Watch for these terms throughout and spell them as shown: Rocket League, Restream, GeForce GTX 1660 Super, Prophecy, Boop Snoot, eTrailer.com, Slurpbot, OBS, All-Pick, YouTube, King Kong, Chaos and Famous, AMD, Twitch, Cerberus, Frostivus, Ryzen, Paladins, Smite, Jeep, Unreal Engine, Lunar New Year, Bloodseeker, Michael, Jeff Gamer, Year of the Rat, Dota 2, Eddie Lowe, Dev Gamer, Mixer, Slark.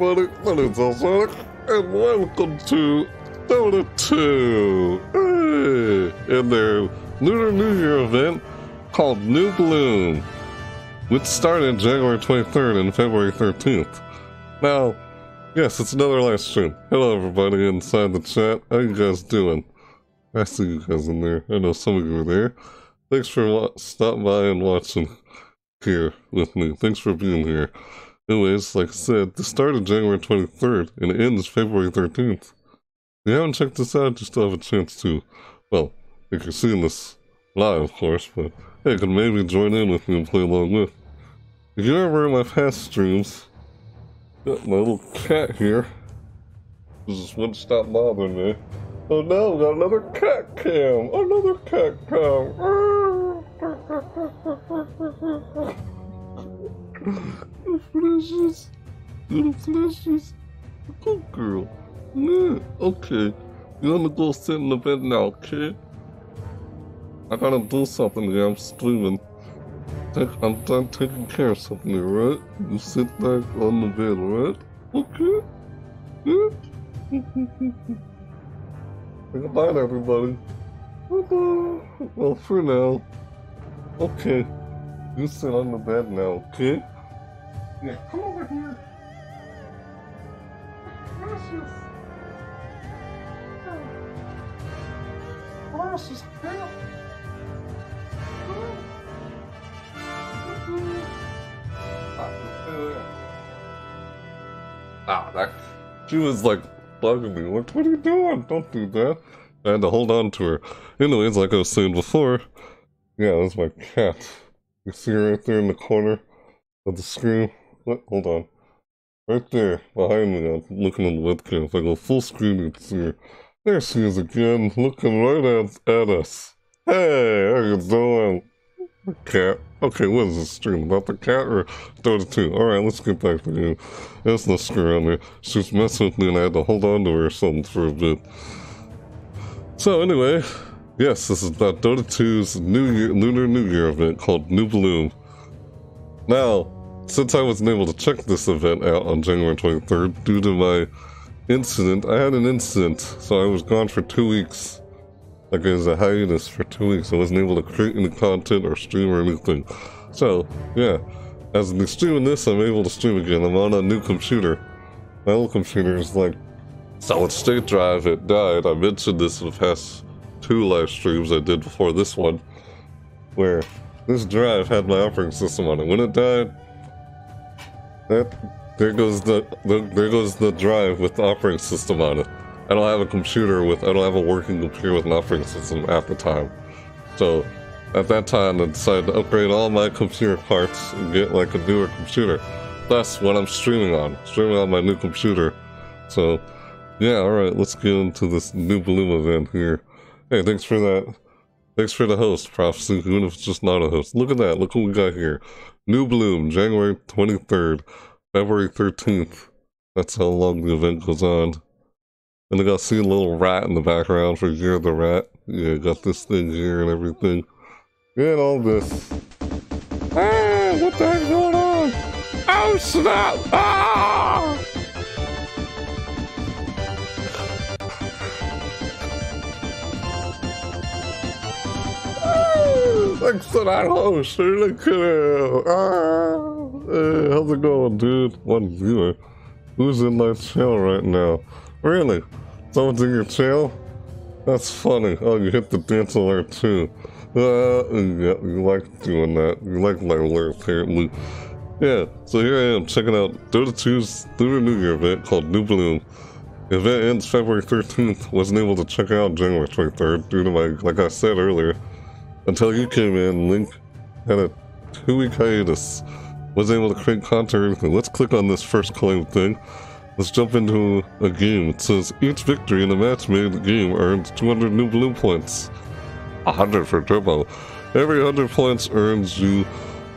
everybody, my name's Alsonic, and welcome to Dota 2! Hey! And their Lunar New Year event called New Bloom, which started January 23rd and February 13th. Now, yes, it's another live stream. Hello everybody inside the chat, how you guys doing? I see you guys in there, I know some of you are there. Thanks for stopping by and watching here with me. Thanks for being here. Anyways, like I said, this started January 23rd and it ends February 13th. If you haven't checked this out, you still have a chance to, well, if you're seeing this live, of course, but hey, you can maybe join in with me and play along with. If you remember my past streams, got my little cat here. This just wouldn't stop bothering me. Oh no, we got another cat cam! Another cat cam! Precious! Little precious! Good girl! Yeah, okay. You wanna go sit in the bed now, okay? I gotta do something here, I'm streaming. I'm done taking care of something here, right? You sit back on the bed, right? Okay? Yeah? Goodbye to everybody. Bye-bye. Well, for now. Okay. You sit on the bed now, okay? Yeah, come over here. Precious. Precious, help. Ah, that... She was like... bugging me, like, what are you doing? Don't do that. I had to hold on to her. Anyways, like I was saying before, yeah, that's my cat. You see her right there in the corner of the screen? What? Hold on. Right there, behind me, I'm looking on the webcam. If I go full screen, you can see her. There she is again, looking right at us. Hey, how you doing? The cat. Okay, what is this stream about, the cat or Dota 2? Alright, let's get back to you. That's no screw around there. She was messing with me and I had to hold on to her or something for a bit. So anyway, yes, this is about Dota 2's Lunar New Year event called New Bloom. Now, since I wasn't able to check this event out on January 23rd due to my incident, I had an incident, so I was gone for 2 weeks. Like, it was a hiatus for 2 weeks. I wasn't able to create any content or stream or anything. So, yeah. As I'm streaming this, I'm able to stream again. I'm on a new computer. My old computer is like... solid state drive, it died. I mentioned this in the past 2 live streams I did before this one. Where this drive had my operating system on it. When it died... There goes the drive with the operating system on it. I don't have a working computer with an operating system at the time. So, at that time, I decided to upgrade all my computer parts and get like a newer computer. That's what I'm streaming on. Streaming on my new computer. So, yeah, alright, let's get into this New Bloom event here. Hey, thanks for that. Thanks for the host, Prophecy, even if it's just not a host. Look at that, look what we got here. New Bloom, January 23rd, February 13th. That's how long the event goes on. And I got to see a little rat in the background for Year of the Rat. Yeah, got this thing here and everything. And all this. Hey, what the heck going on? Oh snap! Ah! Thanks to that host, look at it. Ah! Hey, how's it going, dude? One viewer. Who's in my channel right now? Really? Someone's in your channel? That's funny. Oh, you hit the dance alert too. Yeah, you like doing that. You like my alert, apparently. Yeah, so here I am checking out Dota 2's Lunar New Year event called New Bloom. The event ends February 13th. Wasn't able to check out January 23rd due to my, like I said earlier, until you came in, Link had a 2-week hiatus. Wasn't able to create content or anything. Let's click on this first claim thing. Let's jump into a game. It says, each victory in a match made in the game earns 200 New Bloom points. 100 for Turbo. Every 100 points earns you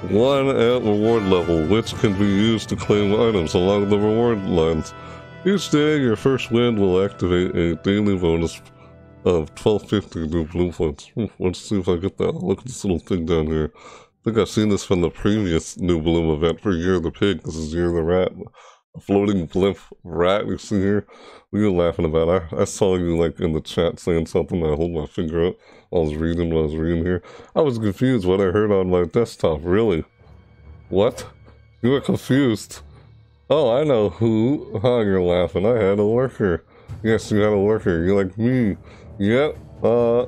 1 at reward level, which can be used to claim items along the reward lines. Each day, your first win will activate a daily bonus of 1250 New Bloom points. Let's see if I get that. Look at this little thing down here. I think I've seen this from the previous New Bloom event for Year of the Pig. This is Year of the Rat. floating blimp rat you see here. What are you laughing about? I saw you like in the chat saying something. I hold my finger up. I was reading what I was reading here. I was confused what I heard on my desktop. Really? What? You were confused? Oh, I know who. Huh, you're laughing. I had a lurker. Yes, you had a lurker. You're like me. Yep.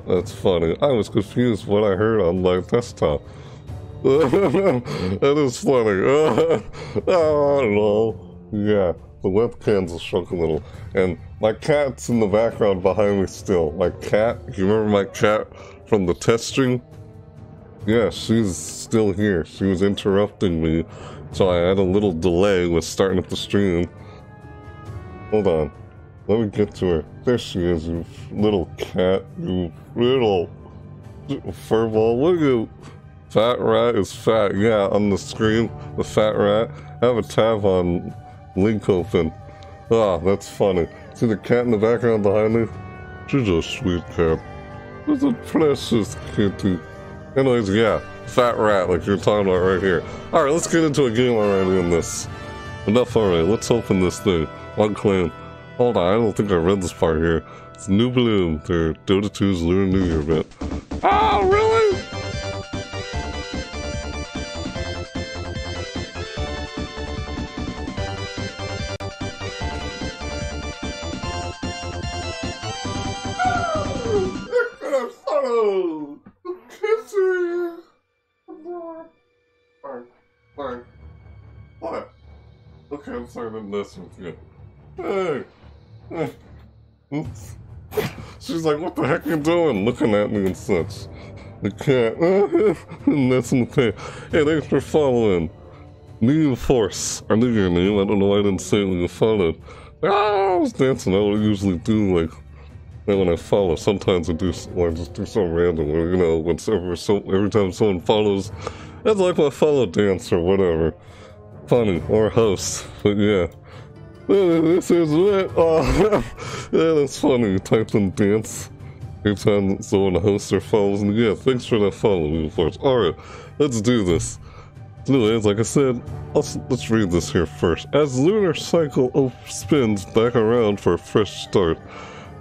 That's funny. I was confused what I heard on my desktop. That is funny. I don't know. Yeah, the webcams will shrunk a little. And my cat's in the background behind me still. My cat, you remember my cat from the test stream? Yeah, she's still here. She was interrupting me, so I had a little delay with starting up the stream. Hold on. Let me get to her. There she is, you little cat. You little furball. Look at you. Fat rat is fat. Yeah, on the screen, the fat rat. I have a tab on link open. Ah, that's funny. See the cat in the background behind me? She's a sweet cat. She's a precious kitty. Anyways, yeah. Fat rat, like you're talking about right here. Alright, let's get into a game already in this. Enough already. Let's open this thing. Unclaimed. Hold on, I don't think I read this part here. It's New Bloom, their Dota 2's Lunar New Year event. Oh, really? What? Okay, I'm sorry to mess with you. Hey! Oops. She's like, what the heck you doing? Looking at me and such. The cat. Messing with me. Hey, thanks for following. New Force. I knew your name. I don't know why I didn't say it when you followed. I was dancing. I would usually do like that when I follow. Sometimes I do. Well, I just do something random. Or, you know, whenever every time someone follows, that's like my follow dance or whatever. Funny or host, but yeah. This is it. Oh, yeah, that's funny. You type in dance every time someone hosts or follows. And yeah, thanks for that follow, New Force. Alright, let's do this. Anyways, like I said, let's read this here first. As lunar cycle spins back around for a fresh start,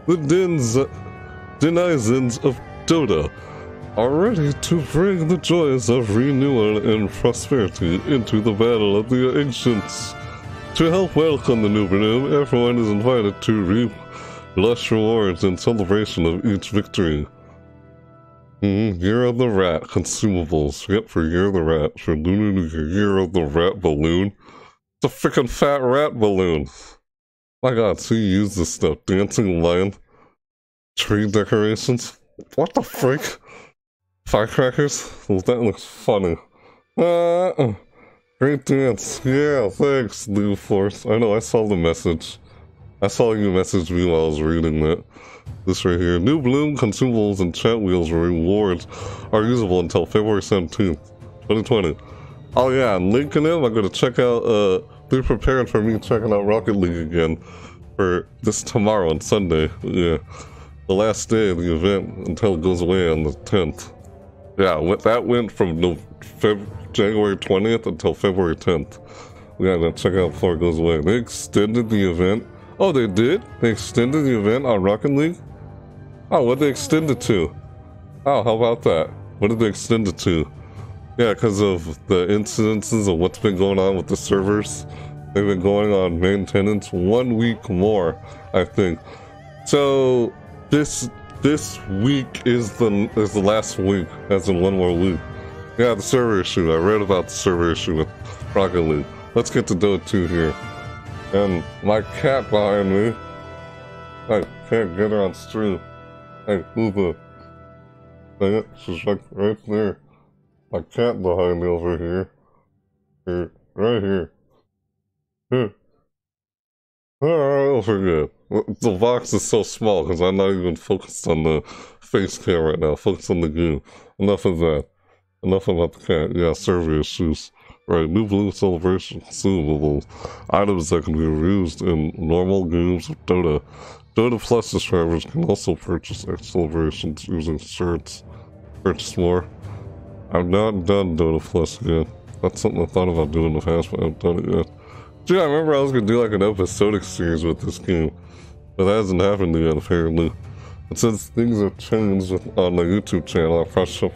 the denizens of Dota are ready to bring the joys of renewal and prosperity into the battle of the ancients. To help welcome the new bloom, everyone is invited to reap lush rewards in celebration of each victory. Year of the Rat consumables. Yep, for Year of the Rat. For Lunar New Year, Year of the Rat balloon. It's a freaking fat rat balloon. My god, so you use this stuff. Dancing lion. Tree decorations. What the frick? Firecrackers? Well, that looks funny. Great dance. Yeah, thanks, New Force. I know, I saw the message. I saw you message me while I was reading that. This right here. New Bloom consumables and chat wheels rewards are usable until February 17th, 2020. Oh yeah, I'm linking him. I'm gonna check out, be prepared for me checking out Rocket League again for this tomorrow on Sunday. Yeah, the last day of the event until it goes away on the 10th. Yeah, that went from January 20th until February 10th. We gotta check out before it goes away. They extended the event. Oh, they did? They extended the event on Rocket League? Oh, what did they extend it to? Oh, how about that? What did they extend it to? Yeah, because of the incidences of what's been going on with the servers. They've been going on maintenance 1 week more, I think. So, this week is the last week, as in one more week. Yeah, the server issue. I read about the server issue with Rocket League. Let's get to Dota 2 here. And my cat behind me. I can't get her on stream. Hey, move her. Dang it, she's like right there. My cat behind me over here. Here, right here. Here. I'll forget. The box is so small because I'm not even focused on the face cam right now. Focused on the game. Enough of that. Enough about the cat. Yeah, survey issues. Right, New Bloom celebration consumable items that can be reused in normal games of Dota. Dota Plus subscribers can also purchase celebrations using shirts. Purchase more. I've not done Dota Plus yet. That's something I thought about doing in the past, but I haven't done it yet. Dude, I remember I was gonna do like an episodic series with this game, but that hasn't happened yet apparently. But since things have changed on my YouTube channel, I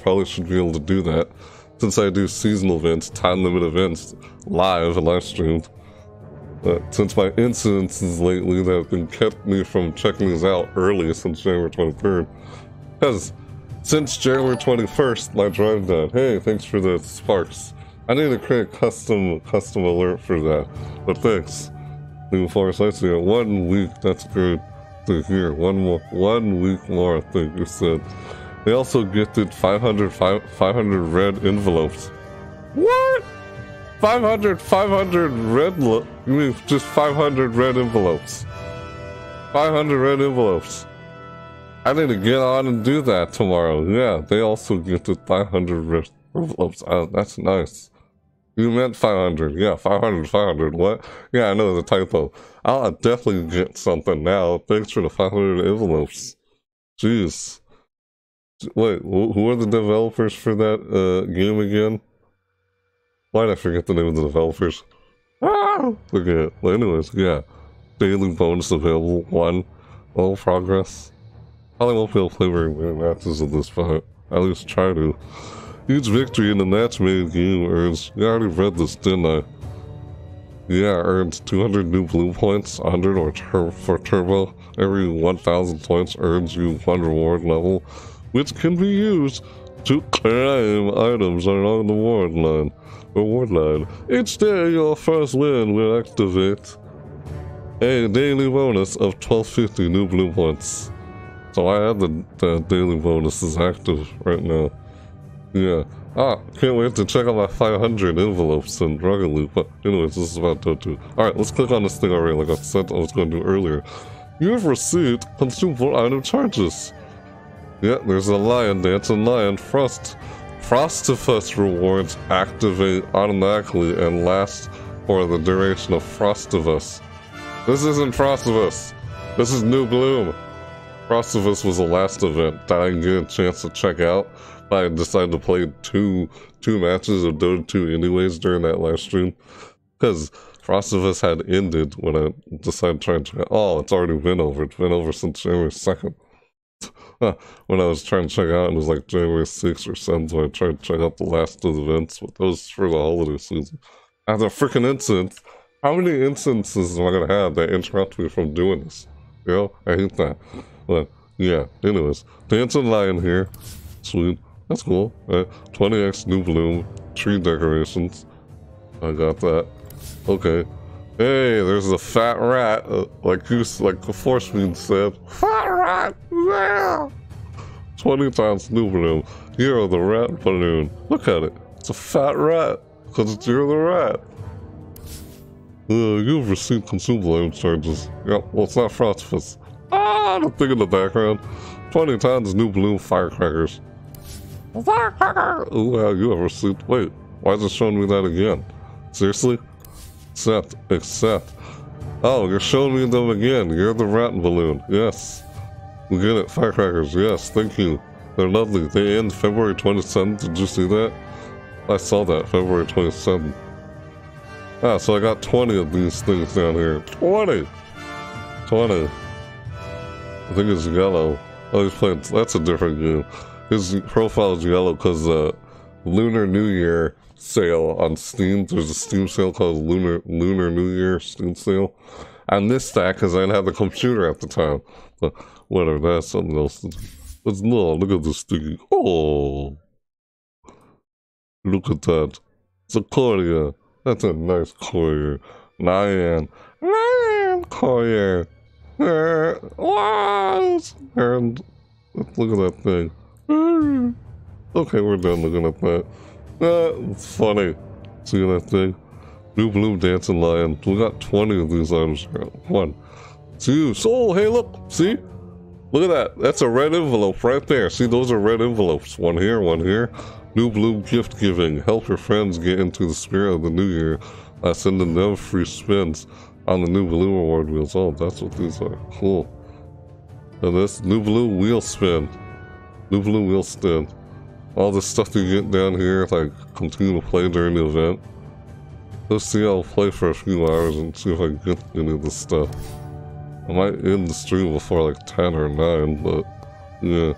probably should be able to do that, since I do seasonal events, time limit events, live and live streamed. But since my incidences lately that have been kept me from checking these out early since January 23rd, because since January 21st, my drive died. Hey, thanks for the sparks. I need to create a custom alert for that, but thanks. New Forest Lights, 1 week, that's good to hear. One week more, I think you said. They also gifted 500 red envelopes. What? 500 red, you mean just 500 red envelopes. 500 red envelopes. I need to get on and do that tomorrow. Yeah, they also gifted 500 red envelopes. That's nice. You meant 500. Yeah, 500. What? Yeah, I know the typo. I'll definitely get something now. Thanks for the 500 envelopes. Jeez. Wait, who are the developers for that game again? Why did I forget the name of the developers? Ah! Look at it. Well, anyways, yeah. Daily bonus available. All progress. Probably won't be able to play very many matches at this point. At least try to. Huge victory in the match-made game earns... Yeah, I already read this, didn't I? Yeah, earns 200 new bloom points, 100 for turbo. Every 1,000 points earns you 1 reward level, which can be used to claim items along the reward line. Each day your first win will activate a daily bonus of 1250 new bloom points. So I have the daily bonuses active right now. Yeah. Ah, can't wait to check out my 500 envelopes and Rocket League. But anyways, this is about Dota 2. Alright, let's click on this thing already, like I said I was going to do earlier. You have received consumable item charges. Yeah, there's a lion dancing lion. Frostifest rewards activate automatically and last for the duration of Frostivus. This isn't Frostivus. This is New Bloom. Frostivus was the last event that I didn't get a chance to check out. I decided to play two matches of Dota 2 anyways during that live stream, because Frostivus had ended when I decided to try and check out. Oh, it's already been over. It's been over since January 2nd. When I was trying to check out, it was like January 6th or 7th when I tried to check out the last of the events, but that was for the holiday season. After a freaking incident, how many instances am I going to have that interrupt me from doing this? You know, I hate that. But yeah, anyways, dancing lion here. Sweet. That's cool, right? 20x new bloom, tree decorations. I got that. Okay. Hey, there's a fat rat. Like the force being said. Fat rat! Yeah! 20 times new bloom. Hero the rat balloon. Look at it. It's a fat rat. Because it's Hero the rat. You've received consumable item charges. Yeah, well, it's not Frostivus. Ah, the thing in the background. 20 times new bloom firecrackers. Firecracker! Oh, wow, you ever seen? Wait, why is it showing me that again? Seriously? Except. Oh, you're showing me them again. You're the rat balloon. Yes. We get it. Firecrackers. Yes, thank you. They're lovely. They end February 27th. Did you see that? I saw that. February 27th. Ah, so I got 20 of these things down here. 20! 20. I think it's yellow. Oh, he's playing. That's a different game. His profile is yellow because the Lunar New Year sale on Steam. There's a Steam sale called Lunar New Year Steam sale. I missed that because I didn't have the computer at the time. But whatever, that's something else. But no, look at this thing. Oh, look at that. It's a courier. That's a nice courier. Nyan courier. And look at that thing. Okay, we're done looking at that. It's funny. See that thing? New Bloom Dancing Lion. We got 20 of these items. 1, 2. So, hey, look. See? Look at that. That's a red envelope right there. See, those are red envelopes. One here, one here. New Bloom Gift Giving. Help your friends get into the spirit of the new year by sending them free spins on the New Bloom Award wheels. Oh, that's what these are. Cool. And this New Bloom Wheel Spin. New Bloom Wheel Spin. All the stuff you get down here, like continue to play during the event. Just see how I'll play for a few hours and see if I can get any of this stuff. I might end the stream before like 10 or 9, but yeah.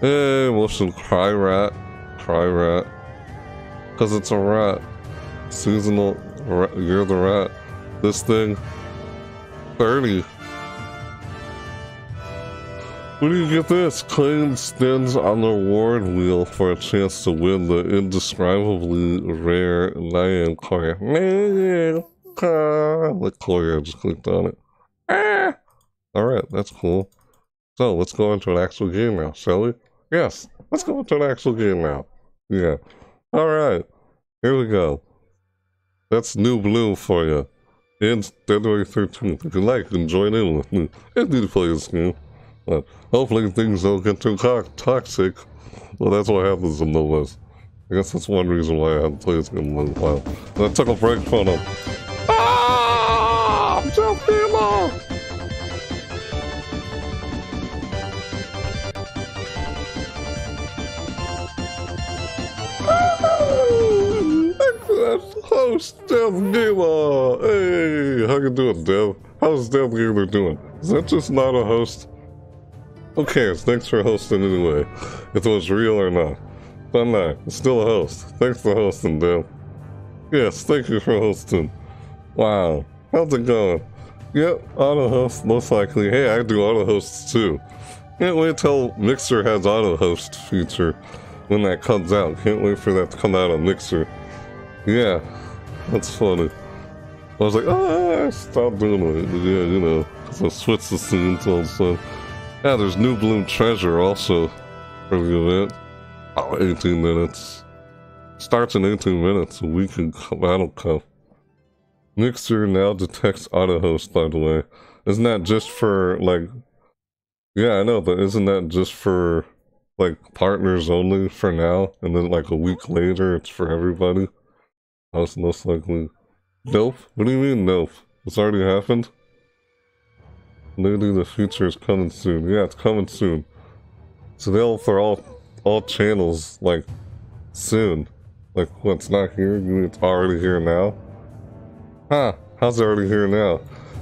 Hey, motion cry rat. Cry rat. Cause it's a rat. Seasonal rat. You're the rat. This thing. 30. When you get this, Clayton stands on the reward wheel for a chance to win the indescribably rare lion courier. The courier, I just clicked on it. Ah! Alright, that's cool. So, let's go into an actual game now, shall we? Yes, let's go into an actual game now. Yeah. Alright, here we go. That's New Bloom for you. Ends January 13th. If you like, you can join in with me. I need to play this game. But hopefully things don't get too toxic. Well, that's what happens in the West. I guess that's one reason why I haven't played this game in a little while. And I took a break from them. Ah! Jeff Gamer! Host Dev Gamer! Hey! How you doing, Dev? How's Dev Gamer doing? Is that just not a host? Okay, thanks for hosting anyway. If it was real or not. But no, it's still a host. Thanks for hosting, Dale. Yes, thank you for hosting. Wow, how's it going? Yep, auto-host most likely. Hey, I do auto-hosts too. Can't wait till Mixer has auto-host feature when that comes out. Can't wait for that to come out on Mixer. Yeah, that's funny. I was like, oh, I stopped doing it. Yeah, you know, because I switched the scenes all stuff. Yeah, there's New Bloom Treasure also for the event. Oh, 18 minutes. Starts in 18 minutes, a week in Battle Cup. Mixer now detects auto-host, by the way. Isn't that just for, like... Yeah, I know, but isn't that just for, like, partners only for now? And then, like, a week later, it's for everybody? That's most likely... Nope? What do you mean, nope? It's already happened? Lady, the future is coming soon. Yeah, it's coming soon. So they'll for all channels like soon. Like what's not here? You mean it's already here now? Huh? How's it already here now?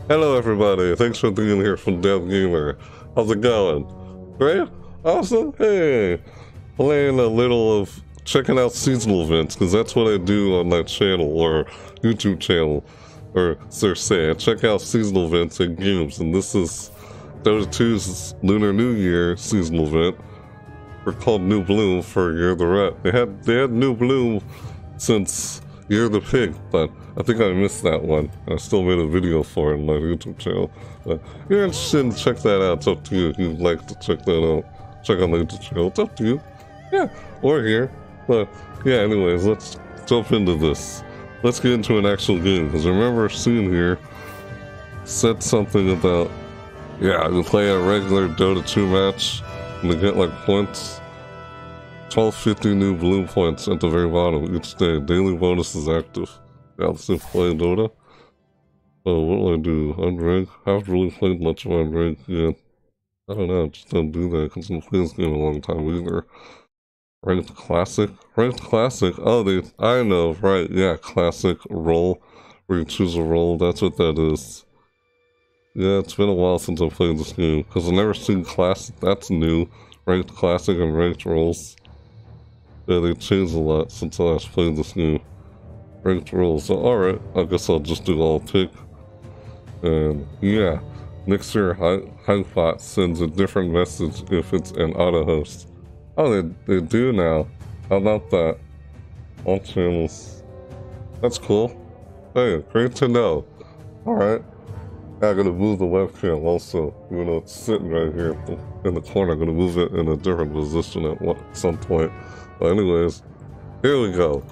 Hello everybody. Thanks for being here from Dev Gamer. How's it going? Great? Awesome? Hey. Playing a little of checking out seasonal events, because that's what I do on my channel or YouTube channel. Or Cersei, I check out seasonal events and games, and this is Dota 2's Lunar New Year seasonal event. We're called New Bloom for Year the Rat. They had New Bloom since Year the Pig, but I think I missed that one. I still made a video for it on my YouTube channel. But if you're interested in check that out, it's up to you. If you'd like to check that out, check out my YouTube channel, it's up to you. Yeah, or here. But yeah, anyways, let's jump into this. Let's get into an actual game, because I remember seeing here said something about, yeah, I can play a regular Dota 2 match and they get like points. 1250 New Bloom points at the very bottom each day. Daily bonus is active. Yeah, let's see play Dota. Oh, what will I do? Unrank? I haven't really played much of Unrank yet. I don't know, I just don't do that because I haven't played this game in a long time either. Ranked Classic? Ranked Classic? Oh, I know, right, yeah, Classic Roll. Where you choose a roll, that's what that is. Yeah, it's been a while since I played this game, because I've never seen Classic, that's new. Ranked Classic and Ranked Rolls. Yeah, they changed a lot since I last played this game. Ranked Rolls, so alright, I guess I'll just do All-Pick. And, yeah, Mixer Hypebot sends a different message if it's an auto-host. Oh, they do now. How about that? All channels. That's cool. Hey, great to know. Alright. I'm gonna move the webcam also. Even though it's sitting right here in the corner, I'm gonna move it in a different position at some point. But anyways, here we go.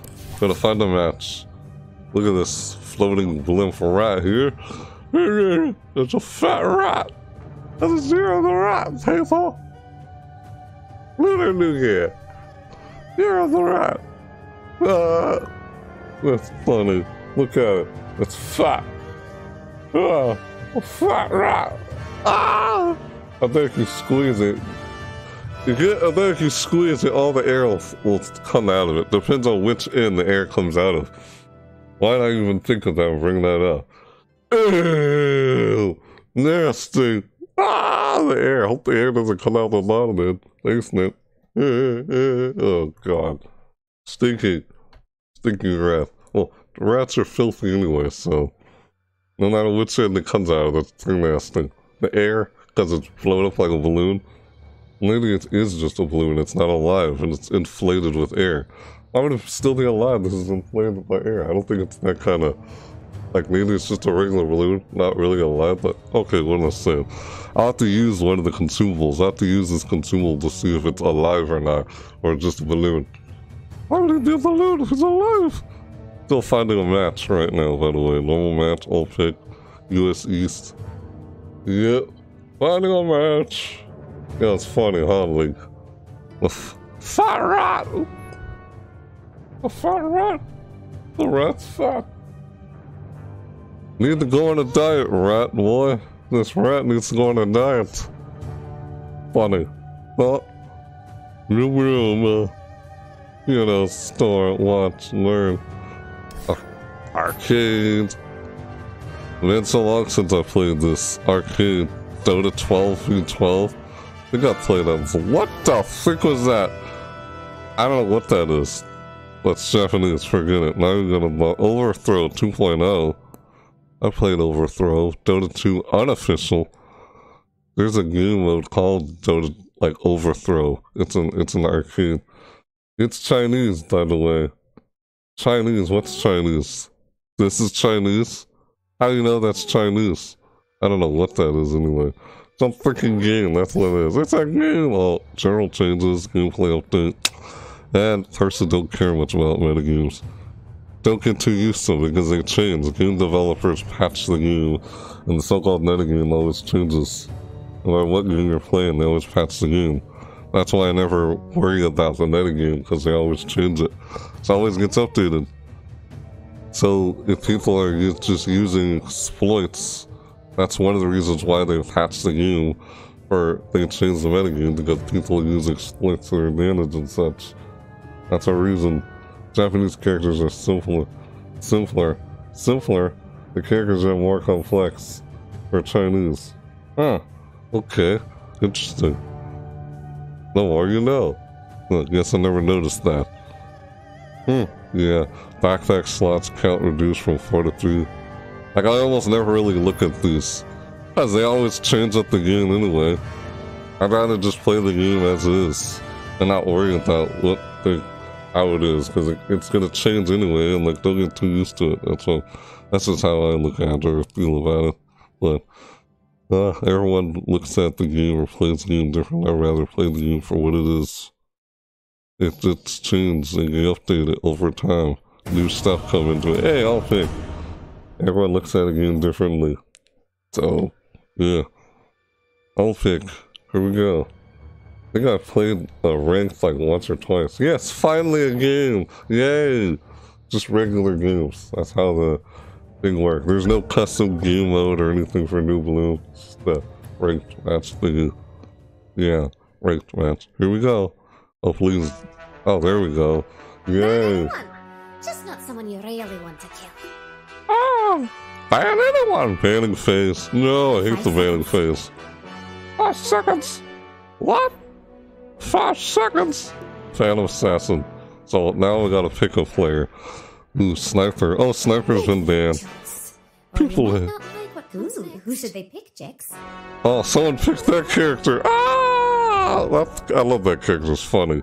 Gonna find a match. Look at this floating blimp rat here. It's a fat rat. That's a zero of the rat, people. Lunar New Year! You're the rat! That's funny. Look at it. It's fat. A fat rat! Ah! I think you squeeze it. I think you squeeze it, all the air will come out of it. Depends on which end the air comes out of. Why'd I even think of that and bring that up? Ew! Nasty! Ah, the air. I hope the air doesn't come out the bottom end. Thanks, Nip. Oh, God. Stinky. Stinky rat. Well, rats are filthy anyway, so... No matter which end it comes out of, that's pretty nasty. The air, because it's blown up like a balloon. Maybe it is just a balloon, it's not alive, and it's inflated with air. Why would it still be alive? This is inflated by air. I don't think it's that kind of... Like, maybe it's just a regular balloon, not really alive, but... Okay, what am I saying? I'll have to use one of the consumables. I'll have to use this consumable to see if it's alive or not, or just a balloon. Why would it be a balloon if it's alive? Still finding a match right now, by the way. Normal match, All-Pick, US East. Yep, finding a match. Yeah, it's funny, huh, Link? A fat rat! A fat rat! The rat's fat. Need to go on a diet, rat boy. This rat needs to go on a diet. Funny. Well, New Bloom, you know, store, watch, learn. Arcade. Been so long since I played this arcade. Dota 12, V12. I think I played that. What the frick was that? I don't know what that is. That's Japanese, forget it. Now you're gonna Overthrow 2.0. I played Overthrow. Dota 2 unofficial. There's a game mode called Dota, like, Overthrow. It's an arcade. It's Chinese, by the way. Chinese, what's Chinese? This is Chinese? How do you know that's Chinese? I don't know what that is anyway. Some freaking game, that's what it is. It's a game! Oh, general changes, gameplay update. And person don't care much about metagames. Don't get too used to it because they change. Game developers patch the game, and the so-called metagame always changes. No matter what game you're playing, they always patch the game. That's why I never worry about the metagame, because they always change it. It always gets updated. So if people are just using exploits, that's one of the reasons why they patch the game, or they change the metagame, because people use exploits to their advantage and such. That's a reason. Japanese characters are simpler. The characters are more complex for Chinese. Huh. Okay. Interesting. The more you know. Look, guess I never noticed that. Hmm. Yeah. Backpack slots count reduced from 4 to 3. Like, I almost never really look at these, because they always change up the game anyway. I'd rather just play the game as it is and not worry about what they, how it is, because it's gonna change anyway, and like, don't get too used to it. That's all. That's just how I look at it or feel about it. But everyone looks at the game or plays the game different. I'd rather play the game for what it is. It's changed and you update it over time. New stuff come into it. Hey, I'll pick. Everyone looks at a game differently. So, yeah. I'll pick. Here we go. I think I played ranked like once or twice. Yes, finally a game! Yay! Just regular games. That's how the thing works. There's no custom game mode or anything for New Bloom. Just the ranked match thing. Yeah, ranked match. Here we go. Oh, please. Oh, there we go. Yay! Just not someone you really want to kill. Oh! Ban anyone! Banning phase. No, I hate the banning phase. 5 seconds! What? 5 seconds! Phantom Assassin. So now we gotta pick a player. Ooh, Sniper. Oh, Sniper's been banned. People hit. Who should they pick, Jex? Oh, someone picked that character. Ah! I love that character. It's funny.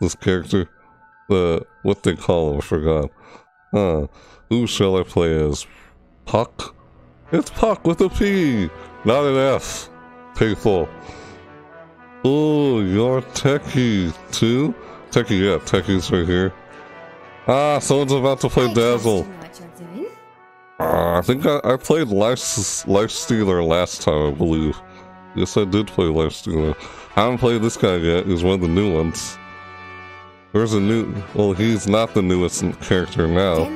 This character. What they call him, I forgot. Who shall I play as? Puck? It's Puck with a P, not an F. People. Oh, you're Techie too? Techie, yeah, Techie's right here. Ah, someone's about to play Dazzle. I think I played Lifestealer last time, I believe. Yes, I did play Lifestealer. I haven't played this guy yet. He's one of the new ones. There's a new... Well, he's not the newest character now.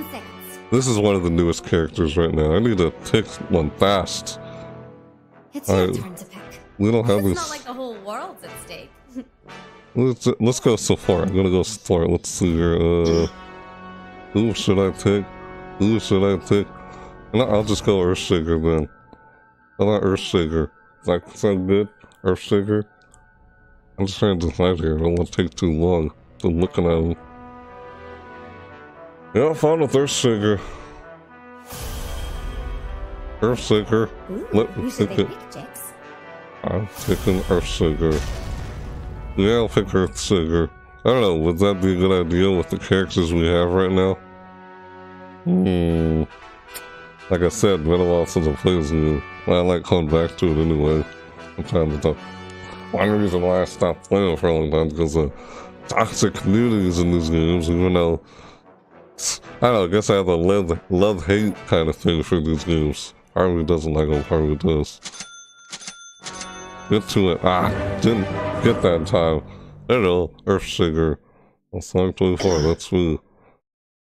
This is one of the newest characters right now. I need to pick one fast. It's your turn to pick. We don't have this. It's not like the whole world's at stake. Let's go Sephora. I'm gonna go Sephora. Let's see here. Who should I pick? Who should I pick? No, I'll just go Earthseeker then. I like Earthseeker. Like, is that good? Earthseeker? I'm just trying to decide here. I don't want to take too long. I'm looking at him. Yeah, I found with Earthseeker. Earthseeker. Ooh, let me pick it. I'm picking Earthseeker. Yeah, I'll pick Earthseeker. I don't know, would that be a good idea with the characters we have right now? Hmm. Like I said, been a while since I played this game. I like coming back to it anyway. I'm trying to talk. One reason why I stopped playing for a long time because of toxic communities in these games, even though I don't know, I guess I have a love-hate kind of thing for these games. Harvey doesn't like them, Harvey does. Get to it. Ah, didn't get that time. I don't know, Earthseeker. That's song 24, that's me.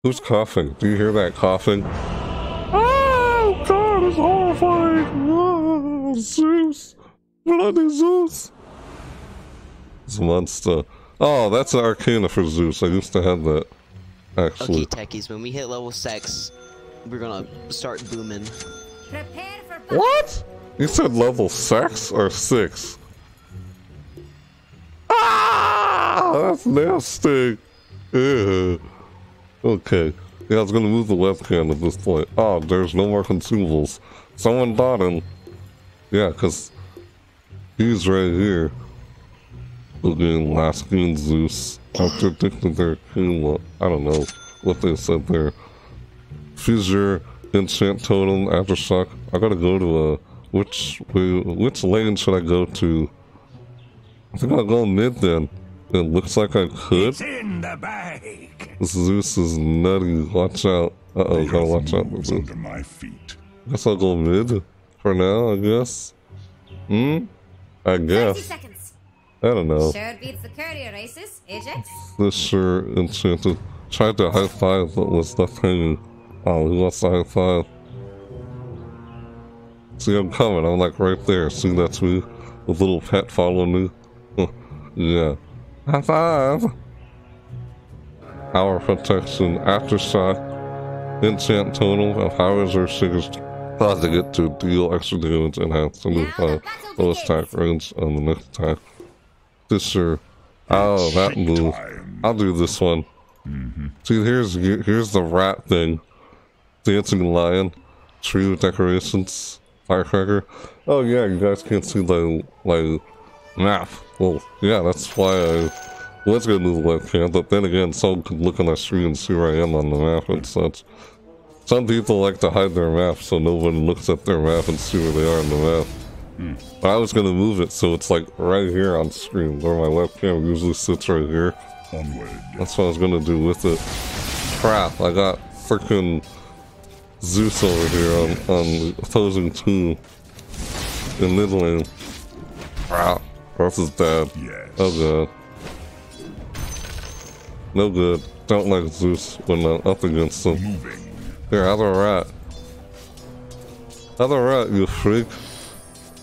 Who's coughing? Do you hear that coughing? Oh, God, it's horrifying! Oh, Zeus! Bloody Zeus! It's a monster. Oh, that's an Arcana for Zeus. I used to have that, actually. Okay, techies, when we hit level 6, we're gonna start booming. Prepare for what? You said level 6 or 6? Ah, that's nasty. Ew. Okay. Yeah, I was gonna move the webcam at this point. Oh, there's no more consumables. Someone bought him. Yeah, cause he's right here. Again, last game Zeus. After addicted their Kuma. I don't know what they said there. Fissure, enchant totem, aftershock. I gotta go to a... Which lane should I go to? I think I'll go mid then. It looks like I could. It's in the bag. Zeus is nutty. Watch out. Uh oh, gotta watch out. Under my feet. I guess I'll go mid for now. I guess. Hmm. I guess. I don't know. Sure beats the courier erases, Ajax. This sure enchanted. Tried to high five, but was not hanging. Oh, he wants to high five. See, I'm coming. I'm like right there. See, that's me. The little pet following me. Yeah. High five! Power protection, aftershock, enchant totem of powers or sugars caused to get to deal extra damage and have to move by lowest attack range on the next attack. This sure. Oh, that move. I'll do this one. See, here's the rat thing. Dancing lion. Tree with decorations, firecracker. Oh yeah, you guys can't see the like map. Well, yeah, that's why I was gonna do the webcam, but then again, someone could look on my screen and see where I am on the map and such. Some people like to hide their map so no one looks at their map and see where they are on the map. But I was gonna move it so it's like right here on screen where my webcam usually sits right here. That's what I was gonna do with it. Crap! I got freaking Zeus over here on the opposing team in mid lane. Wow, Ross is dead. Yes. Oh god. No good. Don't like Zeus when I'm up against him. Here, other rat. Other rat, you freak.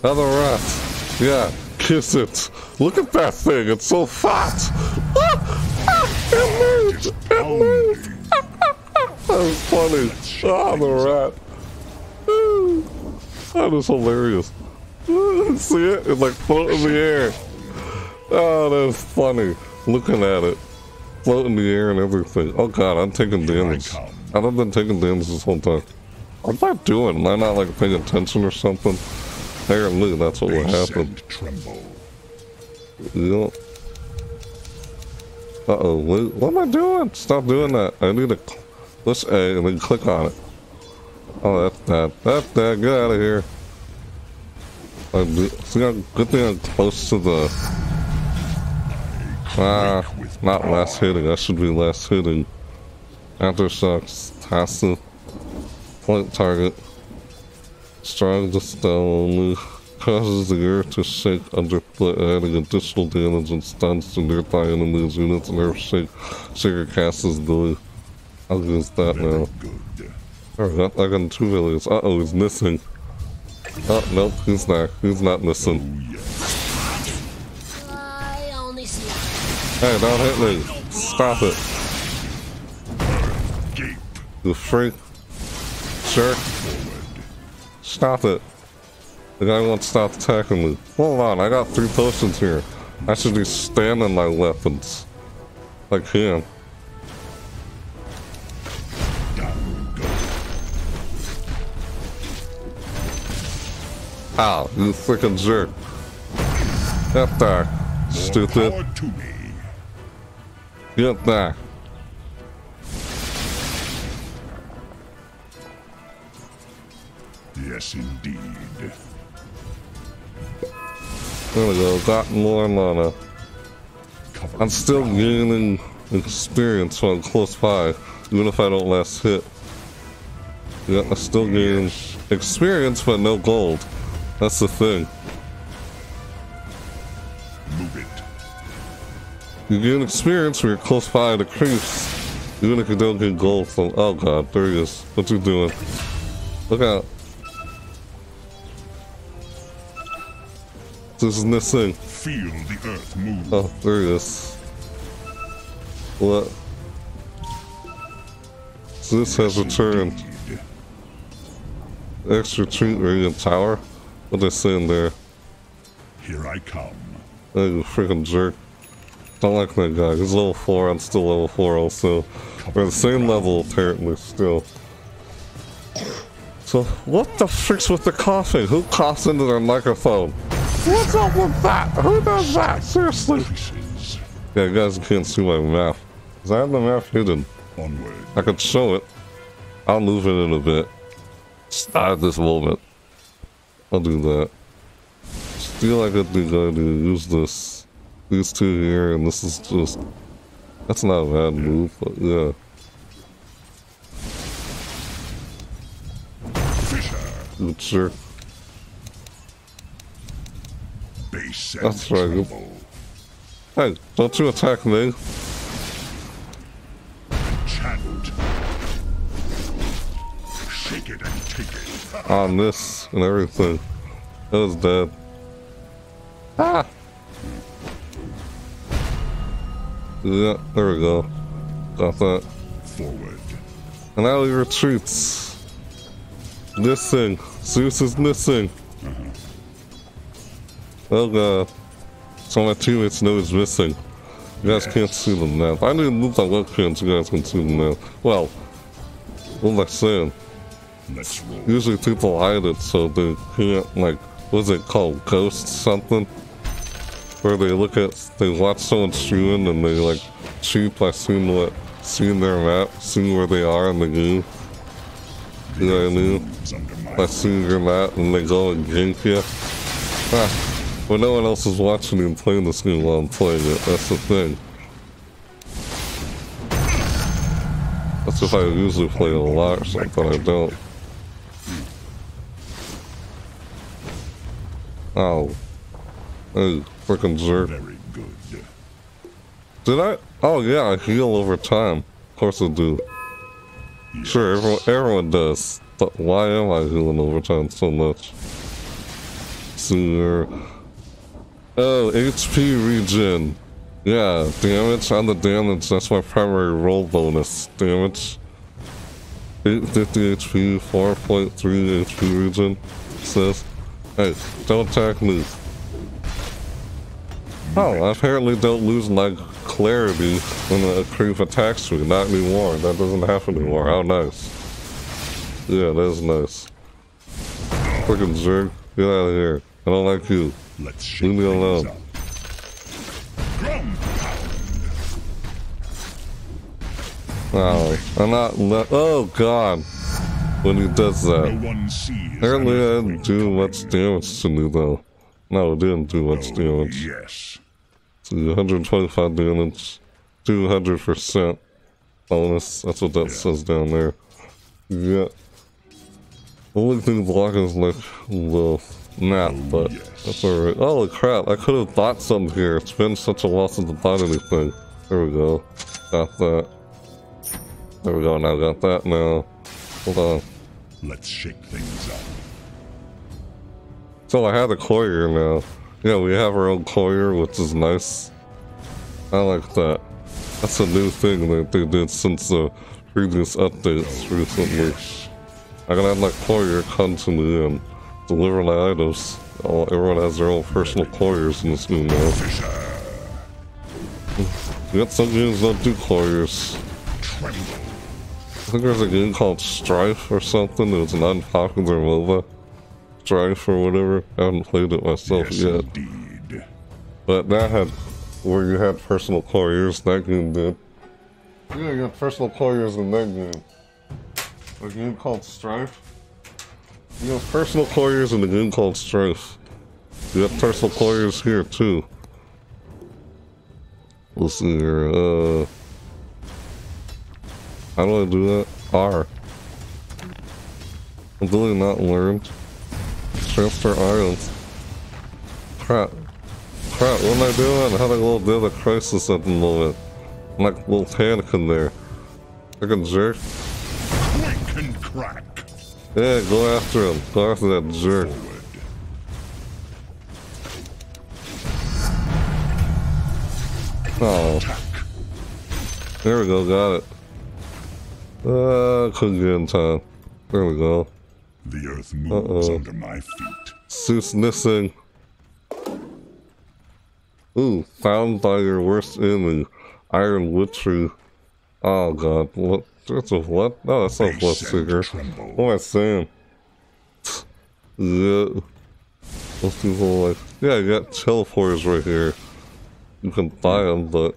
Other rat. Yeah, kiss it. Look at that thing, it's so fat. It moved. It moved. That was funny. Ah, the rat. That was hilarious. See it? It's like floating in the air. Oh, that was funny. Looking at it. Floating in the air and everything. Oh god, I'm taking damage. I have been taking damage this whole time. What's that doing? Am I not like paying attention or something? Apparently, that's what would happen. Yep. Uh oh, wait. What am I doing? Stop doing that. I need a... Let's A and then click on it. Oh, that's bad. That's bad. Get out of here. Good thing I'm close to the... Ah, not last hitting. I should be last hitting. Aftershocks. Passive. Point target. Strong to stone. Causes the air to shake underfoot, adding additional damage and stuns to nearby enemies. Units and earth shake. Shaker casts his ability. I'll use that now. Alright, I got 2 million. Uh oh, he's missing. Oh, nope, he's not. He's not missing. Hey, don't hit me. Stop it. You freak. jerk. Stop it. The guy won't stop attacking me. Hold on, I got 3 potions here. I should be spamming my weapons. Like him. Ow, you freaking jerk. Get back, stupid. Get back. Yes, indeed. There we go, got more mana. I'm still gaining experience when I'm close by, even if I don't last hit. Yeah, I'm still gaining experience but no gold. That's the thing. Move it. You gain experience when you're close by the creeps, even if you don't get gold from— oh god, there he is. What you doing? Look out. This is missing. Feel the earth move. Oh, there he is. What? So this has returned. Extra treat ring and tower? What they saying there? Here I come. Oh, you freaking jerk. Don't like that guy. He's level 4, I'm still level 4 also. We're the same level apparently still. So what the frick's with the coughing? Who coughs into their microphone? What's up with that? Who does that? Seriously? Yeah, you guys can't see my map. Because I have the map hidden. Onward. I could show it. I'll move it in a bit. Start this moment. I'll do that. Still, I could think I do use this. These two here, and this is just— that's not a bad move, but yeah. Good jerk. That's right. Hey, don't you attack me. Chant. Shake it and take it. On this and everything. That was dead. Ah! Yeah, there we go. Got that. Forward. And now he retreats. Missing. Zeus is missing. Oh god. So my teammates know he's missing. You guys can't see the map. I didn't move my webcam so you guys can see the map. Well, what am I saying? Usually people hide it so they can't, like, what's it called? Ghost something? Where they look at— they watch someone streaming and they, like, cheat by seeing what— seeing their map, seeing where they are in the game. You know what I mean? By seeing your map and they go and gank you. Ah. Well, no one else is watching me and playing this game while I'm playing it. That's the thing. That's if I usually play a lot or something. I don't. Ow. Hey, frickin' jerk. Did I? Oh yeah, I heal over time. Of course I do. Sure, everyone does. But why am I healing over time so much? Sooner. Oh, HP regen. Yeah, damage on the damage. That's my primary roll bonus. Damage. 850 HP, 4.3 HP regen. Says, hey, don't attack me. Oh, I apparently don't lose my clarity when a creep attacks me. Not anymore. That doesn't happen anymore. How nice. Yeah, that is nice. Frickin' jerk. Get out of here. I don't like you. Leave me alone. Wow, I'm not left. Oh god, when he does that. Apparently I didn't do much damage to me though. No, it didn't do much damage. So 125 damage, 200% bonus. That's what that says down there. Yeah. Only thing blocking is like the map, but that's alright. Oh crap, I could have bought something here. It's been such a while since I bought anything. There we go. Got that. There we go, now got that now. Hold on. Let's shake things up. So I have a courier now. Yeah, we have our own courier, which is nice. I like that. That's a new thing that they did since the previous updates recently. I gotta have that courier come to me and deliver the items. Everyone has their own personal couriers in this new mode. You got some games that do couriers. I think there's a game called Strife or something. It was an unpopular MOBA. Strife or whatever. I haven't played it myself yet. Indeed. But that had where you had personal couriers. That game did. Yeah, you got personal couriers in that game. A game called Strife. You have personal couriers in the game called Strife. You have personal couriers here too. Let's see here. How do I do that? R. I'm really not learned. Transfer items. Crap. Crap, what am I doing? How do I go deal with crisis at the moment? I'm like a little panicking there. Like a jerk. Crack and crack. Yeah, go after him. Go after that jerk. Oh. There we go, got it. Couldn't get in time. There we go. The earth moves under my feet. Seuss missing. Ooh, found by your worst enemy, Iron Witchery. Oh god, what? That's a what? Oh, that's not Bloodseeker. What am I saying? Yeah. Most people are like, yeah, you got teleporters right here. You can buy him, but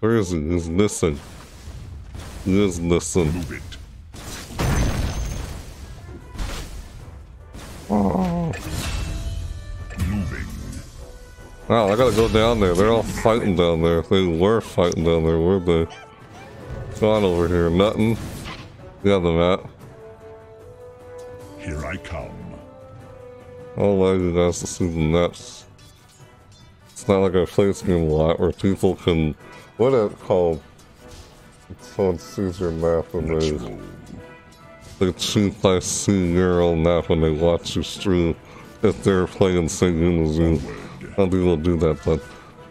where is he? He's missing. He is missing. Move it. Oh. Moving. Wow, I gotta go down there. They're all fighting down there. They were fighting down there, weren't they? What's going on over here? Nothing. Yeah, the map. Here I come. I'll allow you guys to see the maps. It's not like I play this game a lot where people can. What is it called? Someone sees your map and they cheat by seeing your own map when they watch you stream if they're playing the same game as you. I don't think they'll do that, but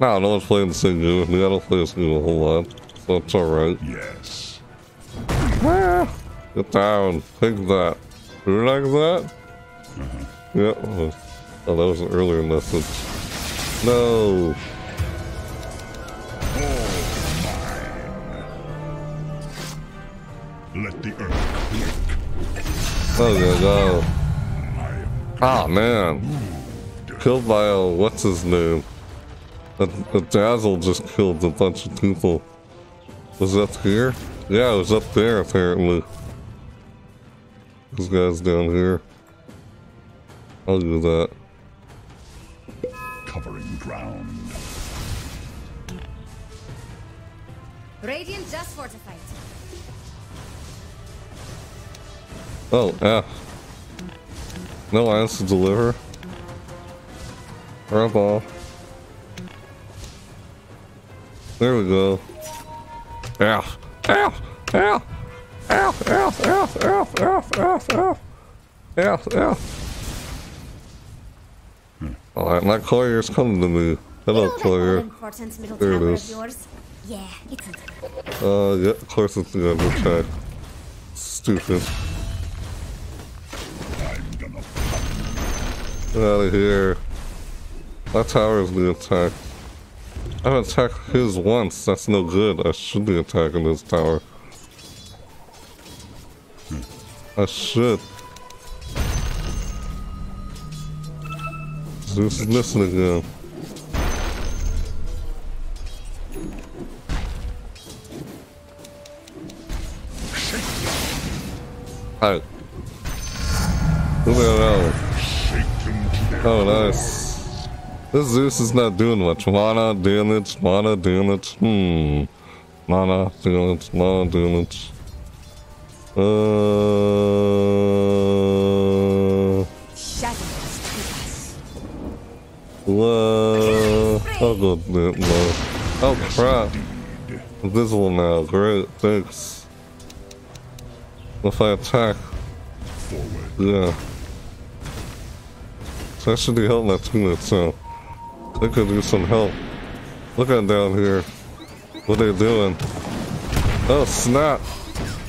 no, no one's playing the same game with me. I don't play this game a whole lot. That's alright. Yes. Ah, get down. Take that. Do you like that? Yep. Oh, that was an earlier message. No. Let the earth click. Oh yeah, no. Ah, man. Killed by a what's his name? A Dazzle just killed a bunch of people. Was it up here? Yeah, it was up there apparently. This guy's down here. I'll do that. Covering ground. Radiant just fortified. Oh, F. No answer to deliver. Grab ball. There we go. F. F. F. F. F. F. F. F. F. F. F. F. Alright, my courier's coming to me. Hello, courier. There it is. Yeah, it's yeah, of course it's the other check. Stupid. Get out of here. That tower is being attacked. I've attacked his once. That's no good. I should be attacking his tower. I should. Zeus is missing again. Alright. Look at that. Oh, nice. This Zeus is not doing much. Mana damage, mana damage. Mana damage, mana damage. I'll go that low. Oh, crap. Invisible now. Great. Thanks. If I attack. Yeah. I should be helping that teammate, so they could do some help. Look at them down here. What are they doing? Oh snap!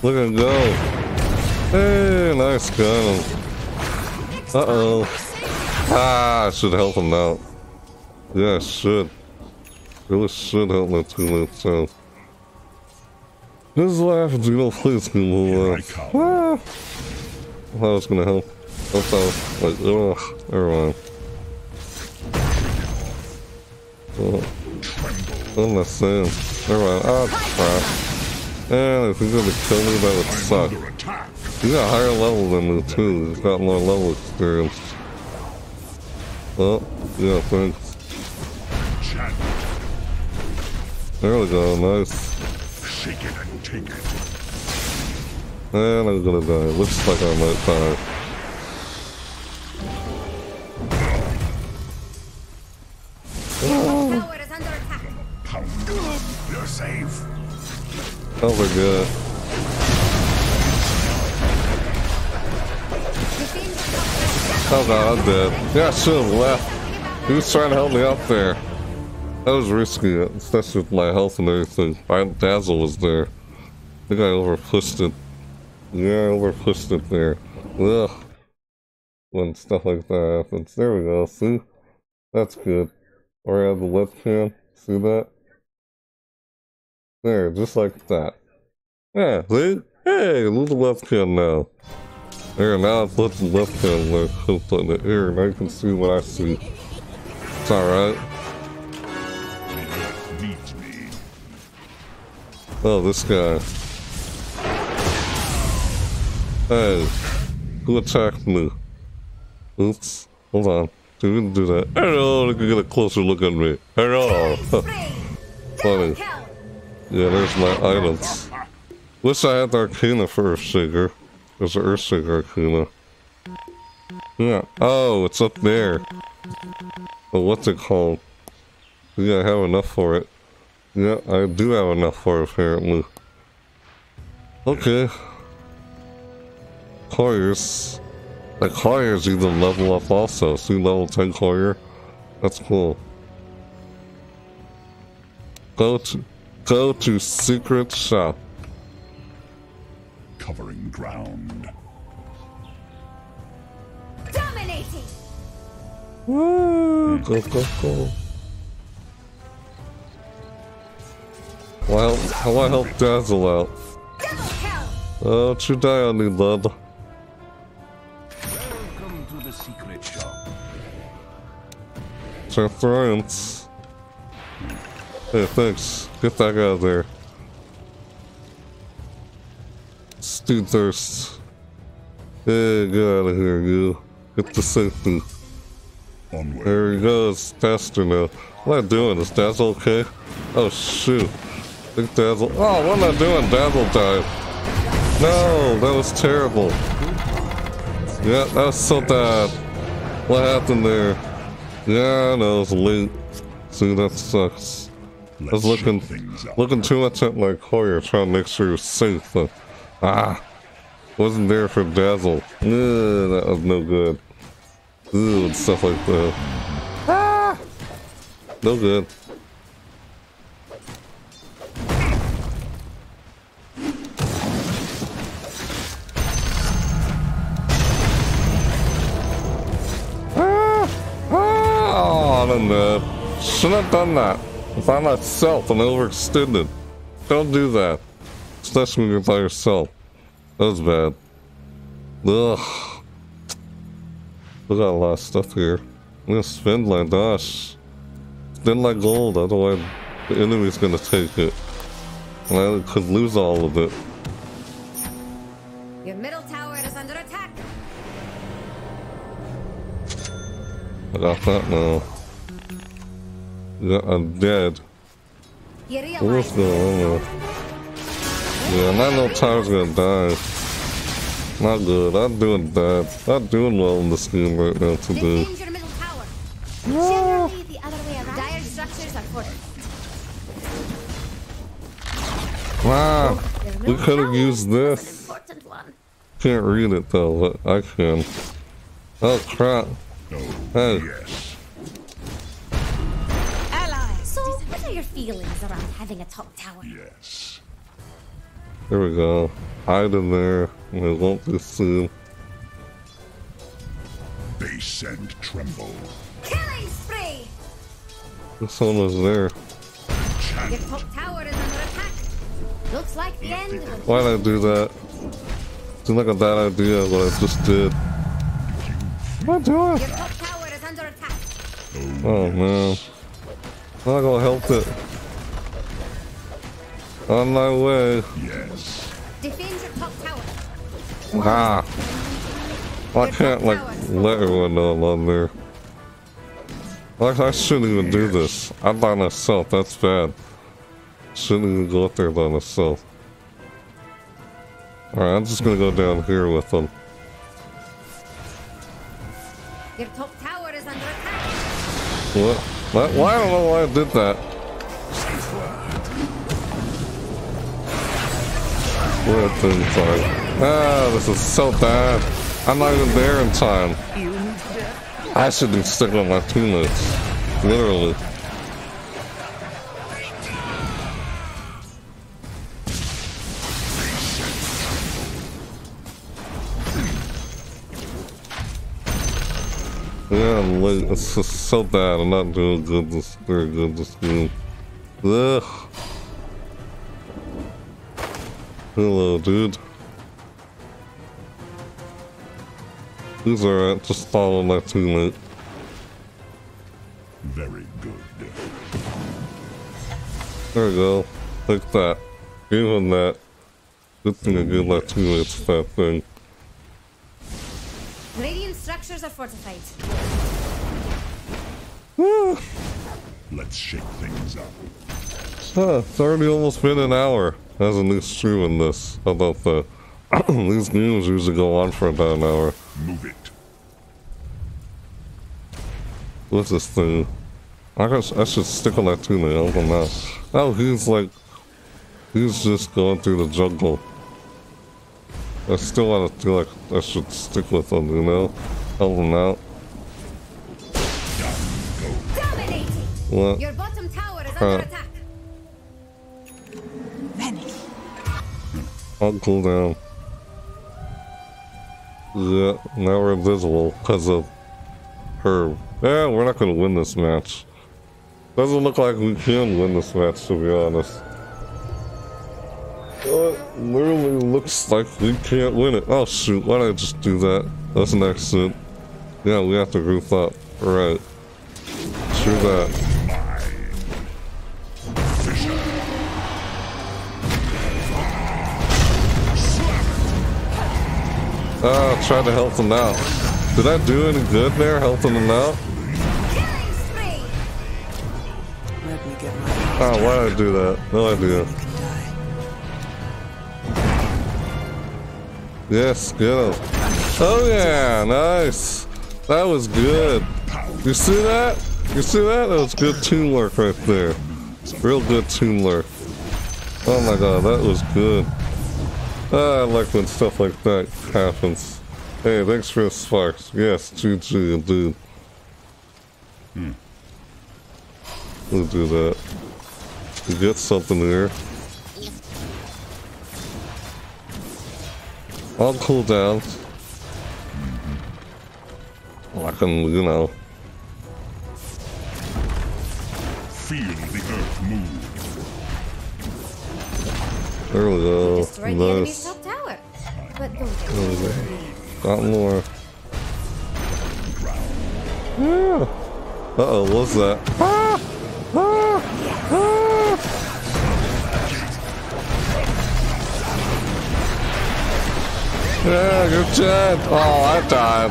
Look at them go! Hey, nice gun. Uh-oh. Ah, I should help him out. Yeah, I should. Really should help my teammates out. His life, you know, please give me life. Ah. I thought I was gonna help. I thought, like, oh, never mind. Oh. I'm not saying. Never mind. Oh, crap. Man, if he's gonna kill me, that would suck. He's got higher level than me, too. He's got more level experience. Oh, yeah, thanks. There we go, nice. Shake it and take it. And I'm gonna die. Looks like I might die. Oh. You're safe. Oh, we're good. Oh god, I'm dead. Yeah, I should have left. He was trying to help me up there. That was risky, especially with my health and everything. My Dazzle was there. I think I overpushed it. Yeah, I overpushed it there. Ugh. When stuff like that happens. There we go, see? That's good. Or I have the left hand. See that? There, just like that. Yeah, see? Hey, move the left hand now. There, now I put the left hand like hooked on the ear, and I can see what I see. It's alright. Oh, this guy. Hey, who attacked me? Oops, hold on. They didn't do that. I don't know, they can get a closer look at me. I know. Funny. Yeah, there's my items. Wish I had the Arcana for Earthshaker. There's an Earthshaker Arcana. Yeah. Oh, it's up there. But what's it called? Yeah, I have enough for it. Yeah, I do have enough for it, apparently. Okay. Couriers. The couriers even level up also. See level 10 courier? That's cool. Go to secret shop. Covering ground. Dominating. Woo! Go. Well, how I help Dazzle out? Oh, don't you die on me, love. Welcome to the secret shop. Transference. Hey, thanks. Get that guy out of there. Stew thirst. Hey, get out of here, you. Get the safety. There he goes. Faster now. What am I doing? Is Dazzle okay? Oh, shoot. Big Dazzle. Oh, what am I doing? Dazzle died. No, that was terrible. Yeah, that was so bad. What happened there? Yeah, no, it was late. See, that sucks. I was looking too much at my courier, trying to make sure he was safe. But, wasn't there for Dazzle. Yeah, that was no good. Ew, and stuff like that. Ah! No good. Shouldn't have done that. If I'm myself and overextended. Don't do that. Especially when you're by yourself. That was bad. Ugh. We got a lot of stuff here. I'm gonna spend my dash. Spend my gold, otherwise the enemy's gonna take it. And I could lose all of it. Your middle tower is under attack. I got that now. Yeah, I'm dead. What's going on? Yeah, not no time's gonna die. Not good. I'm doing bad. Not doing well in this game right now today. Generally, the other way around. Dire structures are fortified. Wow, we could have used this. Can't read it though, but I can. Oh crap! Hey. Your feelings around having a top tower. Yes. There we go. Hide in there. We won't be seen. Base and tremble. Killing spree. This one was there. Your top tower is under attack. Looks like the end. Why'd I do that? Seems like a bad idea what I just did. What do I? Your top tower is under attack. Oh man. I'm not gonna help it. On my way. Yes. Defend your top tower. Ah. Well, I can't like let everyone know I'm on there. Like I shouldn't even do this. I'm by myself. That's bad. Shouldn't even go up there by myself. All right, I'm just gonna go down here with them. Your top tower is under attack. What? What? Why? I don't know why I did that. We're in time. Ah, this is so bad. I'm not even there in time. I should be sticking with my teammates. Literally. Yeah, I'm late. It's just so bad. I'm not doing good this, very good this game. Ugh. Hello, dude. He's alright, just follow my teammate. Very good. There we go. Like that. Even that. Good thing I gave my teammates that thing. Radiant structures are fortified. Woo! Let's shake things up. Huh, it's already almost been an hour. There's a new stream in this. How about that? These games usually go on for about an hour. Move it. What's this thing? I should stick on that too, man. I don't know. Oh, he's like... He's just going through the jungle. I still want to feel like I should stick with him, you know? Help him out. Dominating. What? Your bottom tower is under attack. I'll cool down. Yeah, now we're invisible because of her. Yeah, we're not going to win this match. Doesn't look like we can win this match, to be honest. It literally looks like we can't win it. Oh shoot, why did I just do that? That's an accident. Yeah, we have to group up. Right. True that. Try to help them out. Did I do any good there, helping them out? Oh, why did I do that? No idea. Yes, get him. Oh yeah, nice. That was good. You see that? You see that? That was good teamwork right there. Real good teamwork. Oh my god, that was good. I like when stuff like that happens. Hey, thanks for the sparks. Yes, GG indeed. We'll do that. We get something here. I'll cool down. I can, you know. Feel the earth move. There we go. Nice. Got more. Yeah. Uh-oh, what's that? Ah! Ah! Ah! Yeah, good job. Oh, I died.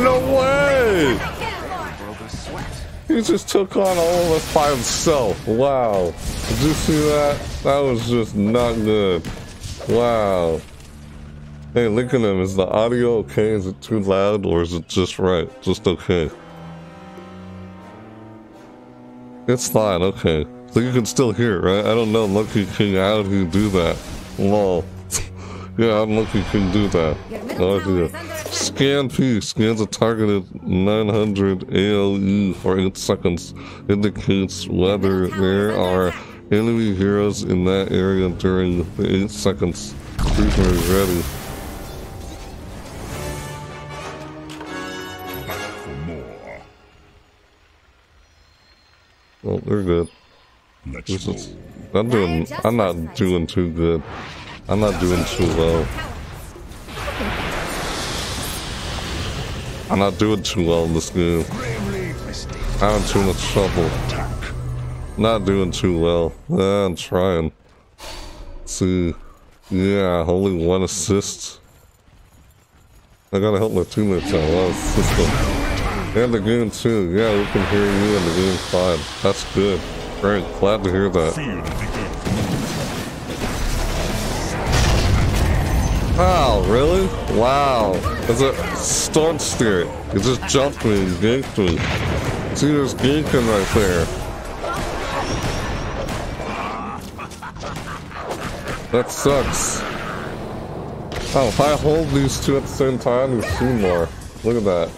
What? No way! He just took on all of us by himself. Wow. Did you see that? That was just not good. Wow. Hey, look at him. Is the audio okay? Is it too loud or is it just right? Just okay. It's fine. Okay. So you can still hear it, right? I don't know, Lucky King. How do you do that? Lol. Yeah, I'm Lucky King. Do that. No idea. Scan P scans a targeted 900 ALE for 8 seconds. Indicates whether there are enemy heroes in that area during the 8 seconds. Streamer is ready. Oh, they're good. I'm not doing too good. I'm not doing too well. I'm not doing too well in this game. I'm in too much trouble. Not doing too well. I'm trying. Let's see. Yeah, only 1 assist. I gotta help my teammates out. Wow, system. And the game too. Yeah, we can hear you in the game fine. That's good. Great. Glad to hear that. Wow, really? Wow. It's a storm steer. It just jumped me and ganked me. See, there's ganking right there. That sucks. Oh, if I hold these two at the same time, we see more. Look at that.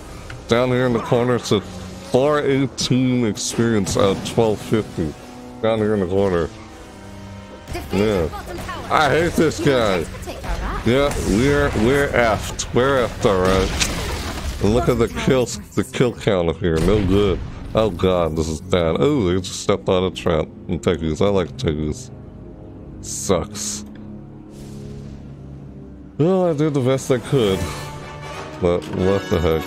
Down here in the corner, it's a 418 experience out of 1250. Down here in the corner. Yeah. I hate this guy. Yeah, we're effed. We're effed, alright. And look at the kill count up here. No good. Oh god, this is bad. Oh, they just stepped on a trap. And Teggies. I like Teggies. Sucks. Well, I did the best I could. But what the heck.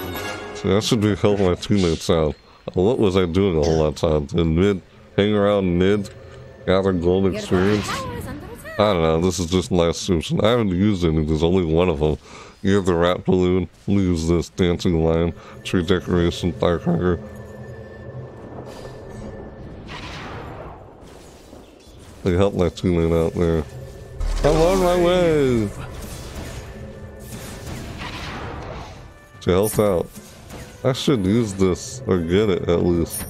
See, I should be helping my teammates out. What was I doing a whole lot of time? In mid, hang around mid, gather gold experience? I don't know, this is just my assumption. I haven't used any, there's only 1 of them. You have the rat balloon, use this, dancing lion, tree decoration, firecracker. They helped my teammate out there. I'm on my way! To help out. I should use this, or get it at least.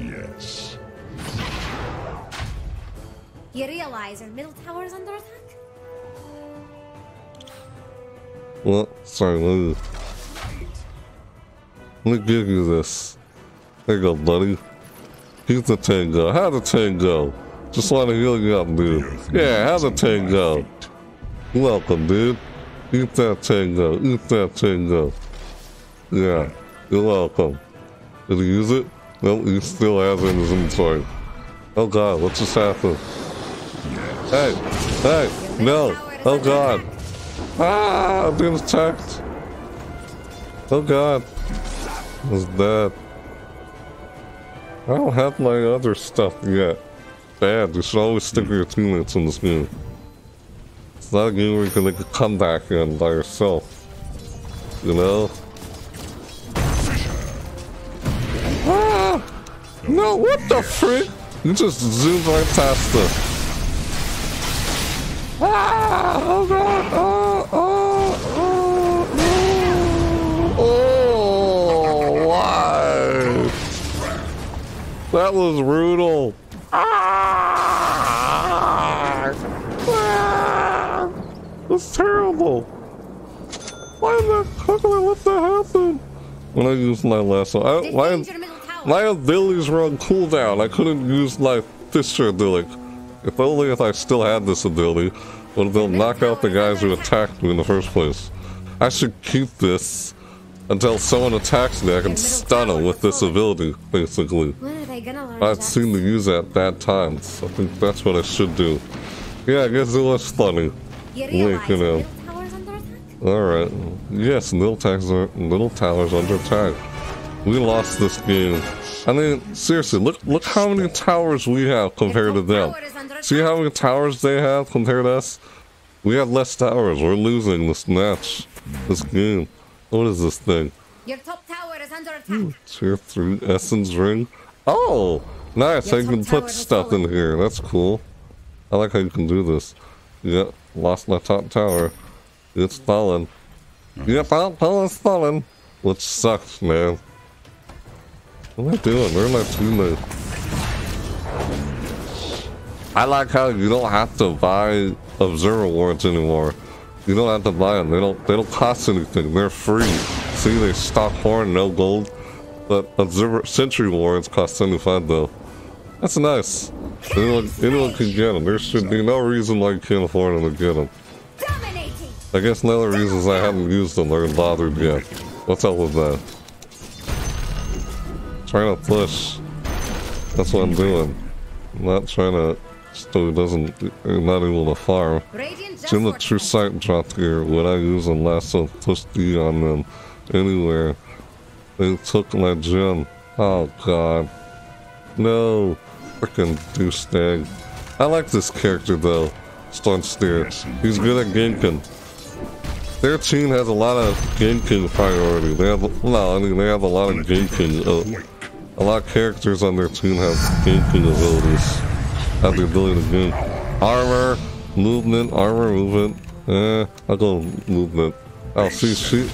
Yes. You realize our middle tower is under attack? Well, sorry, let me give you this. There you go, buddy. He's the tango. How'd the tango? Just want to heal you up, dude. Yeah, how'd the tango? Welcome, dude. Eat that tango. Eat that tango. Yeah, you're welcome. Did he use it? Nope, he still has it in his inventory. Oh god, what just happened? Hey! Hey! No! Oh god! Ah! I'm being attacked! Oh god! It's bad. I don't have my other stuff yet. Bad. You should always stick with your teammates in this game. It's not a game where you can make a comeback and by yourself. You know? Ah! No! What the freak? You just zoomed right past us. Ah! Oh god! Oh! Oh! Oh! Oh! Why? That was brutal. Ah! Ah! That's terrible. Why in the heck did I let that happen? When I used my lasso, my abilities were on cooldown. I couldn't use my Fisher ability. If only if I still had this ability, but they'll knock out the guys who attacked me in the first place. I should keep this until someone attacks me. I can stun them with this ability, basically. I've seen them use that bad times. I think that's what I should do. Yeah, I guess it was funny. Wink, you know. Alright. Yes, little towers under attack. We lost this game. I mean, seriously, look how many towers we have compared to them. See how many towers they have compared to us? We have less towers. We're losing this match, this game. What is this thing? Your top tower is under attack. Ooh, tier 3 Essence Ring. Oh, nice. Your I can put stuff in here. That's cool. I like how you can do this. Yep, lost my top tower. It's fallen. Yep, it's fallen. Which sucks, man. What am I doing? Where am I too late? I like how you don't have to buy observer rewards anymore. You don't have to buy them. They don't cost anything. They're free. See, they stock horn, no gold. But observer sentry rewards cost $75 though. That's nice. Anyone can get them. There should be no reason why you can't afford them to get them. I guess another reason is I haven't used them or bothered yet. What's up with that? Trying to push. That's what I'm doing. I'm not trying to. So it doesn't. Not able to farm. Jim the true sight dropped here. When I used the lasso push D on them anywhere, they took my gem. Oh god. No. Frickin' douche tag. I like this character though. Stunt Steer. He's good at ganking. Their team has a lot of ganking priority. They have, no, I mean they have a lot of ganking. A lot of characters on their team have ganking abilities. Have the ability to gank. Armor movement. I'll go movement. Oh, she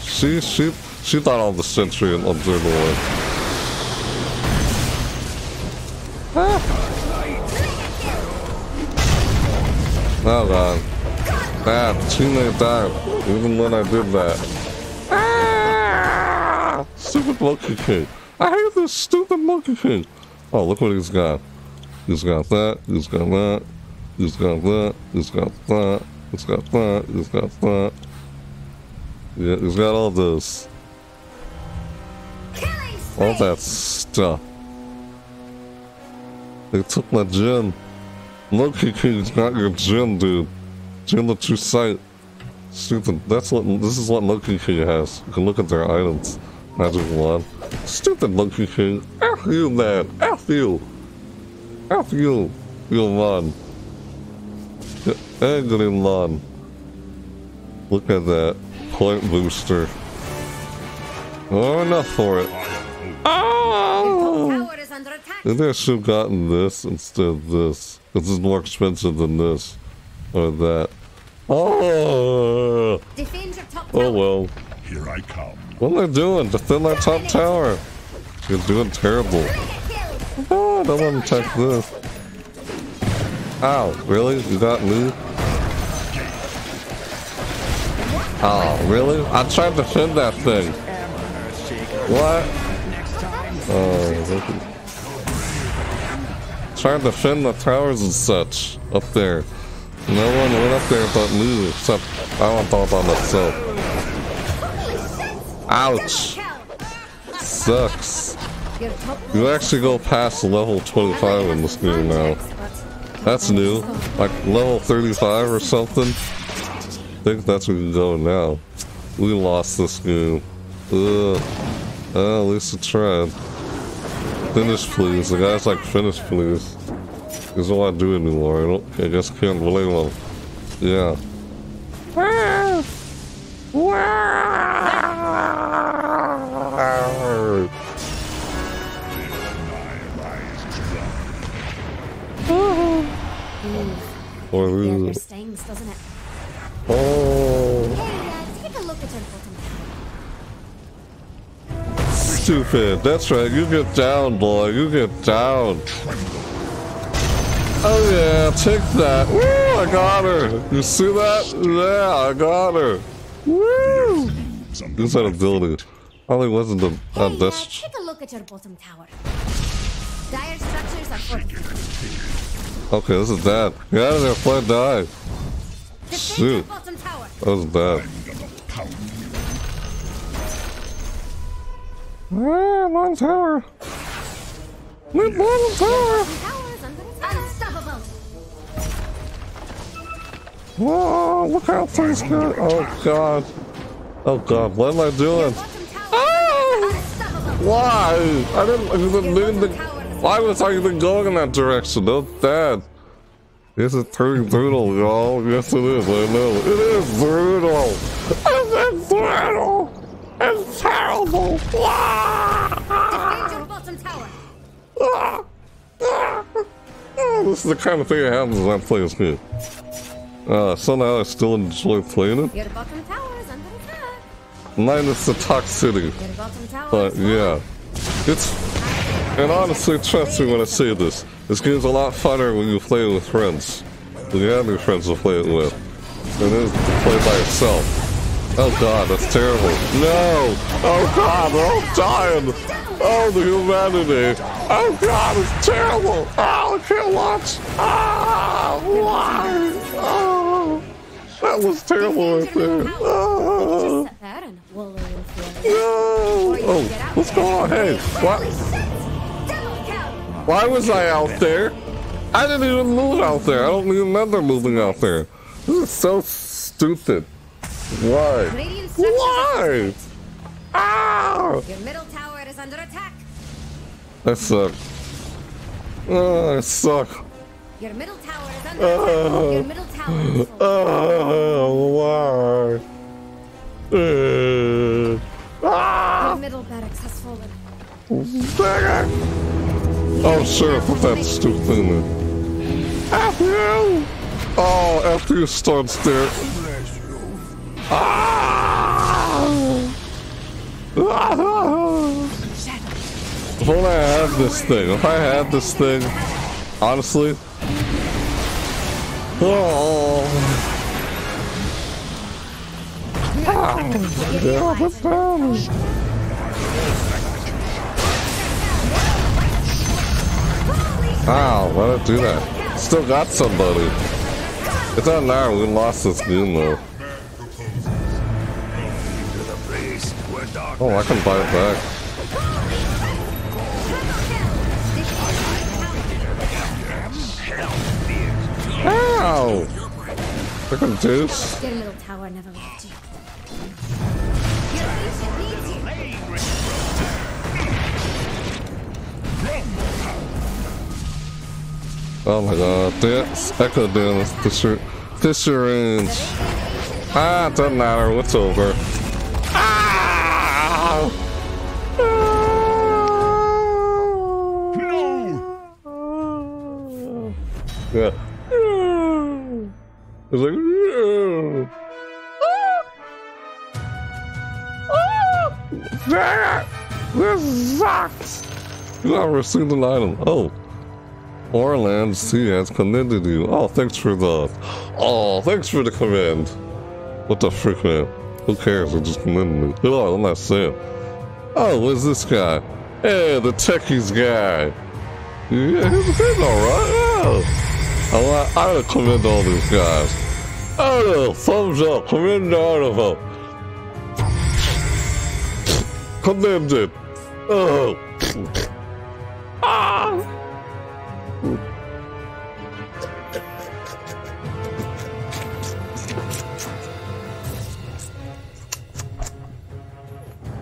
thought all the sentry and observer away. Ah. Oh god. That teammate died. Even when I did that. Ah! Stupid Monkey King. I hate this stupid Monkey King. Oh, look what he's got. He's got that, he's got that, he's got that, he's got that, he's got that, he's got that. Yeah, he's got all those. All that stuff. They took my gem. Monkey King's got your gem, dude. Gem the true sight. Stupid, that's what, this is what Monkey King has. You can look at their items. Magic wand. Stupid Monkey King. F you, man. F you. F you, you man. You angry man. Look at that. Point booster. Oh, enough for it. Oh! Maybe I should have gotten this instead of this. This is more expensive than this. Or that. Oh! Oh well. Here I come. What am I doing? Defend my top tower. You're doing terrible. Oh, I don't want to attack this. Ow, really? You got me? Oh, really? I tried to defend that thing. What? Oh, trying to defend the towers and such up there. No one went up there but me, except I went all by myself. Ouch. Sucks. You actually go past level 25 in this game now. That's new. Like level 35 or something. I think that's where you go now. We lost this game. Ugh. At least I tried. Finish please. The guy's like finish please. He's all I do anymore. I guess I can't blame him. Yeah. Or who? Oh, stupid! That's right. You get down, boy. You get down. Oh yeah, take that! Woo! I got her. You see that? Yeah, I got her. Woo! Who's that ability? Probably wasn't the best. Take a look at your bottom tower. Dire structures are fortified. Okay, this is bad. Get out of there before I die. Shoot. That was bad. Ah, bottom tower. Mid bottom tower. Whoa, look out for this guy. Oh god. Oh god, what am I doing? Oh! Why? I didn't mean to. Why was I even going in that direction? No, Dad. This is pretty brutal, y'all. Yes, it is. I know. It is brutal. It's brutal. It's terrible. This is the kind of thing that happens when I play this game. Somehow I still enjoy playing it. Your bottom tower is under attack. Minus the toxicity. But yeah. It's... And honestly, trust me when I say this. This game's a lot funner when you play it with friends. When you have your friends to play it with. It is to play by yourself. Oh god, that's terrible. No! Oh god, we're all dying! Oh, the humanity! Oh god, it's terrible! Oh, I can't watch! Ah! Why? Oh! That was terrible right there! Oh! No! Oh, what's going on? Hey, what? Why was I out there? I didn't even move out there. I don't even remember moving out there. This is so stupid. Why? Why? Ah! Your middle tower is under attack. That sucks. I suck. Your middle tower is under attack. Your middle tower is under attack. Why? Ah! Your middle barracks has fallen. Dang it! Oh sure, put that stupid thing in. After you! Oh, after you starts there. Ah! Ah! If I had this thing, honestly. Oh. Ah, yeah, what's that? Ow, why did I do that? Still got somebody. It's not now, we lost this game though. Oh, I can buy it back. Ow! Look at this. Oh my god, that's I could have done this Fisher range. Ah, it doesn't matter, what's over? No. Yeah. It was like no. Oh. Dang it. This sucks. You have received an item. Oh, Orland C has commended you. Oh, thanks for the command. What the frick, man? Who cares? I just commended me. Oh, I'm not saying. Oh, where's this guy? Hey, the techies guy. Yeah, he's been alright. Yeah. I gotta commend all these guys. Oh, thumbs up. Commend all of them. Commend it. Oh. Ah.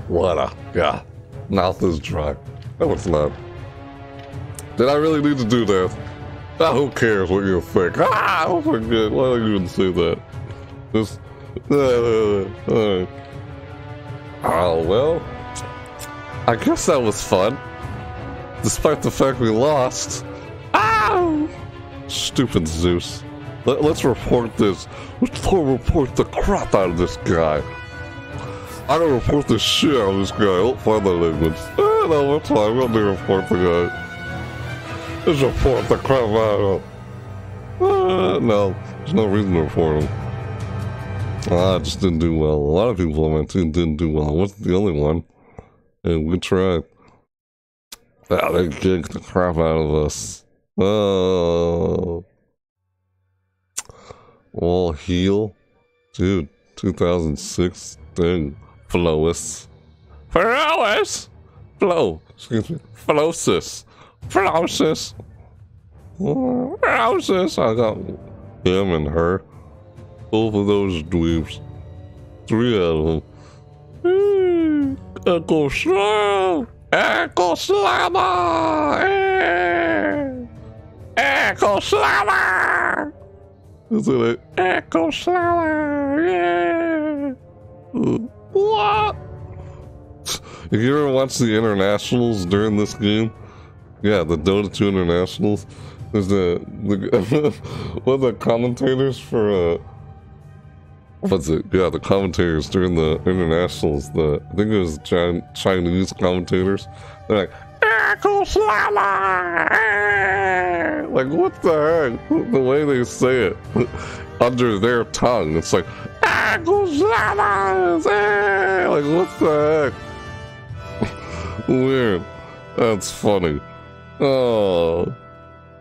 Water. Yeah. Mouth is dry. That was loud. Did I really need to do that? Ah, who cares what you think? Ah, I forget. Why did I even say that? Just. Oh, well. I guess that was fun. Despite the fact we lost. Ah! Stupid Zeus. Let's report this. Let's report the crap out of this guy. I don't report the shit out of this guy. Don't find that language. No, that's fine. We don't need to report the guy. Just report the crap out of him. No, there's no reason to report him. I just didn't do well. A lot of people on my team didn't do well. I wasn't the only one. And we tried. Ah, they kicked the crap out of us. Oh. All heal? Dude, 2006 thing. Flosis. I got him and her. Both of those dweebs. Three of them. Echo Slam! Echo Slammer! Echo Slammer! Is it Echo Slammer? Yeah! What? If you ever watch the internationals during this game, yeah, the Dota 2 internationals, there's the one of the commentators for what's it? Yeah, the commentators during the internationals, I think it was Chinese commentators. They're like, Echo Slammer! Like, what the heck? The way they say it under their tongue, it's like. Like, what the heck? Weird. That's funny. Oh.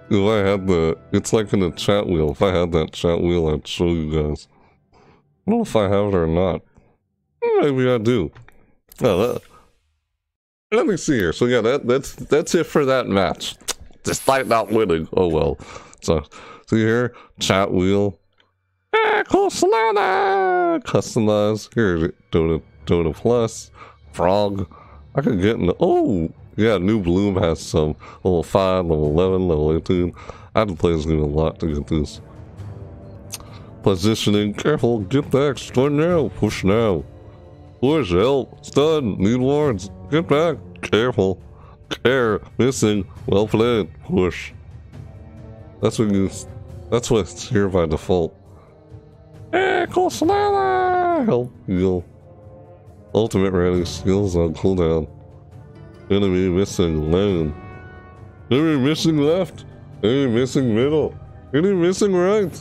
If I had the... It's like in the chat wheel. If I had that chat wheel, I'd show you guys. I don't know if I have it or not. Maybe I do. Oh, that... Let me see here. So yeah, that's it for that match. Despite not winning. Oh well. So see here, chat wheel. Customize. Here's it. Dota Plus. Frog. I could get in the, oh yeah, New Bloom has some level 5, level 11, level 18. I had to play this game a lot to get this. Positioning, careful, get back, stun now, push now. Push, help, stun, need wards, get back, careful, care, missing, well played, push. That's what you, that's what's here by default. Help, heal. Ultimate ready, skills on cooldown. Enemy missing lane. Enemy missing left. Enemy missing middle. Enemy missing right.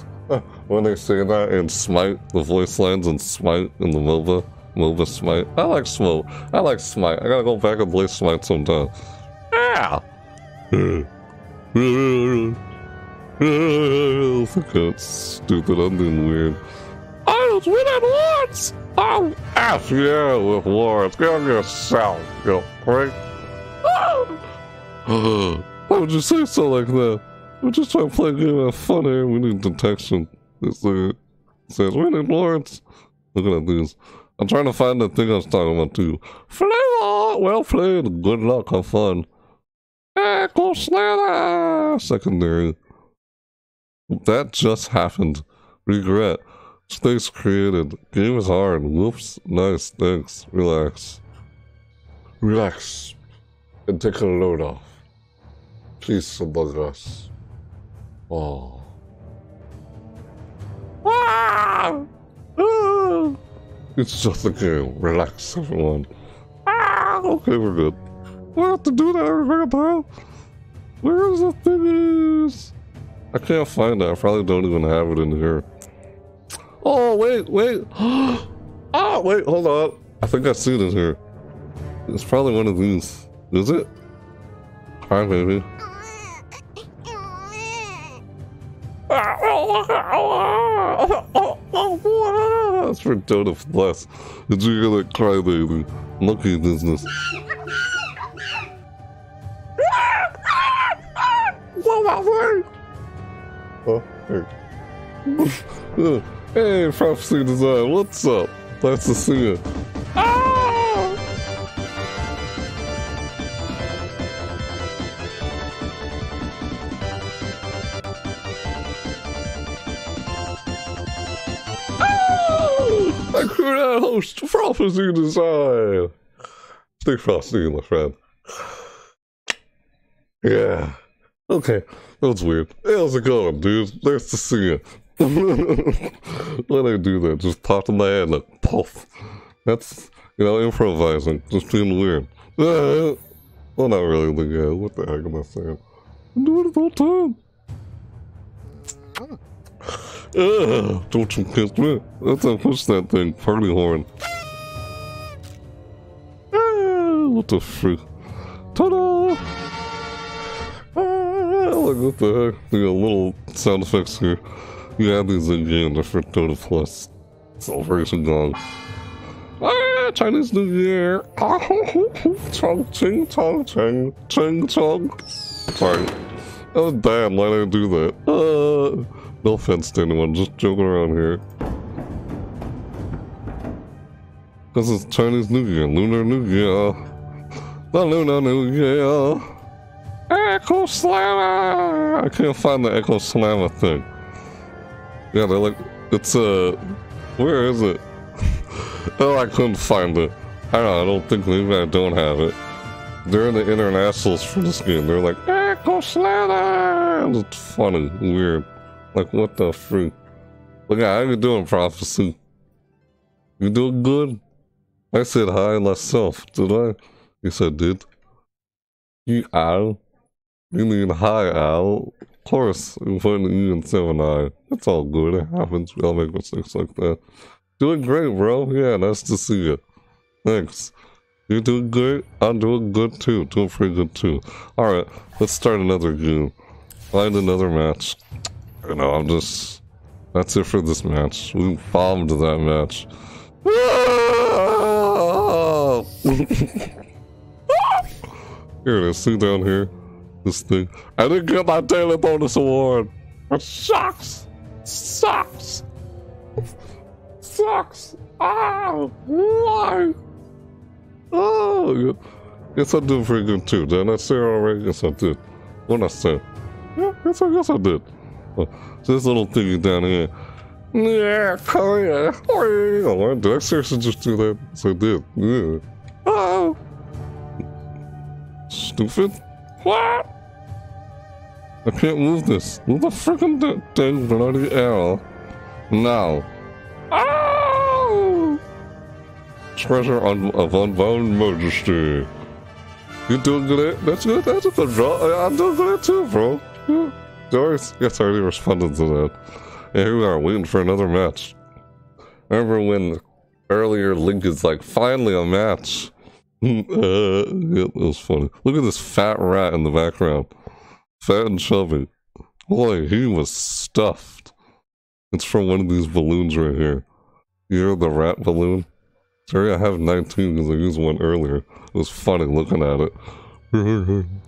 When they say that in Smite, the voice lines in Smite in the MOBA. MOBA Smite. I like Smoke. I like Smite. I gotta go back and play Smite sometime. Ah! That's stupid. I'm doing weird. I was winning wards! I'll F you with wards. Get on yourself, you prick. Why would you say so like that? We're just trying to play a game and have fun here. We need detection. This says, we need wards. Look at these. I'm trying to find the thing I was talking about too. Flavor! Well played. Good luck. Have fun. Echo Slayer! Secondary. That just happened. Regret. Stakes created. Game is hard. Whoops. Nice. Thanks. Relax. Relax. And take a load off. Peace among us. Oh. Ah! Ah! It's just a game. Relax, everyone. Ah, okay, we're good. We have to do that every time. Where is the thingies? I can't find that. I probably don't even have it in here. Oh, wait, wait. Oh, wait, hold on. I think I see this here. It's probably one of these. Is it? Hi, baby. That's for Dota Plus. Did you hear that cry, baby? Lucky business. Oh, hey. Hey, Prophecy Design, what's up? Nice to see you. I could not host Prophecy Design. Stay frosty, my friend. Yeah. Okay. That was weird. Hey, how's it going, dude? Nice to see you. When I do that, just popped in my head like poof. That's, you know, improvising. Just being weird. Well, not really, but yeah, what the heck am I saying? I'm doing it all the time. Don't you kiss me? Let's push that thing, party horn. What the freak? Ta-da! Like, what the heck? You got little sound effects here. You have these in game, they're for Dota Plus. Celebration Gong. Ah, Chinese New Year! Ah, chong, ching, chong, ching, ching, chong. Sorry. That was bad, why did I do that? No offense to anyone, just joking around here. This is Chinese New Year, Lunar New Year. The Lunar New Year. Echo Slammer! I can't find the Echo Slammer thing. Yeah, they're like, it's where is it? Oh, I couldn't find it. I don't know, I don't think, maybe I don't have it. They're in the internationals for this game. They're like, Echo Slammer! It's funny, weird. Like, what the freak? Look at how you doing, Prophecy. You doing good? I said hi myself, did I? You said did. You owl. You mean hi, owl. Of course, you put an E and 7i. It's all good, it happens. We all make mistakes like that. Doing great, bro. Yeah, nice to see you. Thanks. You're doing great. I'm doing good too. Doing pretty good too. Alright, let's start another game. Find another match. You know, I'm just... That's it for this match. We bombed that match. Here it is. See down here. This thing. I didn't get my daily bonus award. It sucks. Sucks. Sucks. Ah, why? Oh, yes, I did pretty good too. Did I say it already? Yes, I did. What did I say? Yeah, yes, I did. Oh, this little thingy down here. Yeah, oh yeah. Oh, yeah. Did I seriously just do that? Yes, I did. Yeah. Oh. Stupid. What? I can't move this. Move the freaking thing, bloody L. Now. Oh! Treasure of unbound majesty. You doing good? That's good. That's a good, bro. I'm doing good too, bro. Yeah. Yes, I already responded to that. And here we are, waiting for another match. Remember when earlier Link is like, finally a match. It was funny. Look at this fat rat in the background. Fat and chubby. Boy, he was stuffed. It's from one of these balloons right here. You hear the rat balloon? Sorry, I have 19 because I used one earlier. It was funny looking at it.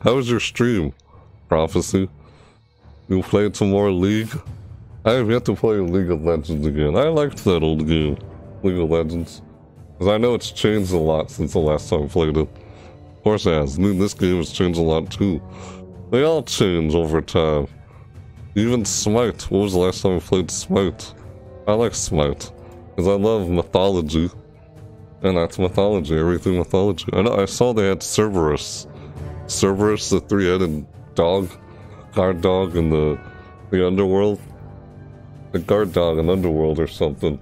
How was your stream, Prophecy? You played some more League? I have yet to play League of Legends again. I liked that old game, League of Legends. Because I know it's changed a lot since the last time I played it. Of course it has. I mean, this game has changed a lot too. They all change over time. Even Smite. What was the last time I played Smite? I like Smite. Because I love mythology. And that's mythology. Everything mythology. I know, I saw they had Cerberus. Cerberus, the three-headed dog. Guard dog in the underworld, the guard dog in underworld or something.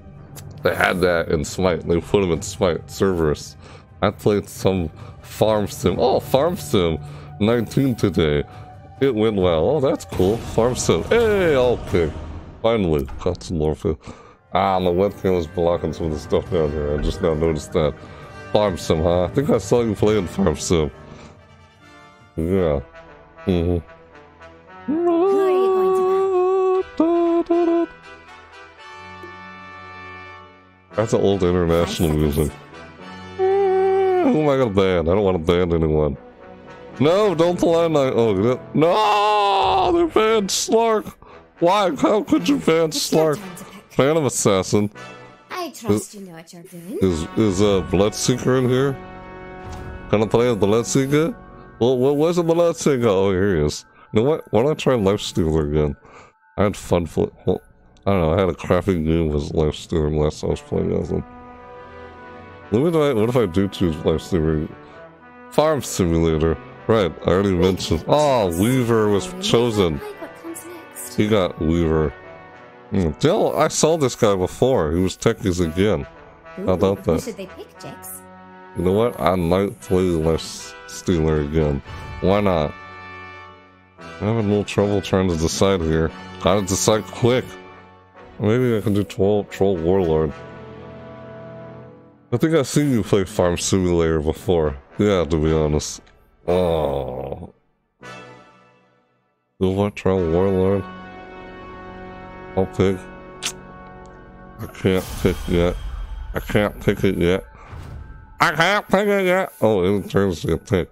They had that in Smite. They put him in Smite. Cerberus. I played some farm sim. Oh, farm sim 19 today. It went well. Oh, that's cool. Farm sim. Hey, All-Pick. Finally got some more food. Ah, my webcam was blocking some of the stuff down here. I just now noticed that. Farm sim, huh? I think I saw you playing farm sim. Yeah. Mm-hmm. Who are you going to have? That's an old international music. Who am I gonna ban? I don't want to ban anyone. No, don't blind my. Oh, no! They banned Slark! Why? How could you ban Slark? Phantom Assassin. I trust you know what you're doing. Is Bloodseeker in here? Can I play a Bloodseeker? Well, where's the Bloodseeker? Oh, here he is. You know what? Why don't I try Life Stealer again? I had fun for well, I don't know, I had a crappy game with Life Stealer last time I was playing as him. What if I do choose Life Stealer? Farm Simulator. Right, I already mentioned. Oh, Weaver was chosen. He got Weaver. Dill, I saw this guy before. He was Techies again. How about that? You know what? I might play Life Stealer again. Why not? I'm having a little trouble trying to decide here. Gotta decide quick. Maybe I can do Troll Warlord. I think I've seen you play Farm Simulator before. Yeah, to be honest. Oh. Do what? Troll Warlord? I'll pick. I can't pick yet. I can't pick it yet. I can't pick it yet! Oh, it turns to pick.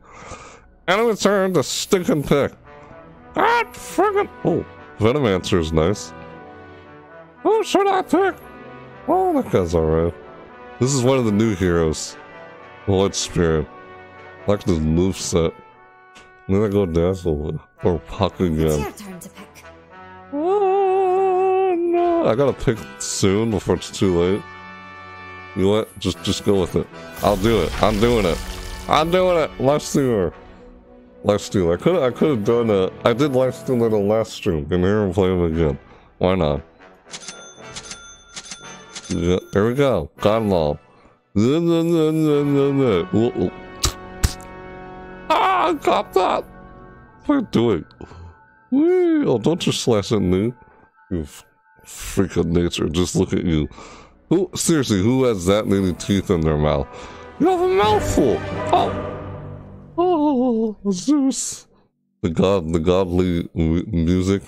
And it turns to stinking pick. God friggin'. Oh, Venomancer is nice. Who should I pick? Oh, that guy's alright. This is one of the new heroes. Blood Spirit. I like this moveset. Then I go Dazzle or Puck again. It's your turn to pick. Oh, no. I gotta pick soon before it's too late. You know what? Just go with it. I'll do it. I'm doing it. I'm doing it. Life Stealer. Lifestealer. I could have done a. I did Lifestealer the last stream. Can hear him play him again. Why not? Yeah, here we go. Got him all. Ah, I got that. What are you doing? Oh, don't you slash at me. You freak of nature. Just look at you. Who, seriously, who has that many teeth in their mouth? You have a mouthful. Oh, Zeus, the godly music,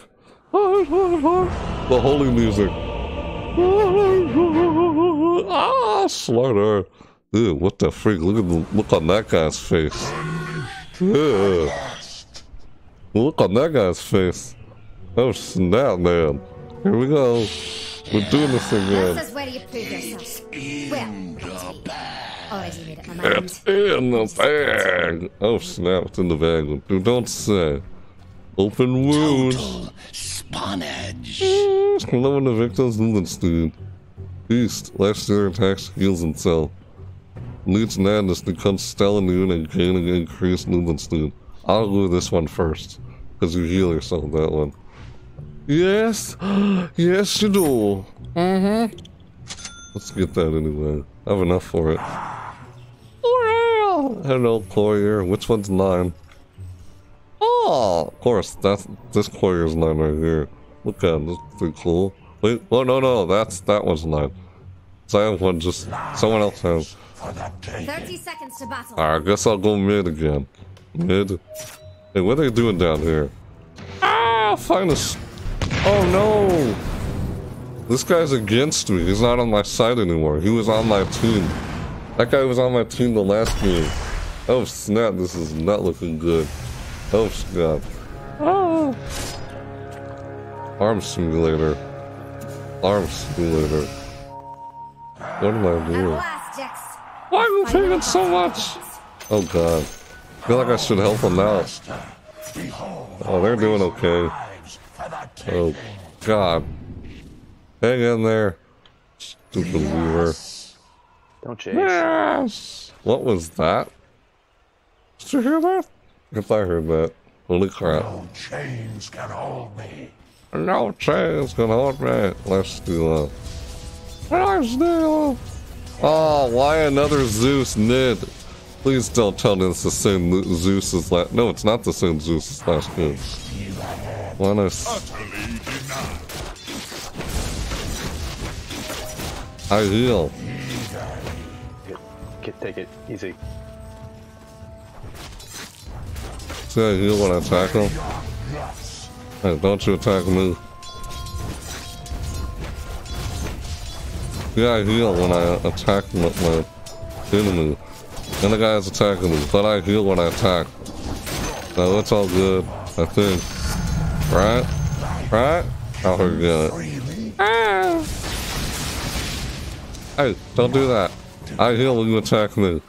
the holy music. Ah, slaughter. Dude, what the freak? Look at the look on that guy's face. Ew. Look on that guy's face. Oh snap, man. Here we go. We're doing this thing again. This is where you prove yourself. Well, it's in the bag. Oh snap, it's in the bag. Dude, don't say. Open wound. Total spawnage. Loving the victims in this, dude. Beast, last year attacks, heals himself. Leads madness becomes Stellanoon and gaining increased movements, dude. I'll do this one first, because you heal yourself that one. Yes! Yes, you do! Mm-hmm. Let's get that anyway. I have enough for it. Well! Hello, courier. Which one's 9? Oh! Of course, that's, this courier's 9 right here. Look at him, this is pretty cool. Wait, oh no, no, that's, that one's 9. So I have one just, someone else has. 30 seconds to battle. Alright, I guess I'll go mid again. Mid. Hey, what are they doing down here? Ah, find us. Oh no! This guy's against me. He's not on my side anymore. He was on my team. That guy was on my team the last game. Oh snap, this is not looking good. Oh snap. Ah. Arm simulator. Arm simulator. What am I doing? Why are you taking so much? Oh god. I feel like I should help them out. Oh, they're doing okay. Oh god. Hang in there. Stupid weaver. Don't chase. Yes! What was that? Did you hear that? If I heard that. Holy crap. No chains can hold me. No chains can hold me. Let's steal up. Let's steal up. Oh, why another Zeus nid? Please don't tell me it's the same Zeus as last. No, it's not the same Zeus as last game. Why not? I heal. Take it easy. See, I heal when I attack him. Hey, don't you attack me. Yeah, I heal when I attack my enemy. And the guy's attacking me, but I heal when I attack. So it's all good, I think. Right? Right? I'll forget it. Ah. Hey, don't do that. I heal when you attack me.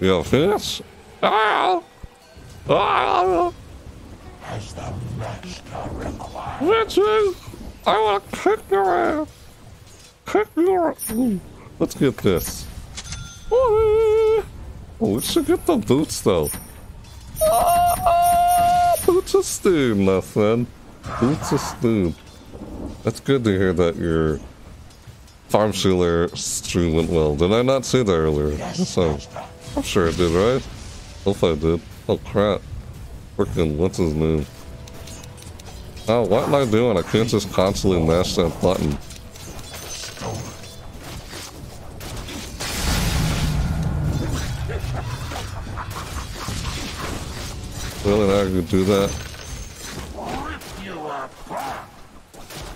You have a fish? Ah! Ah! As the master requires. Richie! I want to kick your ass! Let's get this. Oh, we should get the boots though. Oh, boots of steam, my friend. Boots of steam. That's good to hear that your farm sealer stream went well. Did I not say that earlier? So I'm sure I did, right? Hope I did. Oh crap. Freaking what's his name? Oh, what am I doing? I can't just constantly mash that button. Really, I could do that.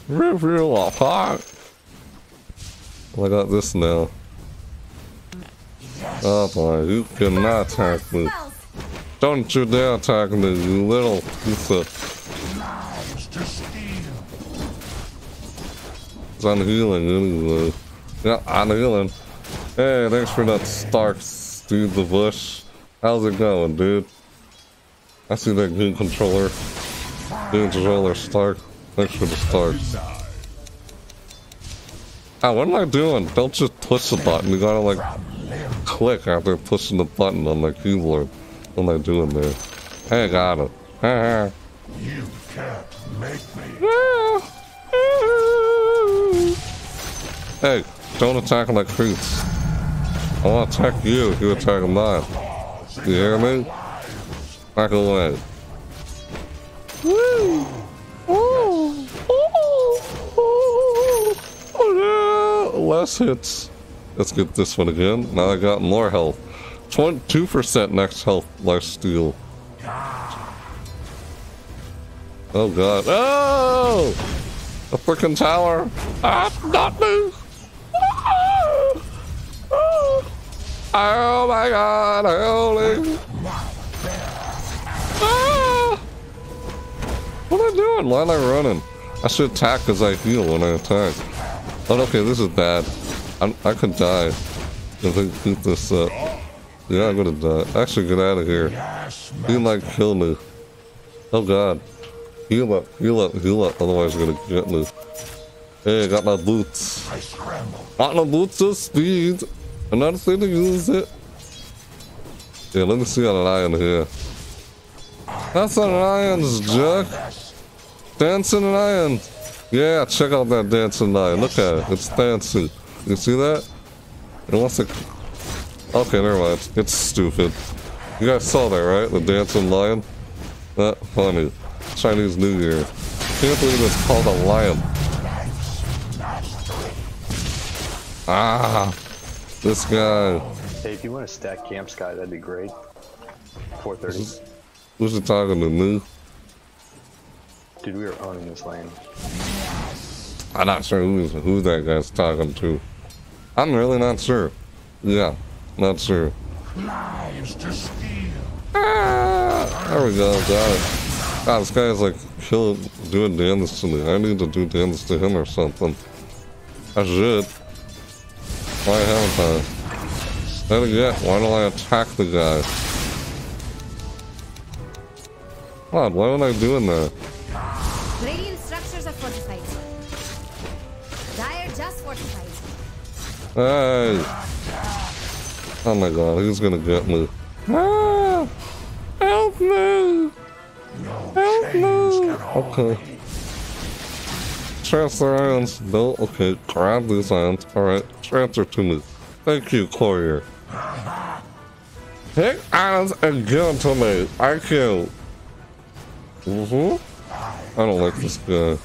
Rip you apart. Well, I got this now. Oh boy, you cannot attack me. Don't you dare attack me, you little piece of. It's unhealing anyway. Yeah, unhealing. Hey, thanks for that Starks, dude, the bush. How's it going, dude? I see that game controller. Game controller Stark. Thanks for the Stark. Ah, what am I doing? Don't just push the button. You gotta like click after pushing the button on my keyboard. What am I doing there? I got it. You can't make me. Hey, don't attack like creeps. I wanna attack you if you attack mine. You hear me? Back away. Woo! Oh! Oh! Oh! Oh! Oh! less hits. Let's get this one again. Now I got more health. 22% next health lifesteal. Oh god. Oh! A freaking tower! Ah, not me! Ah! Ah! Oh my god, holy! Ah! What am I doing? Why am I running? I should attack because I heal when I attack. But okay, this is bad. I could die if I beat this up. Yeah, I'm gonna die. Actually, get out of here. He might kill me. Oh god. Heal up, heal up, heal up, otherwise you're gonna get me. Hey, I got my boots. Got my boots of speed. I'm not afraid to use it. Yeah, let me see an lion here. That's an lion's jerk. Dancing lion. Yeah, check out that dancing lion. Look at it, it's dancing. You see that? It wants to... Okay, never mind. It's stupid. You guys saw that, right? The dancing lion? Not funny. Chinese New Year. Can't believe it's called a lion. Ah, this guy. Hey, if you want to stack Camp Sky, that'd be great. 430. Who's talking to me? Dude, we are owning this lane. I'm not sure who that guy's talking to. I'm really not sure. Yeah, not sure. Ah, there we go. Got it. God, this guy is like doing damage to me. I need to do damage to him or something. I should. Why haven't I? Then again, why don't I attack the guy? God, why am I doing that? Radiant structures are fortified. Dire just fortified. Hey! Oh my god, he's gonna get me. Ah! Help me! Help me! Okay. Transfer irons. No, okay. Grab these irons. Alright. Transfer to me. Thank you, courier. Take irons and give them to me. I kill. I don't like this guy.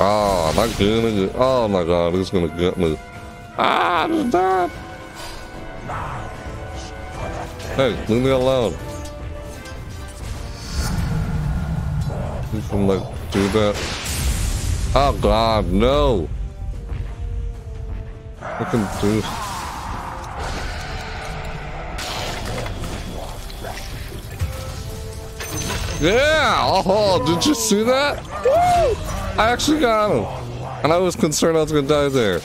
Ah, am I getting it? Oh my god, he's gonna get me. Ah, I just died. Hey, leave me alone. You can like do that. Oh god, no! I can do. Yeah! Oh, did you see that? Woo! I actually got him, and I was concerned I was gonna die there.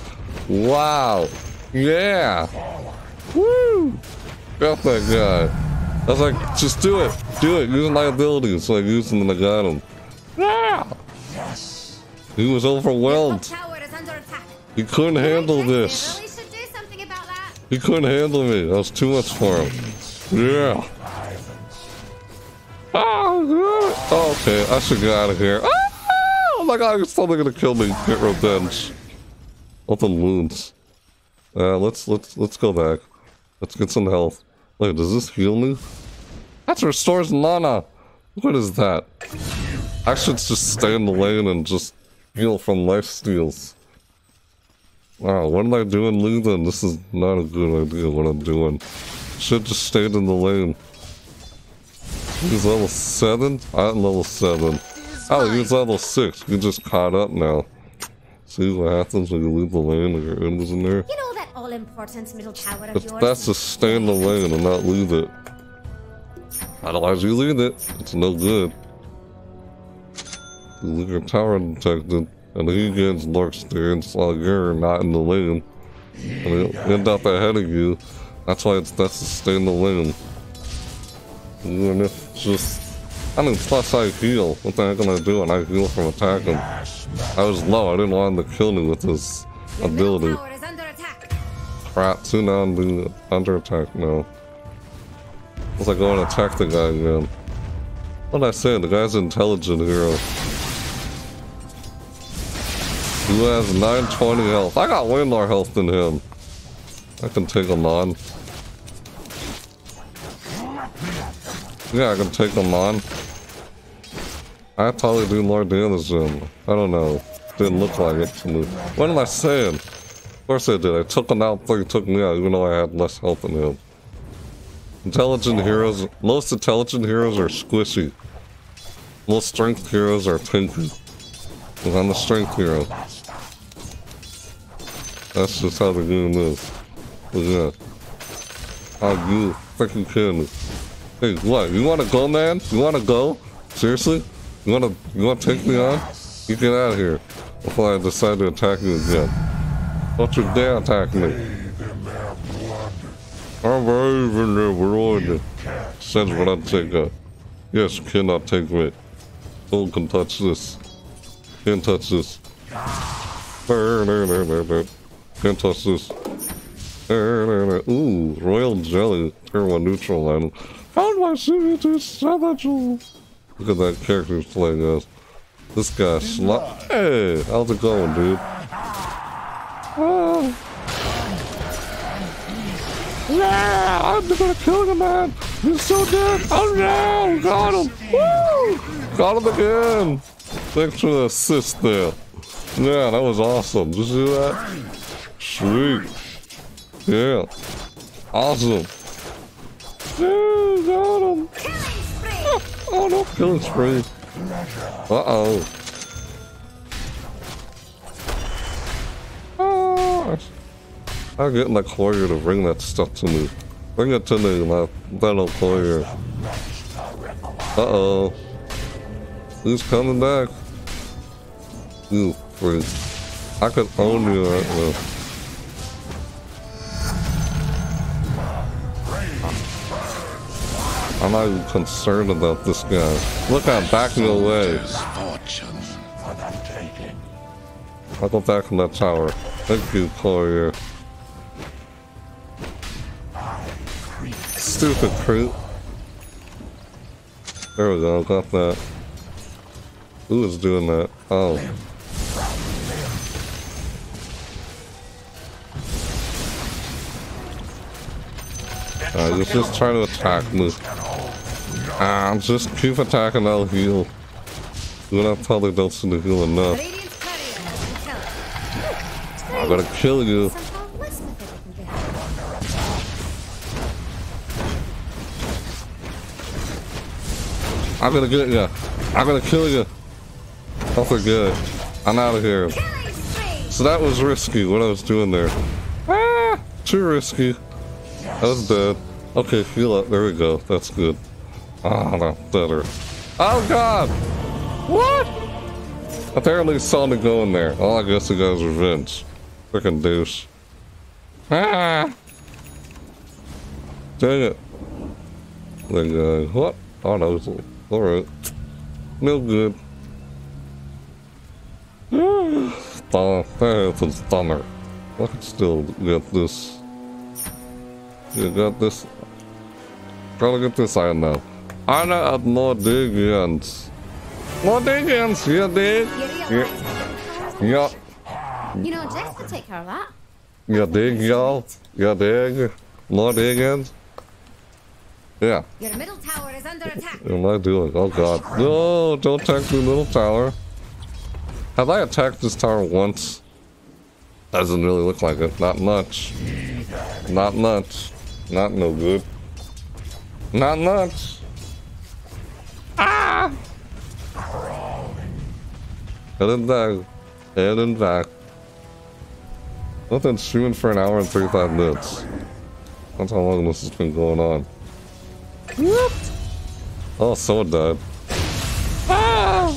Wow! Yeah! Woo! Got that guy. I was like, just do it, using my abilities, like using them. I got him. Yeah. Yes. He was overwhelmed. He couldn't handle this. Really should do something about that. He couldn't handle me. That was too much for him. Yeah. Oh, okay, I should get out of here. Oh my god, he's totally gonna kill me. Get revenge. Open wounds. Let's go back. Let's get some health. Wait, does this heal me? That restores mana. What is that? I should just stay in the lane and just heal from lifesteals. Wow, what am I doing leaving? This is not a good idea what I'm doing. Should just stay in the lane. He's level 7? I'm level 7. Oh, he was level 6. You just caught up now. See what happens when you leave the lane and your end was in there? You know that all-important middle tower of yours? That's just stay in the lane and not leave it. Otherwise you leave it. It's no good. Your tower detected, and he gains Lurk Stance while you're not in the lane. And he'll end up ahead of you. That's why it's best to stay in the lane. Even if it's just... I mean, plus I heal. What the heck am I doing? I heal from attacking. I was low. I didn't want him to kill me with his ability. Crap, soon I'm being under attack now. Unless I go and attack the guy again. What did I say? The guy's an intelligent hero. Who has 920 health? I got way more health than him. I can take him on. Yeah, I can take him on. I probably do more damage than him. I don't know. Didn't look like it to me. What am I saying? Of course I did. I took him out before he took me out, even though I had less health than him. Intelligent heroes. Most intelligent heroes are squishy. Most strength heroes are pinky. Because I'm a strength hero. That's just how the game is. Yeah. How you freaking kidding me? Hey, what? You wanna go, man? You wanna go? Seriously? You wanna take me on? You get out of here before I decide to attack you again. Don't you dare attack me. I'm even there, we're on it. Says what I take up. Yes, you cannot take me. No one can touch this. Can't touch this. Can't touch this. Ooh, royal jelly. Turn one neutral item. Found my signature savage. Look at that character's play, guys. This guy slot. Hey, how's it going, dude? Yeah, I'm gonna kill him, man. He's so dead. Oh no, got him. Woo! Got him again. Thanks for the assist there. Yeah, that was awesome. Did you see that? Sweet. Yeah. Awesome. Yeah, got him. Oh no, killing spree. Uh-oh. Oh, I'm getting that courier to bring that stuff to me. Bring it to me, that old courier. Uh-oh. He's coming back. You freak. I could own you right now. I'm not even concerned about this guy. Look, I'm backing away. I'll go back in that tower. Thank you, Courier. Stupid creep. There we go, got that. Who was doing that? Oh. He's just trying to attack me. I'm just keep attacking, I'll heal. Even I probably don't seem to heal enough. I'm gonna kill you. I'm gonna get you. I'm gonna kill you. That's a good. I'm out of here. So that was risky, what I was doing there. Ah, too risky. That was dead. Okay, heal up. There we go. That's good. Ah, that's better. Oh god! What? Apparently Sonic going there. Oh, I guess he got his revenge. Frickin' douche. Ah! Dang it. Then, what? Oh no, alright. No good. That happens, bummer. I can still get this. You got this. Gotta get this iron now. Iron at Nordigians. Nordigians, you dig? Yeah. You know, Jess will take care of that. You dig, y'all? You dig? Nordigians? Yeah. Your middle tower is under attack. What am I doing? Oh god. No, don't attack the middle tower. Have I attacked this tower once? Doesn't really look like it. Not much. Not much. Not no good. Not much. Ah! Head and back. Head and back. I've been streaming for an hour and 35 minutes. That's how long this has been going on. What? Oh, someone died. Ah!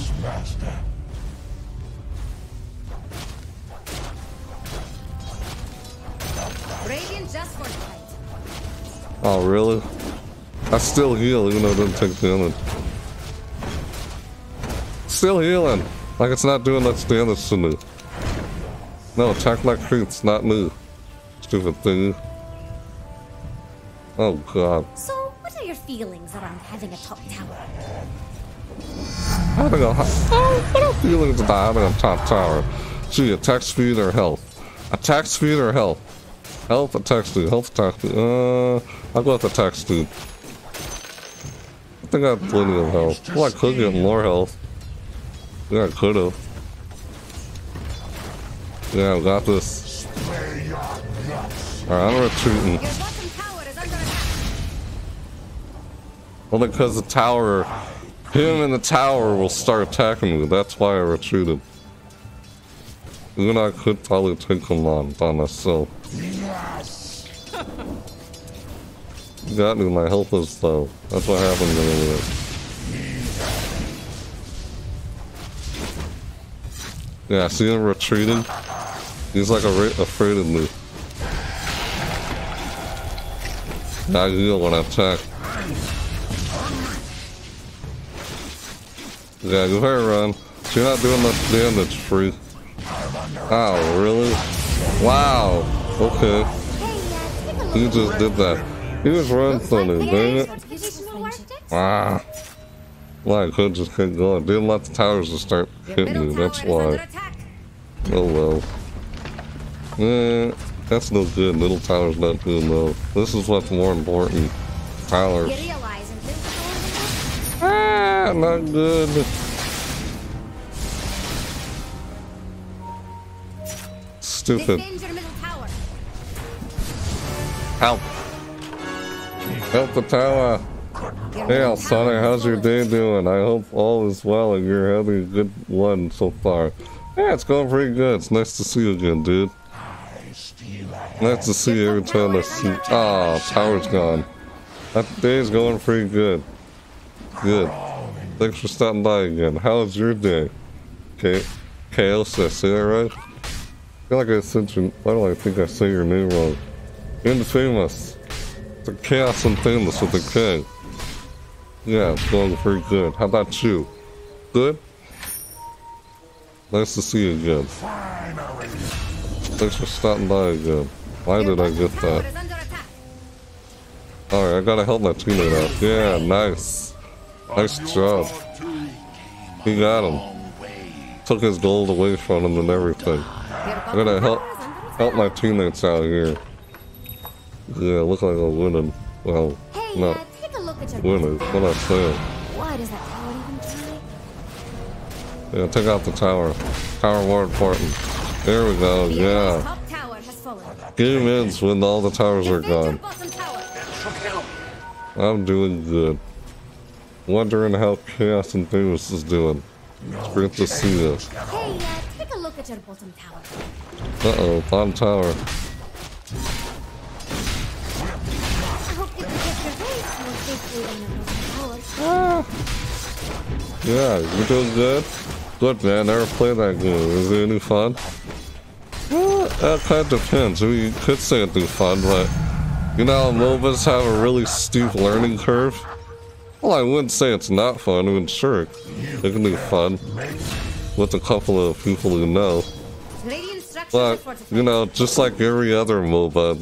Oh really? I still heal even though it didn't take damage. Still healing! Like it's not doing much damage to me. No, attack like creeps, not me. Stupid thing. Oh god. So what are your feelings around having a top tower? Having a what are feelings about having a top tower? Gee, attack speed or health. Attack speed or health. Health attacks dude, health attacks dude. I'll go with attacks dude. I think I have plenty of health. Well, I could get more health. Yeah, I could've. Yeah, I got this. Alright, I'm retreating. Only because the tower, him and the tower will start attacking me, that's why I retreated. Even I could probably take him on by myself. You got me, my health is low. That's what happened earlier. Yeah, see him retreating? He's like afraid of me. I heal when I attack. Yeah, go ahead, run. You're not doing much damage, freak. Oh, really? Wow. Okay. He just did that. He just ran through me, dang it. Ah. My hood just couldn't go. I didn't let the towers just start hitting me, that's why. Oh well. Eh, that's no good. Middle tower's not good though. This is what's more important. Towers. Ah, not good. Stupid. Help. Help the tower. Hey Alsonic, how's your day doing? I hope all is well and you're having a good one so far. Yeah, it's going pretty good. It's nice to see you again, dude. Nice to see you every time I see. Ah, oh, power's gone. That day's going pretty good. Good. Thanks for stopping by again. How's your day? Okay. Chaos, I say that right? I feel like I said your, why do I think I say your name wrong? And Famous. The Chaos and Famous with a K. Yeah, it's going pretty good. How about you? Good? Nice to see you again. Thanks for stopping by again. Why did I get that? Alright, I gotta help my teammate out. Yeah, nice. Nice job. He got him. Took his gold away from him and everything. I gotta help my teammates out here. Yeah, look like I'm winning. Well, no. Winning, what I said. Yeah, take out the tower. Tower more important. There we go, yeah. Game ends when all the towers are gone. I'm doing good. Wondering how Chaos and Famous is doing. It's great to see you. Uh-oh, bottom tower. Yeah, you doing good? Good man, never played that game. Is it any fun? Well, that kind of depends. I mean, you could say it'd be fun, but you know how MOBAs have a really steep learning curve? Well, I wouldn't say it's not fun. I mean, sure, it can be fun with a couple of people who know. But, you know, just like every other MOBA,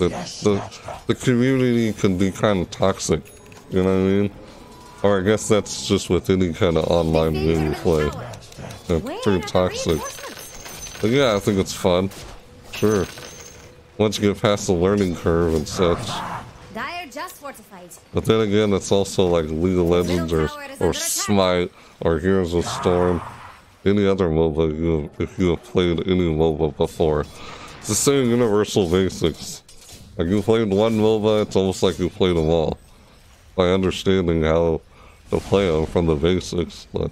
the community can be kind of toxic. You know what I mean? Or I guess that's just with any kind of online game you play. It's pretty toxic. But yeah, I think it's fun. Sure. Once you get past the learning curve and such. But then again, it's also like League of Legends or Smite or Heroes of the Storm. Any other MOBA, if you have played any MOBA before. It's the same universal basics. Like you played one MOBA, it's almost like you played them all. By understanding how to play them from the basics, but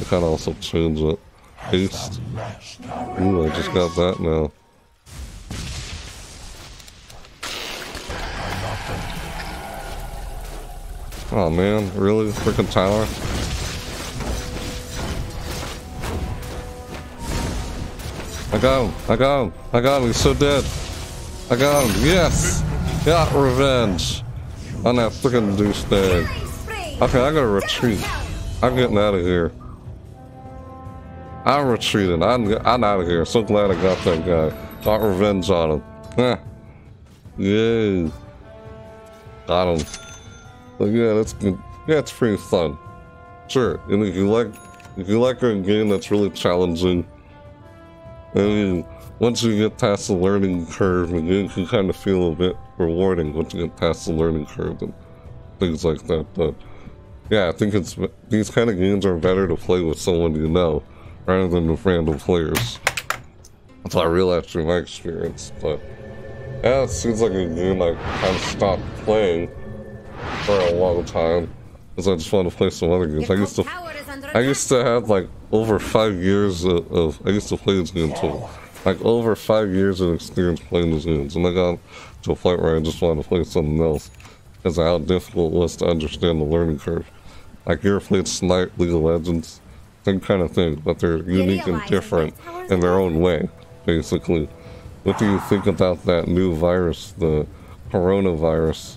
I kind of also change it. Haste. Ooh, I just got that now. Oh man, really? Freaking tower? I got him! I got him! I got him! He's so dead! I got him! Yes! Got revenge! On that freaking douchebag. Okay, I gotta retreat. I'm getting out of here. I'm retreating. I'm out of here. So glad I got that guy. Got revenge on him. Heh. Yay. Got him. But yeah, that's good. Yeah, it's pretty fun. Sure. And if you like a game that's really challenging, I mean, once you get past the learning curve, the game can kind of feel a bit rewarding once you get past the learning curve and things like that. But yeah, I think it's these kind of games are better to play with someone you know rather than with random players. That's what I realized through my experience, but yeah, it seems like a game I kind of stopped playing for a long time because I just wanted to play some other games. I used to have like over 5 years of I used to play this game total. Like over 5 years of experience playing these games, and I got to a point where I just wanted to play something else because of how difficult it was to understand the learning curve. Like, you ever played Smite, League of Legends, same kind of thing, but they're unique and different in their own way, basically. What do you think about that new virus, the coronavirus?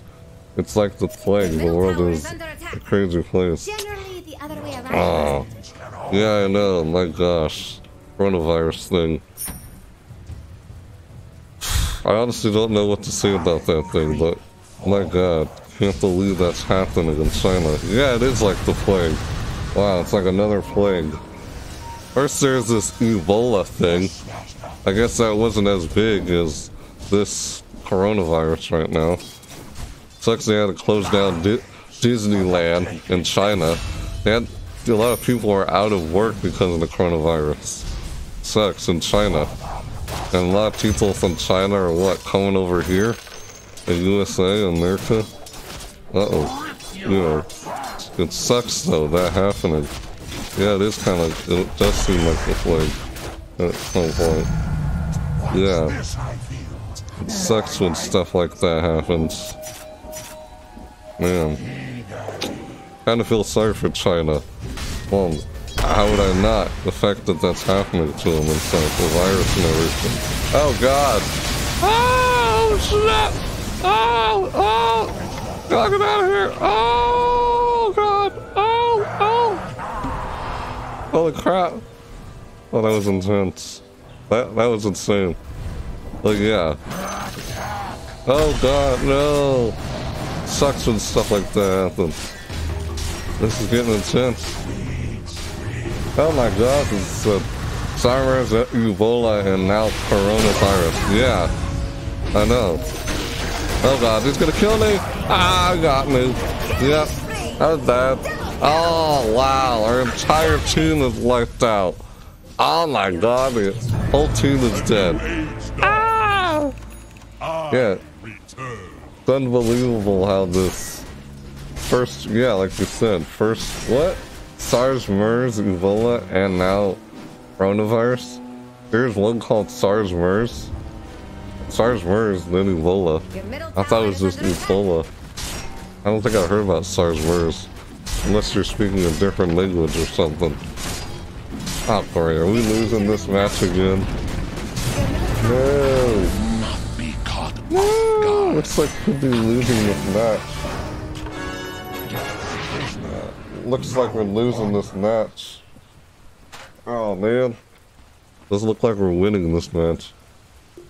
It's like the plague. The world is a crazy place. Oh, yeah, I know. My gosh, coronavirus thing. I honestly don't know what to say about that thing, but my god, can't believe that's happening in China. Yeah, it is like the plague. Wow, it's like another plague. First there's this Ebola thing. I guess that wasn't as big as this coronavirus right now. Sucks they had to close down Disneyland in China. They had, a lot of people are out of work because of the coronavirus. Sucks in China. And a lot of people from China are what, coming over here? The USA, America? Uh-oh. You know, it sucks though, that happening. Yeah, it is kind of, it does seem like a plague at some point. Yeah. It sucks when stuff like that happens. Man. Kind of feel sorry for China. Well, how would I not? The fact that that's happening to them and stuff, the virus and everything. Oh god! Oh snap! Oh! Oh! Gotta get out of here! Oh god! Oh! Oh! Holy crap! Oh, that was intense. That was insane. Like, yeah. Oh god, no! Sucks when stuff like that happens. This is getting intense. Oh my god, it's SARS, Ebola, and now coronavirus. Yeah, I know. Oh god, he's gonna kill me! Ah, I got me. Yep, I'm dead. Oh wow, our entire team is wiped out. Oh my god, the whole team is dead. Ah! Yeah, it's unbelievable how this first, yeah, like you said, first, what? SARS, MERS, Ebola, and now coronavirus. There's one called SARS, MERS. SARS, MERS, then Ebola. I thought it was just Ebola. I don't think I heard about SARS, MERS. Unless you're speaking a different language or something. Oh, boy, are we losing this match again? No! No! Looks like we'll be losing this match. Looks like we're losing this match. Oh man. Doesn't look like we're winning this match.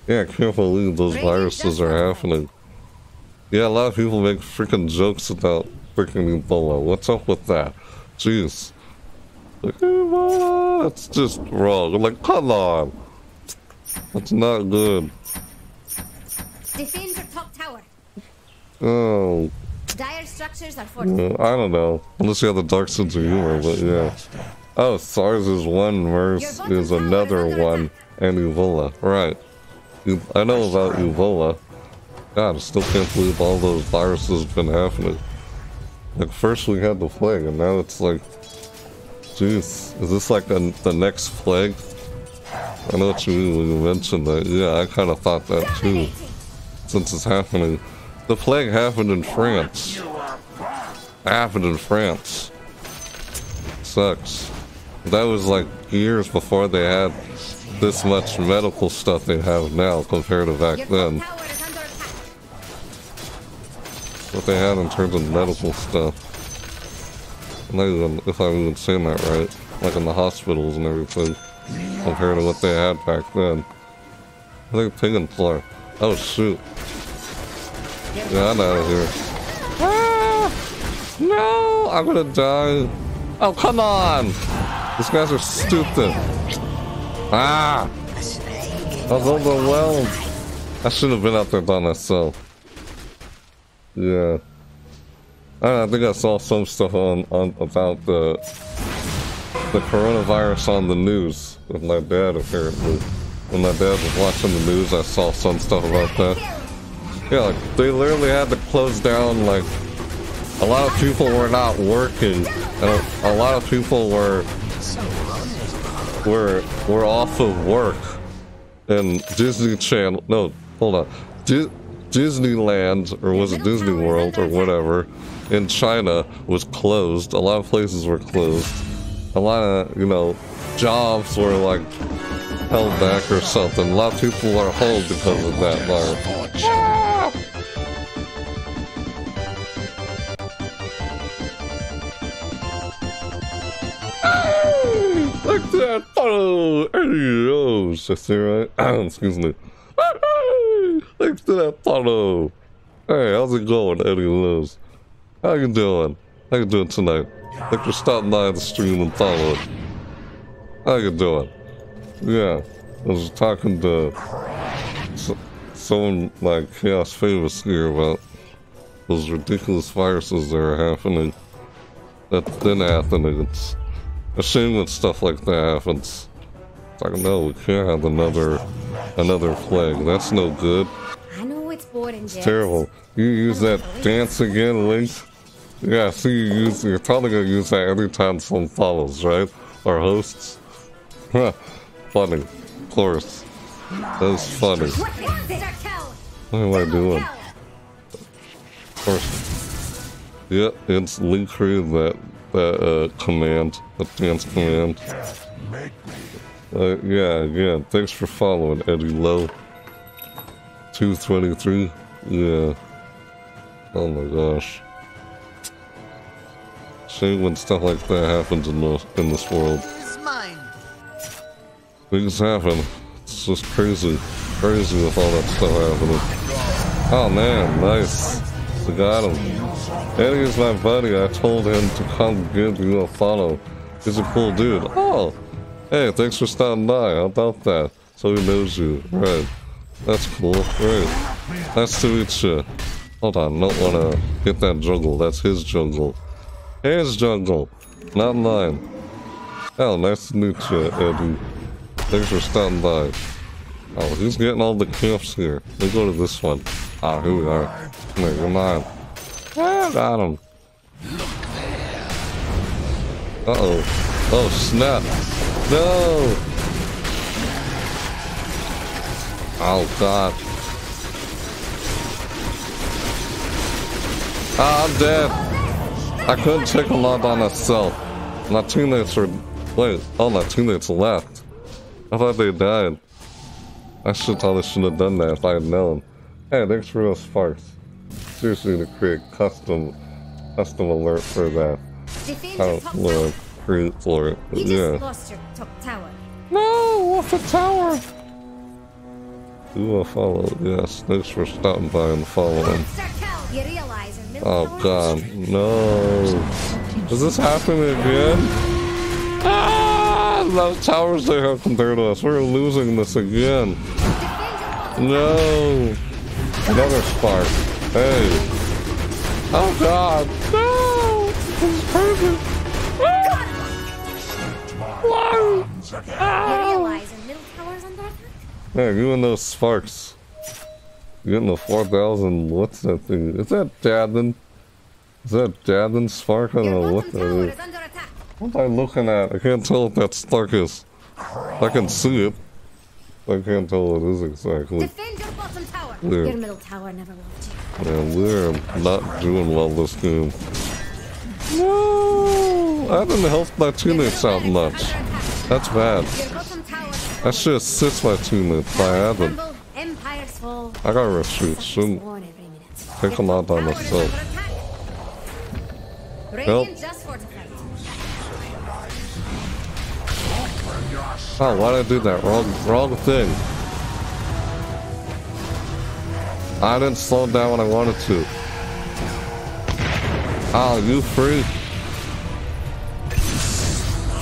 Yeah, I can't believe those viruses are happening. Yeah, a lot of people make freaking jokes about freaking Ebola. What's up with that? Jeez. Like, Ebola! That's just wrong. I'm like, come on! That's not good. Defend your top tower. Oh. Dire structures are fortified. I don't know. Unless you have the dark sense of humor, but yeah. Oh, SARS is one, MERS is another one, and Ebola. Right. I know about Ebola. God, I still can't believe all those viruses have been happening. Like, first we had the plague, and now it's like... Jeez, is this like the next plague? I know what you mean when you mentioned that. Yeah, I kind of thought that too. Since it's happening. The plague happened in France. It happened in France. Sucks. That was like years before they had this much medical stuff they have now compared to back then. What they had in terms of medical stuff. Not even, if I'm even saying that right. Like in the hospitals and everything. Compared to what they had back then. I think pig and flour. Oh shoot. Yeah, I'm out of here. Ah, no, I'm gonna die. Oh, come on! These guys are stupid. Ah! I was overwhelmed. I should have been out there by myself. Yeah. I don't know, I think I saw some stuff on about the coronavirus on the news with my dad apparently. in my bed was watching the news, I saw some stuff about that. Yeah, like, they literally had to close down, like, a lot of people were not working, and a lot of people were off of work. And Disney Channel, no, hold on, Disneyland, or was it Disney World, or whatever, in China was closed. A lot of places were closed. A lot of, you know, jobs were, like, held back or something. A lot of people are held because of that virus. Ah! Ah! Like that! Oh, Eddie Lowe! That's right. Excuse me. Thanks to that photo. Hey, how's it going, Eddie Lowe? How you doing? How you doing tonight? Thanks for stopping by the stream and following. How you doing? Yeah, I was talking to someone like Chaos Famous here about those ridiculous viruses that are happening. That's been happening. It's a shame when stuff like that happens. It's like, no, we can't have another plague. That's no good. I know it's boring. It's terrible. You use that dance again, Link? Yeah, see, you're probably gonna use that every time someone follows, right? Or hosts. Huh. Funny, of course. That was funny. What am I doing? Of course. Yep, yeah, it's Link created that command, the dance command. Yeah. Thanks for following, Eddie Lowe. 223. Yeah. Oh my gosh. Shame when stuff like that happens in this world. Things happen. It's just crazy. Crazy with all that stuff happening. Oh man, nice. I got him. Eddie's my buddy. I told him to come give you a follow. He's a cool dude. Oh! Hey, thanks for stopping by. How about that? So he knows you. Right. That's cool. Great. Nice to meet you. Hold on, don't want to hit that jungle. That's his jungle. His jungle! Not mine. Oh, nice to meet you, Eddie. Thanks for stopping by. Oh, he's getting all the camps here. Let's go to this one. Ah, here we are. Come here, come on. Ah, got him. Uh-oh. Oh, snap. No! Oh, God. Ah, I'm dead. I couldn't take a lot on myself. My teammates were... Wait, all my teammates left. I thought they died. I probably should have done that if I had known. Hey, thanks for those sparks. Seriously, to create custom alert for that. I don't want to create for it. But yeah. Lost your top tower. No, off the tower. Do a follow? Yes. Thanks for stopping by and following. Oh God, no! Does this happen again? Ah! Those towers they have compared to us. We're losing this again. No. Another spark. Hey. Oh God. No. This is perfect. Why? Ah. Yeah, you and those sparks. You're getting the 4,000. What's that thing? Is that Dadden? Is that Dadden spark? I don't know what that is. What am I looking at? I can't tell if that spark is. I can see it. I can't tell what it is exactly. Defend your bottom tower. Your middle tower never loved you. Man, we're not doing well this game. No! I didn't help my teammates out much. That's bad. I should assist my teammates, but I haven't. I got retreat. Shouldn't take them out by myself. Help. Oh, why did I do that? Wrong thing. I didn't slow down when I wanted to. Oh, you freak.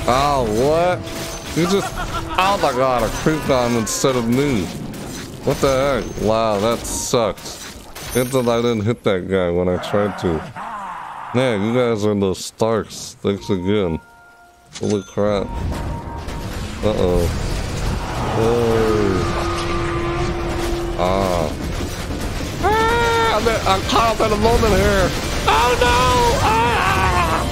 Oh, what? You just... Oh my God, a creep on instead of me. What the heck? Wow, that sucks. It's that I didn't hit that guy when I tried to. Man, you guys are those Starks. Thanks again. Holy crap. Uh-oh. Oh. Ah. Ah, I'm caught up in a moment here. Oh no! Ah!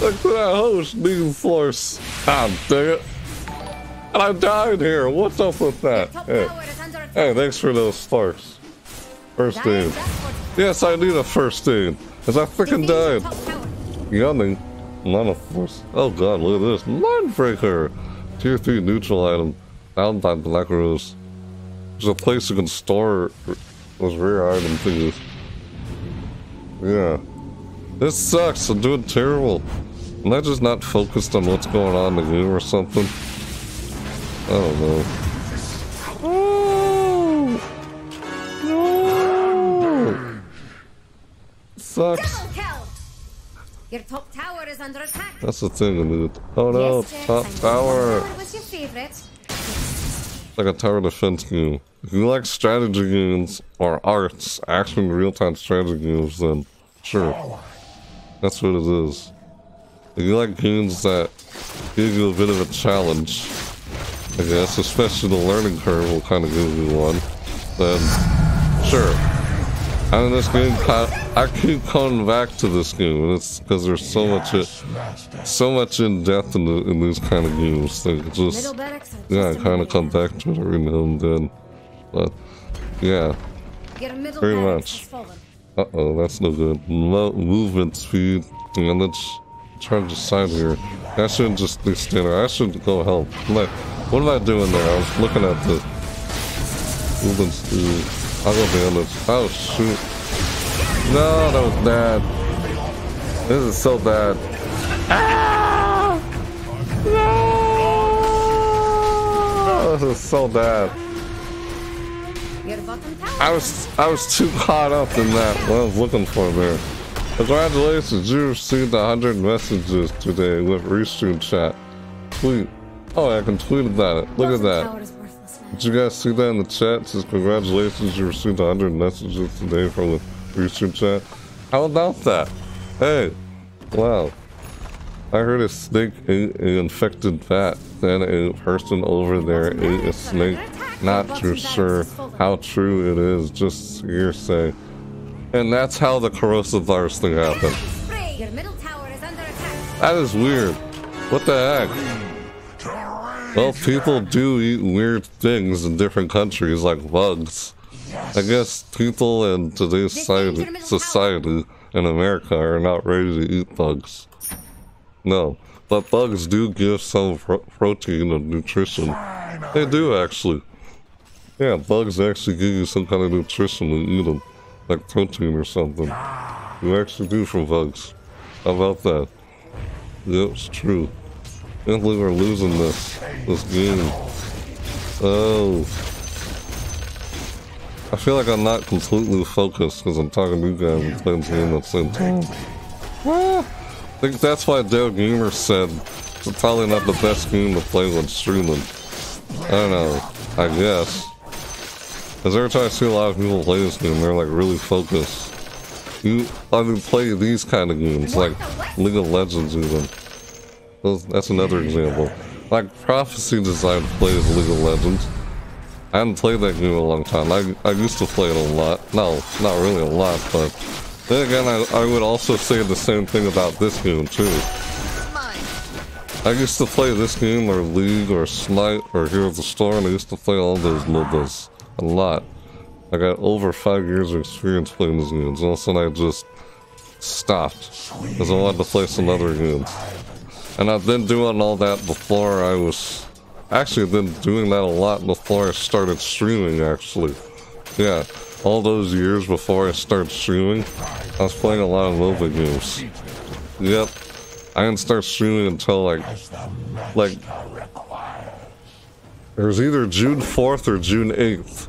Look at that host needing force. Ah, dang it. And I died here. What's up with that? Hey, hey, thanks for those stars. First aid. Yes, I need a first aid. Cause I freaking died. Yummy. None of force. Oh god, look at this. Mindbreaker. Tier 3 neutral item. Found by Black Rose. There's a place you can store those rare item things. Yeah. This sucks. I'm doing terrible. Am I just not focused on what's going on in the game or something? I don't know. Oh! No! Sucks. Your top tower is under attack. That's the thing, dude. Oh no, top tower. It's like a tower defense game. If you like strategy games or arts, action real-time strategy games, then sure, that's what it is. If you like games that give you a bit of a challenge, I guess, especially the learning curve will kind of give you one, then sure. And in this game, I keep coming back to this game, and it's because there's so much in depth in these kind of games. Like, just yeah, I kind of come back to it every now and then, but yeah, pretty much. Uh oh, that's no good. Movement speed, and let's try to decide here. I shouldn't just be standing. I should go help. Like, what am I doing there? I was looking at the movement speed. I'll go bandage. Oh shoot! No, that was bad. This is so bad. Ah! No! This is so bad. I was too caught up in that. What I was looking for there. Congratulations, you received 100 messages today with Restream chat. Tweet. Oh, I can tweet about it. Look at that. Did you guys see that in the chat? It says congratulations, you received 100 messages today from the Restream chat. How about that? Hey, wow. I heard a snake ate an infected bat. Then a person over there ate a snake. Not too sure how true it is, just hearsay. And that's how the corrosive virus thing happened. That is weird. What the heck? Well, people do eat weird things in different countries, like bugs. I guess people in today's society in America are not ready to eat bugs. No, but bugs do give some protein and nutrition. They do, actually. Yeah, bugs actually give you some kind of nutrition when you eat them, like protein or something. You actually do from bugs. How about that? Yep, it's true. I can't believe we're losing this game. Oh. I feel like I'm not completely focused because I'm talking to you guys and playing the game at the same time. I think that's why Dev Gamer said it's probably not the best game to play when streaming. I don't know, I guess. Because every time I see a lot of people play this game, they're like really focused. I mean, play these kind of games, like League of Legends even. That's another example. Like Prophecy designed to play as League of Legends. I haven't played that game in a long time. I used to play it a lot. No, not really a lot, but then again, I would also say the same thing about this game too. I used to play this game or League or Smite or Heroes of the Storm. I used to play all those MOBAs a lot. I got over 5 years of experience playing these games, and all of a sudden I just stopped because I wanted to play some other games. And I've been doing all that before I was... Actually, I've been doing that a lot before I started streaming, actually. Yeah, all those years before I started streaming, I was playing a lot of MOBA games. Yep. I didn't start streaming until like... It was either June 4th or June 8th.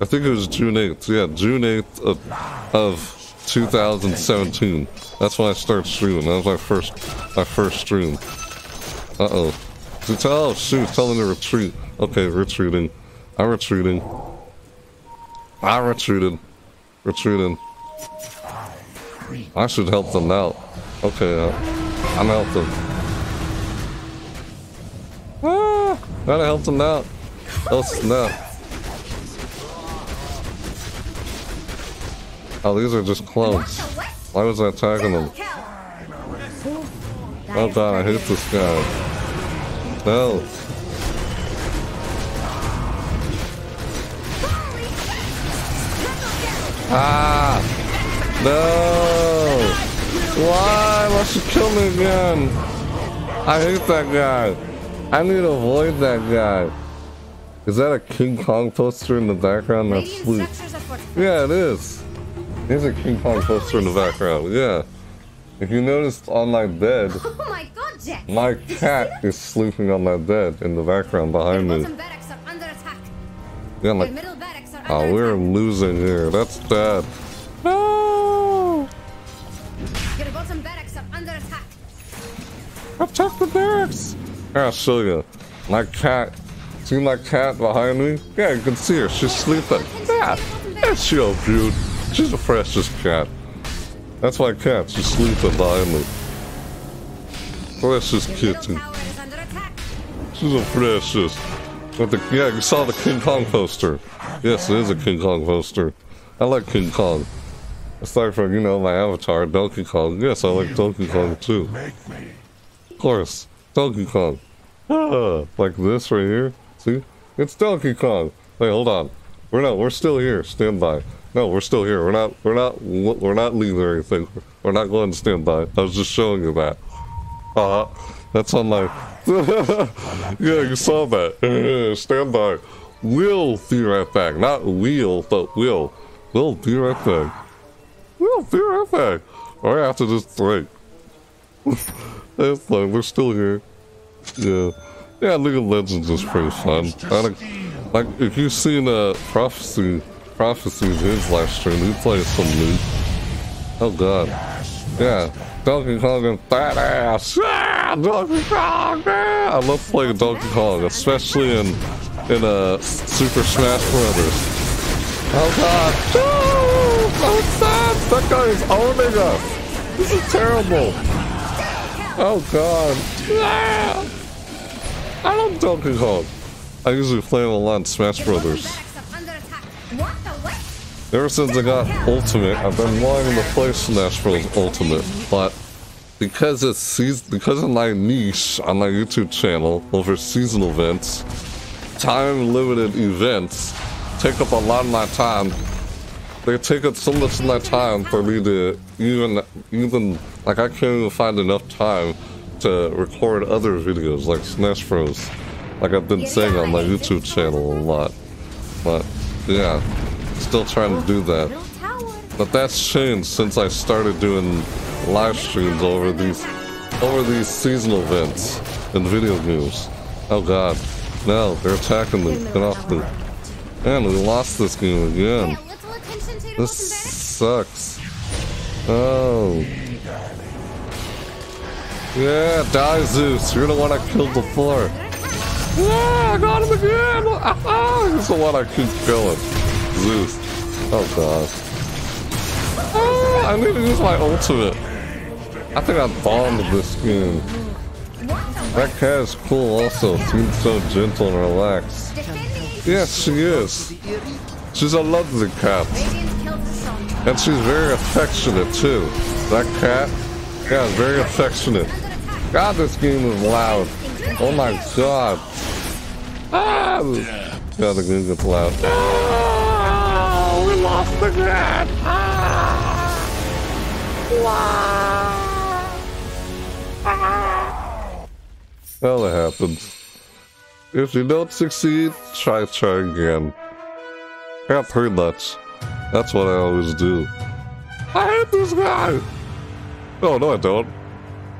I think it was June 8th. Yeah, June 8th of 2017. That's when I started streaming. That was my first stream. Uh-oh. Oh shoot, tell them to retreat. Okay, retreating. I'm retreating. I retreated. Retreating. I should help them out. Okay, I'm helped them. Ah, gotta help them out. Oh snap. Oh, these are just clones. Why was I attacking them? Oh god, I hate this guy. No. Ah! No! Why? Why should you kill me again? I hate that guy. I need to avoid that guy. Is that a King Kong poster in the background? That's sweet. Yeah, it is. There's a King Kong poster in the background. Yeah. If you noticed on my bed, my cat is sleeping on my bed in the background behind me. Yeah, like, oh, we're losing here. That's bad. No! Your bottom barracks are under attack. Attack the barracks! Here, I'll show you. My cat. See my cat behind me? Yeah, you can see her. She's sleeping. Yeah, that's so cute. She's a precious cat. That's my cat. She's sleeping behind me. Precious kitten. She's a precious. With the, yeah, you saw the King Kong poster. Yes, it is a King Kong poster. I like King Kong. Aside from, you know, my avatar, Donkey Kong. Yes, I like Donkey Kong too. Of course, Donkey Kong. Ah, like this right here. See? It's Donkey Kong. Wait, hold on. We're still here. Stand by. No, we're still here. We're not leaving or anything. We're not going to stand by. I was just showing you that. That's on my. Yeah, you saw that. Stand by. We'll be right back. Not will, but will. We'll be right back. We'll be right back. All right after this break. That's fine. We're still here. Yeah. Yeah, League of Legends is pretty fun. Like, if you've seen Prophecy in his live stream, he plays some loot. Oh god. Yeah, Donkey Kong and fat ass. Ah, Donkey Kong! Ah! I love playing Donkey Kong, especially in Super Smash Brothers. Oh god. Oh, so sad! That guy is owning us! This is terrible! Oh god. Ah! I love Donkey Kong. I usually play him a lot in Smash Brothers. Ever since I got Ultimate, I've been wanting to play Smash Bros Ultimate, but because of my niche on my YouTube channel over seasonal events, time-limited events take up a lot of my time. They take up so much of my time for me to even like I can't even find enough time to record other videos like Smash Bros, like I've been saying on my YouTube channel a lot, but yeah. Still trying to do that, but that's changed since I started doing live streams over these seasonal events and video games. Oh god, no, they're attacking me. Get off me. And we lost this game again. This sucks. Oh yeah, die Zeus, you're the one I killed before. Yeah, I got him again. Ah, he's the one I keep killing. Zeus. Oh god. Oh, I need to use my ultimate. I think I bombed this game. That cat is cool also. Seems so gentle and relaxed. Yes, she is. She's a lovely cat. And she's very affectionate too. That cat? Yeah, very affectionate. God, this game is loud. Oh my god. Ah! God, the game gets loud. Off the ground. Ah. Wow. Ah. Well, it happens. If you don't succeed, try again. Yeah, pretty much. That's what I always do. I hate this guy. Oh no, I don't.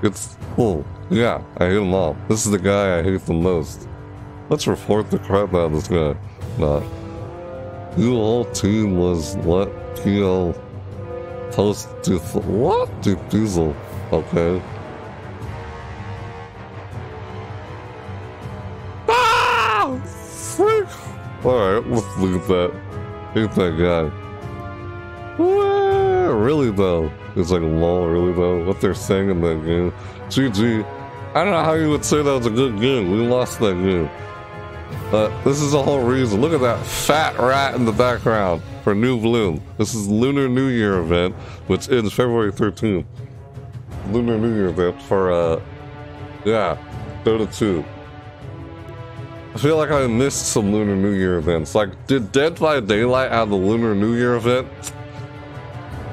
It's cool. Yeah, I hate him all. This is the guy I hate the most. Let's report the crap out of this guy. Nah. Your whole team was let PL post Diesel. What? Deep Diesel. Okay. Ah! Freak! Alright, let's look at that. Hate that guy. Really really though? It's like, lol, really though? What they're saying in that game? GG. I don't know how you would say that was a good game. We lost that game. This is the whole reason. Look at that fat rat in the background for New Bloom. This is Lunar New Year event, which ends February 13th. Lunar New Year event for, yeah, Dota 2. I feel like I missed some Lunar New Year events. Like, did Dead by Daylight have the Lunar New Year event?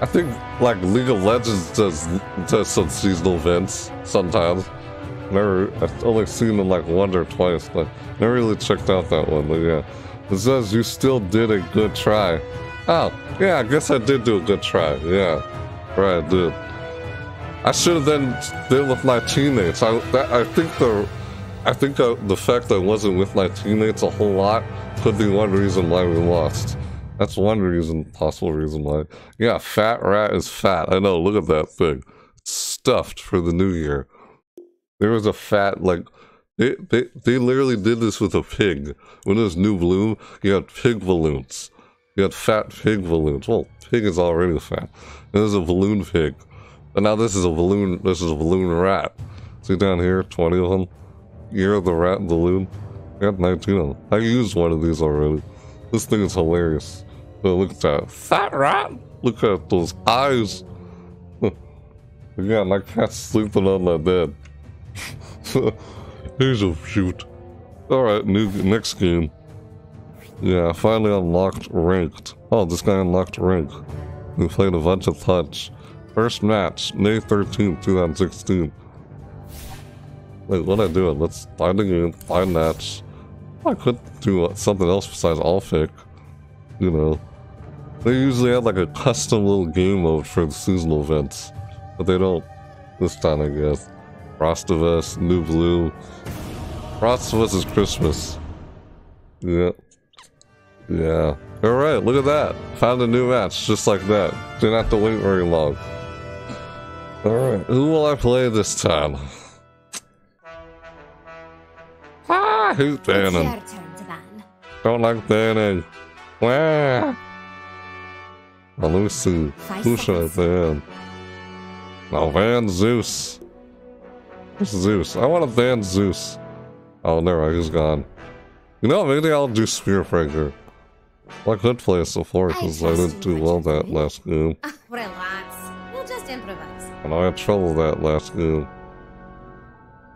I think, like, League of Legends does some seasonal events sometimes. Never, I've only seen them like once or twice, but never really checked out that one, but yeah. It says you still did a good try. Oh, yeah, I guess I did do a good try, yeah. Right, I did. I should have then been with my teammates. I think the fact that I wasn't with my teammates a whole lot could be one reason why we lost. That's one reason, possible reason why. Yeah, fat rat is fat. I know, look at that thing. It's stuffed for the new year. There was a fat, like, they literally did this with a pig. When it was New Bloom, you had pig balloons. You had fat pig balloons. Well, pig is already fat. This is a balloon pig. And now this is a balloon rat. See down here, 20 of them. Year of the rat balloon. I got 19 of them. I used one of these already. This thing is hilarious. But look at that fat rat. Look at those eyes. Yeah, my cat's sleeping on my bed. Here's a shoot. Alright, next game. Yeah, I finally unlocked ranked. Oh, this guy unlocked rank. We played a bunch of touch. First match, May 13th, 2016. Wait, what am I doing? Let's find a game, find match. I could do something else besides All-Pick. You know. They usually have like a custom little game mode for the seasonal events. But they don't this time, I guess. Frostivus, New Blue. Frostivus is Christmas. Yeah. Yeah. Alright, look at that. Found a new match, just like that. Didn't have to wait very long. Alright, who will I play this time? Ah, who's banning? Don't like banning. Wah! Well, let me see. Who should I ban? I'll ban Zeus. Where's Zeus? I want to ban Zeus. Oh, never mind, he's gone. You know, maybe I'll do Spearfranger. Well, I could play a Sephora because I didn't do well that last game. Relax. We'll just improvise. And I had trouble that last game.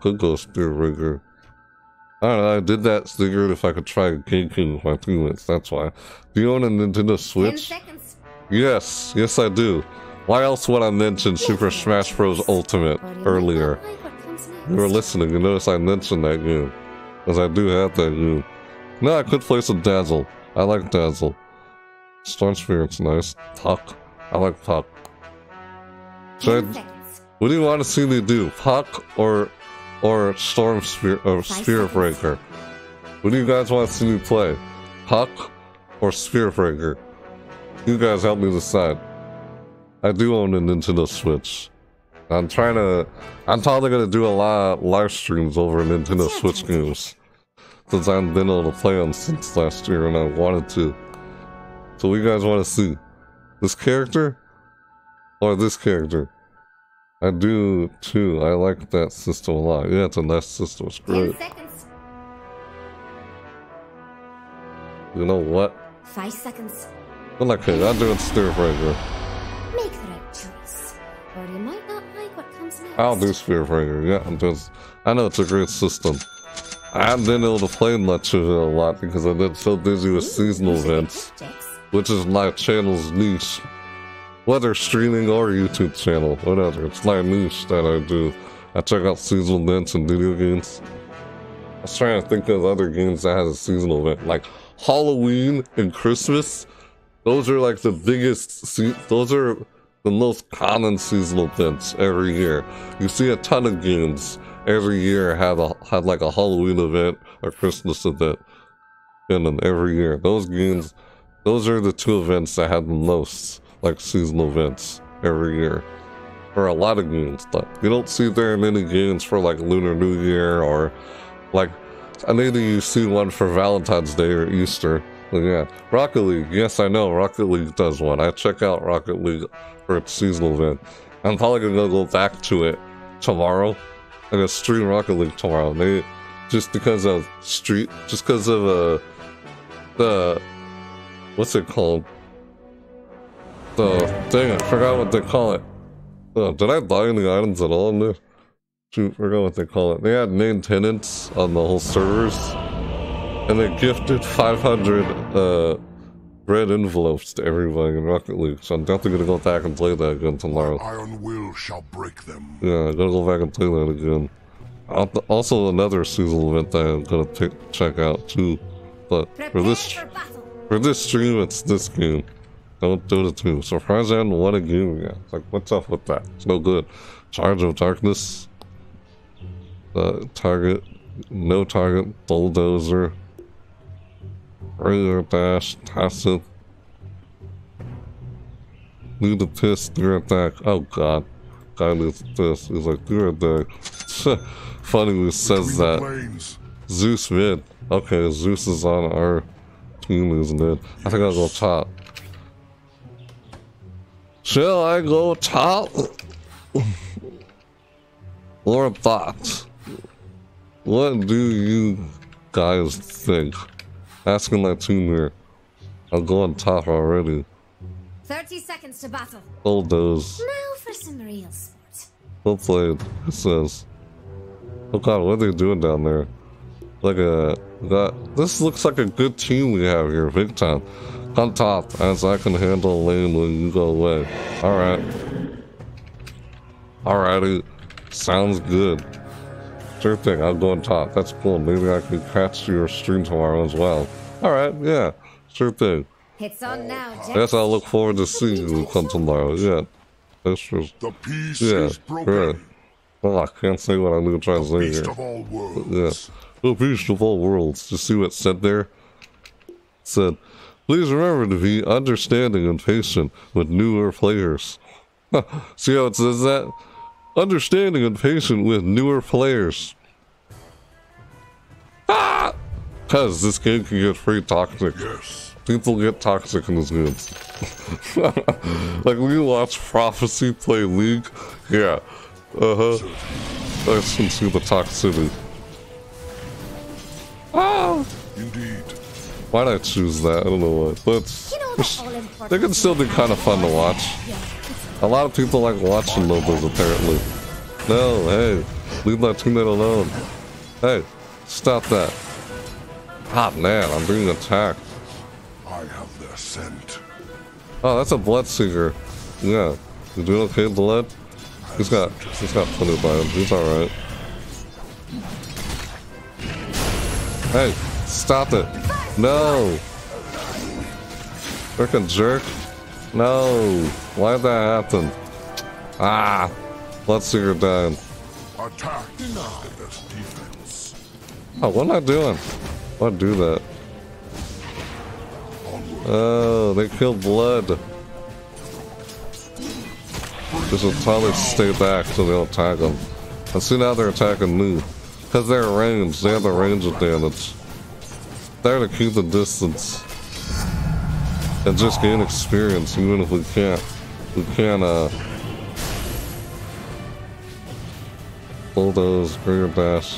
Could go Spearfranger. I don't know, I did that figured if I could try King Kong with my teammates, that's why. Do you own a Nintendo Switch? 10 seconds. Yes, yes I do. Why else would I mention Super Smash Bros Ultimate earlier? You were listening, you notice I mentioned that game. Because I do have that game. No, I could play some Dazzle. I like Dazzle. Storm Spirit's nice. Puck. I like Puck. What do you want to see me do? Puck or Storm Spirit or Spearbreaker? What do you guys want to see me play? Puck or Spearbreaker? You guys help me decide. I do own a Nintendo Switch. I'm probably gonna do a lot of live streams over Nintendo Switch games. Since I haven't been able to play them since last year and I wanted to. So what you guys wanna see? This character? Or this character? I do too. I like that system a lot. Yeah, it's a nice system. It's great. You know what? 5 seconds. I'm not kidding. I'm doing Spearfranger. Make the right choice. Or you might not. I'll do Spearfranger, yeah, I know it's a great system. I haven't been able to play much of it a lot because I've been so busy with seasonal events, which is my channel's niche. Whether streaming or YouTube channel, whatever, it's my niche that I do. I check out seasonal events and video games. I was trying to think of other games that has a seasonal event, like Halloween and Christmas. Those are like the biggest, those are the most common seasonal events every year. You see a ton of games every year have like a Halloween event or Christmas event in them every year. Those games, those are the two events that have the most like seasonal events every year. For a lot of games, but you don't see very many games for like Lunar New Year or like, I mean, you see one for Valentine's Day or Easter. But yeah, Rocket League, yes I know, Rocket League does one. I check out Rocket League for its seasonal event. I'm probably gonna go back to it tomorrow. I'm gonna stream Rocket League tomorrow. Maybe just because of the what's it called? The dang it, I forgot what they call it. Oh, did I buy any items at all? No. Shoot, forgot what they call it. They had maintenance on the whole servers, and they gifted 500 red envelopes to everybody in Rocket League. So I'm definitely gonna go back and play that again tomorrow. My iron will shall break them. Yeah, I'm gonna go back and play that again. Also, another seasonal event that I'm gonna check out too. But for this stream, it's this game. Dota 2. Surprise and what a game again. It's like, what's up with that? It's no good. Charge of Darkness. Target. No target. Bulldozer. Regular dash. Tacit. Do the piss. Do attack. Oh god. Guy needs this. He's like, do attack. Funny who says that. Zeus mid. Okay, Zeus is on our team. He's mid. I think I'll go top. Shall I go top? Or bot? What do you guys think? Asking my team here. I'll go on top already. 30 seconds to battle. Bulldoze. Now for some real sport. Well played, it says. Oh god, what are they doing down there? Like a... this looks like a good team we have here, big time. On top, as I can handle lane when you go away. Alright. Alrighty. Sounds good. Sure thing, I'll go on top. That's cool. Maybe I can catch your stream tomorrow as well. Alright, yeah. Sure thing. It's on now, Jeff. Yes, I'll look forward to seeing you come tomorrow. Yeah. That's true. The peace is broken. Right. Well, I can't say what I'm going to try to say here. The beast of all worlds. Yeah. The beast of all worlds. Just see what said there? It said... Please remember to be understanding and patient with newer players. See how it says that? Understanding and patient with newer players. Ah! Because this game can get pretty toxic. Yes. People get toxic in this game. Like we watch Prophecy play League. Yeah. I can see the toxicity. Ah! Indeed. Why'd I choose that? I don't know why. But they can still be kind of fun to watch. A lot of people like watching lobos, apparently. No, hey. Leave my teammate alone. Hey, stop that. Ah, man, I'm being attacked. I have their scent. Oh, that's a Bloodseeker. Yeah. You doing okay, Blood? He's got plenty by him. He's alright. Hey, stop it. No! Frickin' jerk! No! Why'd that happen? Ah! Bloodseeker died. Oh, what am I doing? Why'd I do that? Oh, they killed Blood. They should probably stay back so they don't attack them. I see now they're attacking me. Because they're ranged, they have the range of damage. There to keep the distance and just gain experience, even if we can't. We can't, bulldoze, bring it dash.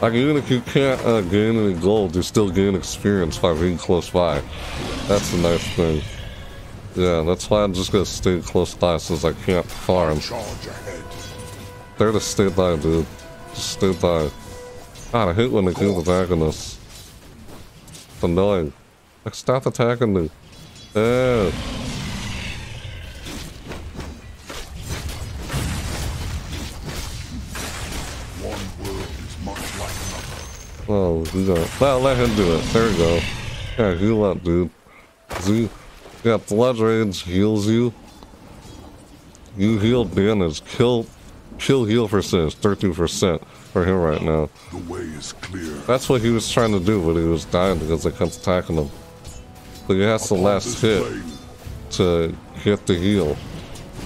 Like, even if you can't gain any gold, you still gain experience by being close by. That's a nice thing. Yeah, that's why I'm just gonna stay close by since I can't farm. There to stay by, dude. Just stay by. God, I hate when they keep attacking us. Annoying. Like, stop attacking me. Yeah. Oh, we got. Well, let him do it. There we go. Yeah, heal up, dude. See? Yeah, Blood Rage heals you. You heal damage. Kill heal percentage, 13%. For him right now. The way is clear. That's what he was trying to do, but he was dying because they kept attacking him. But he has the last hit to get the heal.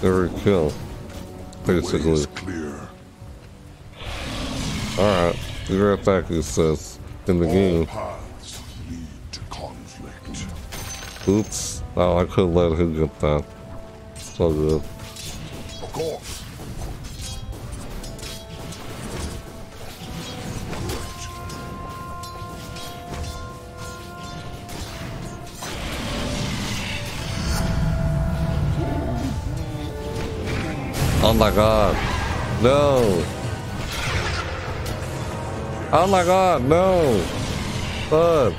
Every kill. Basically. Alright, be right back, he says. In the game. Oops. Oh, I couldn't let him get that. So good. Of course. Oh my god, no. Oh my god, no. Fuck.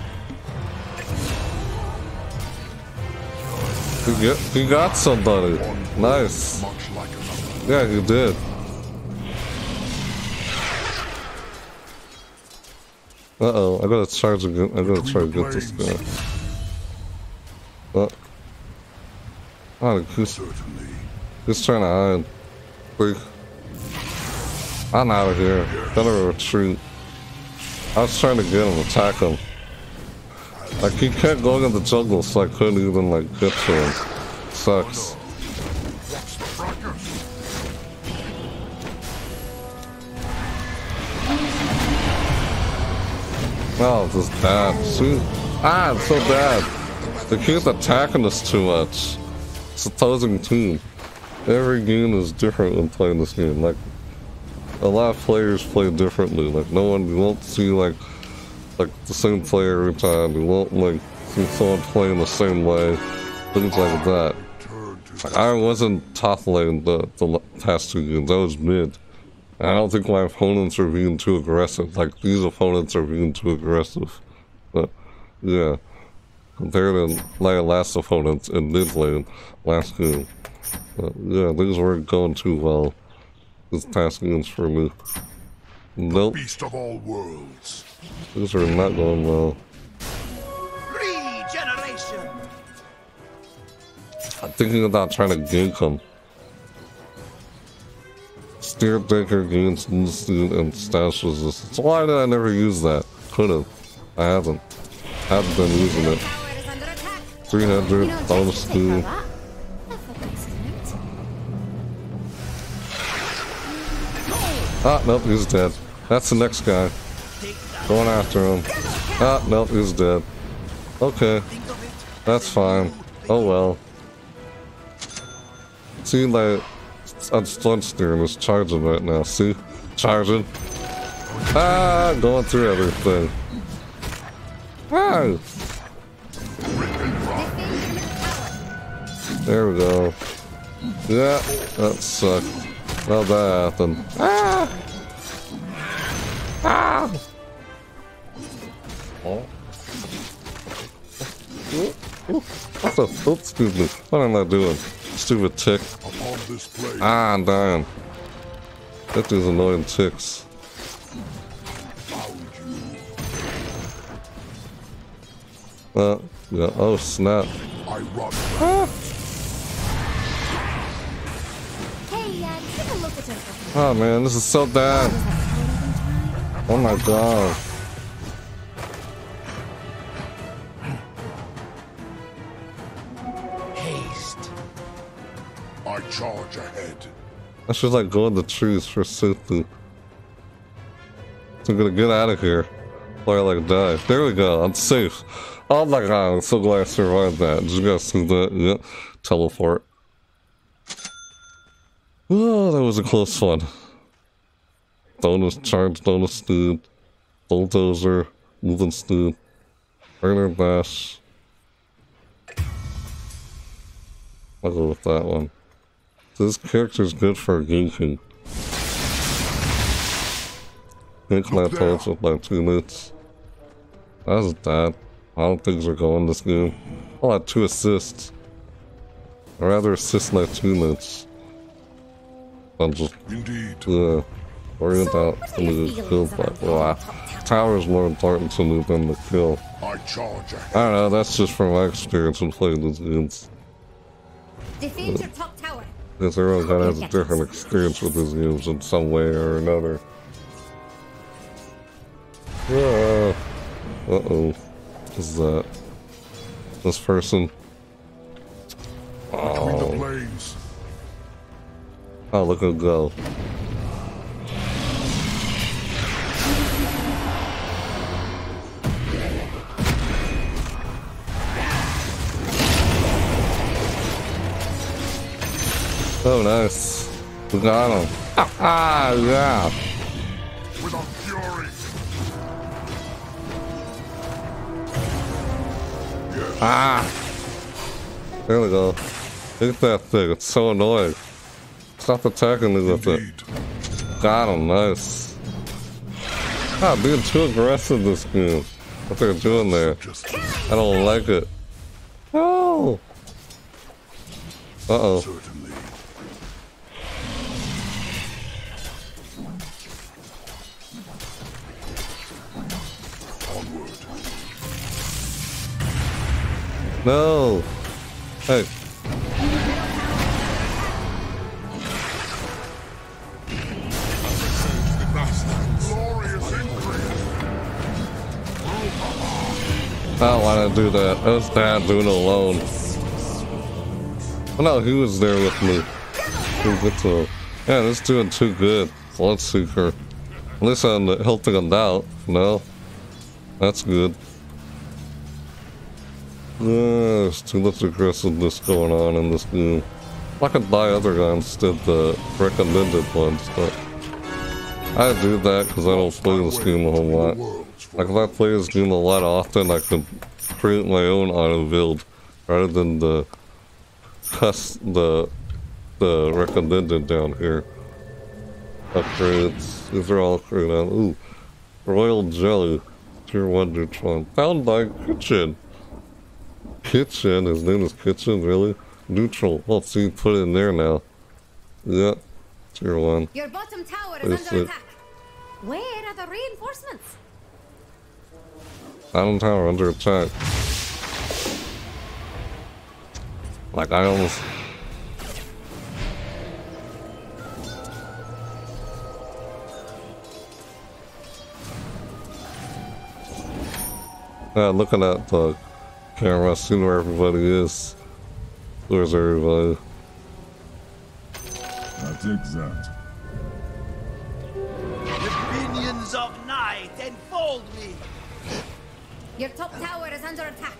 You got somebody. Nice. Yeah, you did. Uh-oh, I gotta charge again. I gotta try to get this guy. What? Oh, he's trying to hide. Like, I'm out of here. Gotta retreat. I was trying to get him, attack him. Like, he kept going in the jungle, so I couldn't even, like, get to him. Sucks. Oh, this is bad. See? Ah, it's so bad. The kid's attacking us too much. It's a opposing team. Every game is different when playing this game. Like, a lot of players play differently. Like, no one, you won't see like the same player every time. You won't like see someone playing the same way. Things like that. Like, I wasn't top lane the past two games. I was mid. And I don't think my opponents are being too aggressive. Like, these opponents are being too aggressive. But yeah, compared to my last opponents in mid lane last game. But yeah, things weren't going too well. This past game's for me. Nope. Beast of all worlds. These are not going well. Regeneration. I'm thinking about trying to gank him. Steer Baker gains instant and stash resistance. Why did I never use that? Could've. I haven't. Haven't been using it. 300, bonus two. Ah, nope, he's dead. That's the next guy. Going after him. Ah, nope, he's dead. Okay. That's fine. Oh well. See, like, I'm stunned steering. It's charging right now. See? Charging. Ah, going through everything. Ah! There we go. Yeah, that sucked. Well, that happened. Ah! Ah! Oh. What the? Oops, excuse me. What am I doing? Stupid tick. Ah, I'm dying. That these annoying ticks. Yeah. Oh, snap. Ah. Oh man, this is so bad. Oh my god. Haste. I charge ahead. I should like go in the trees for safety. I'm gonna get out of here before I like die. There we go, I'm safe. Oh my god, I'm so glad I survived that. Just gotta see that. Yep. Teleport. Oh, that was a close one. Donut charge, donut snoot, bulldozer, moving snoot, burner bash. I'll go with that one. This character's good for ganking. Gank my opponents with my teammates. That's bad. I don't think they're going this game. Oh, I had 2 assists. I'd rather assist my teammates. I'm just, worried about somebody who's killed by, wow. Tower's more important to me than the kill. I don't know, that's just from my experience in playing these games. Defend your top tower. Because everyone kind of has a different experience with these games in some way or another. Yeah. Uh-oh. What is that? This person? Oh. Oh, look at go. Oh, nice. We got him. Ah, yeah. With a fury. Ah. There we go. Look at that thing. It's so annoying. Stop attacking me with it. Got him. Nice. Ah, being too aggressive this game. What they're doing there. I don't like it. Oh. Uh-oh. No! Hey! I don't want to do that. That was bad doing it alone. Well, no, he was there with me. Yeah, this doing too good. Bloodseeker. At least I'm helping him out. No? That's good. There's too much aggressiveness going on in this game. I could buy other guns instead of the recommended ones, but I do that because I don't play this game a whole lot. Like, if I play this game a lot often, I could create my own auto build rather than the recommended down here. Upgrades. These are all created on. Ooh. Royal Jelly. Tier 1 Neutron. Found by Kitchen. Kitchen, his name is Kitchen, really? Neutral. Well, see, put it in there now. Yep. Tier 1. Your bottom tower is under attack. Where are the reinforcements? Bottom tower under attack. Like, I almost... Yeah, looking at the... camera, seeing where everybody is. Where's everybody? That's exact. The minions of night enfold me. Your top tower is under attack.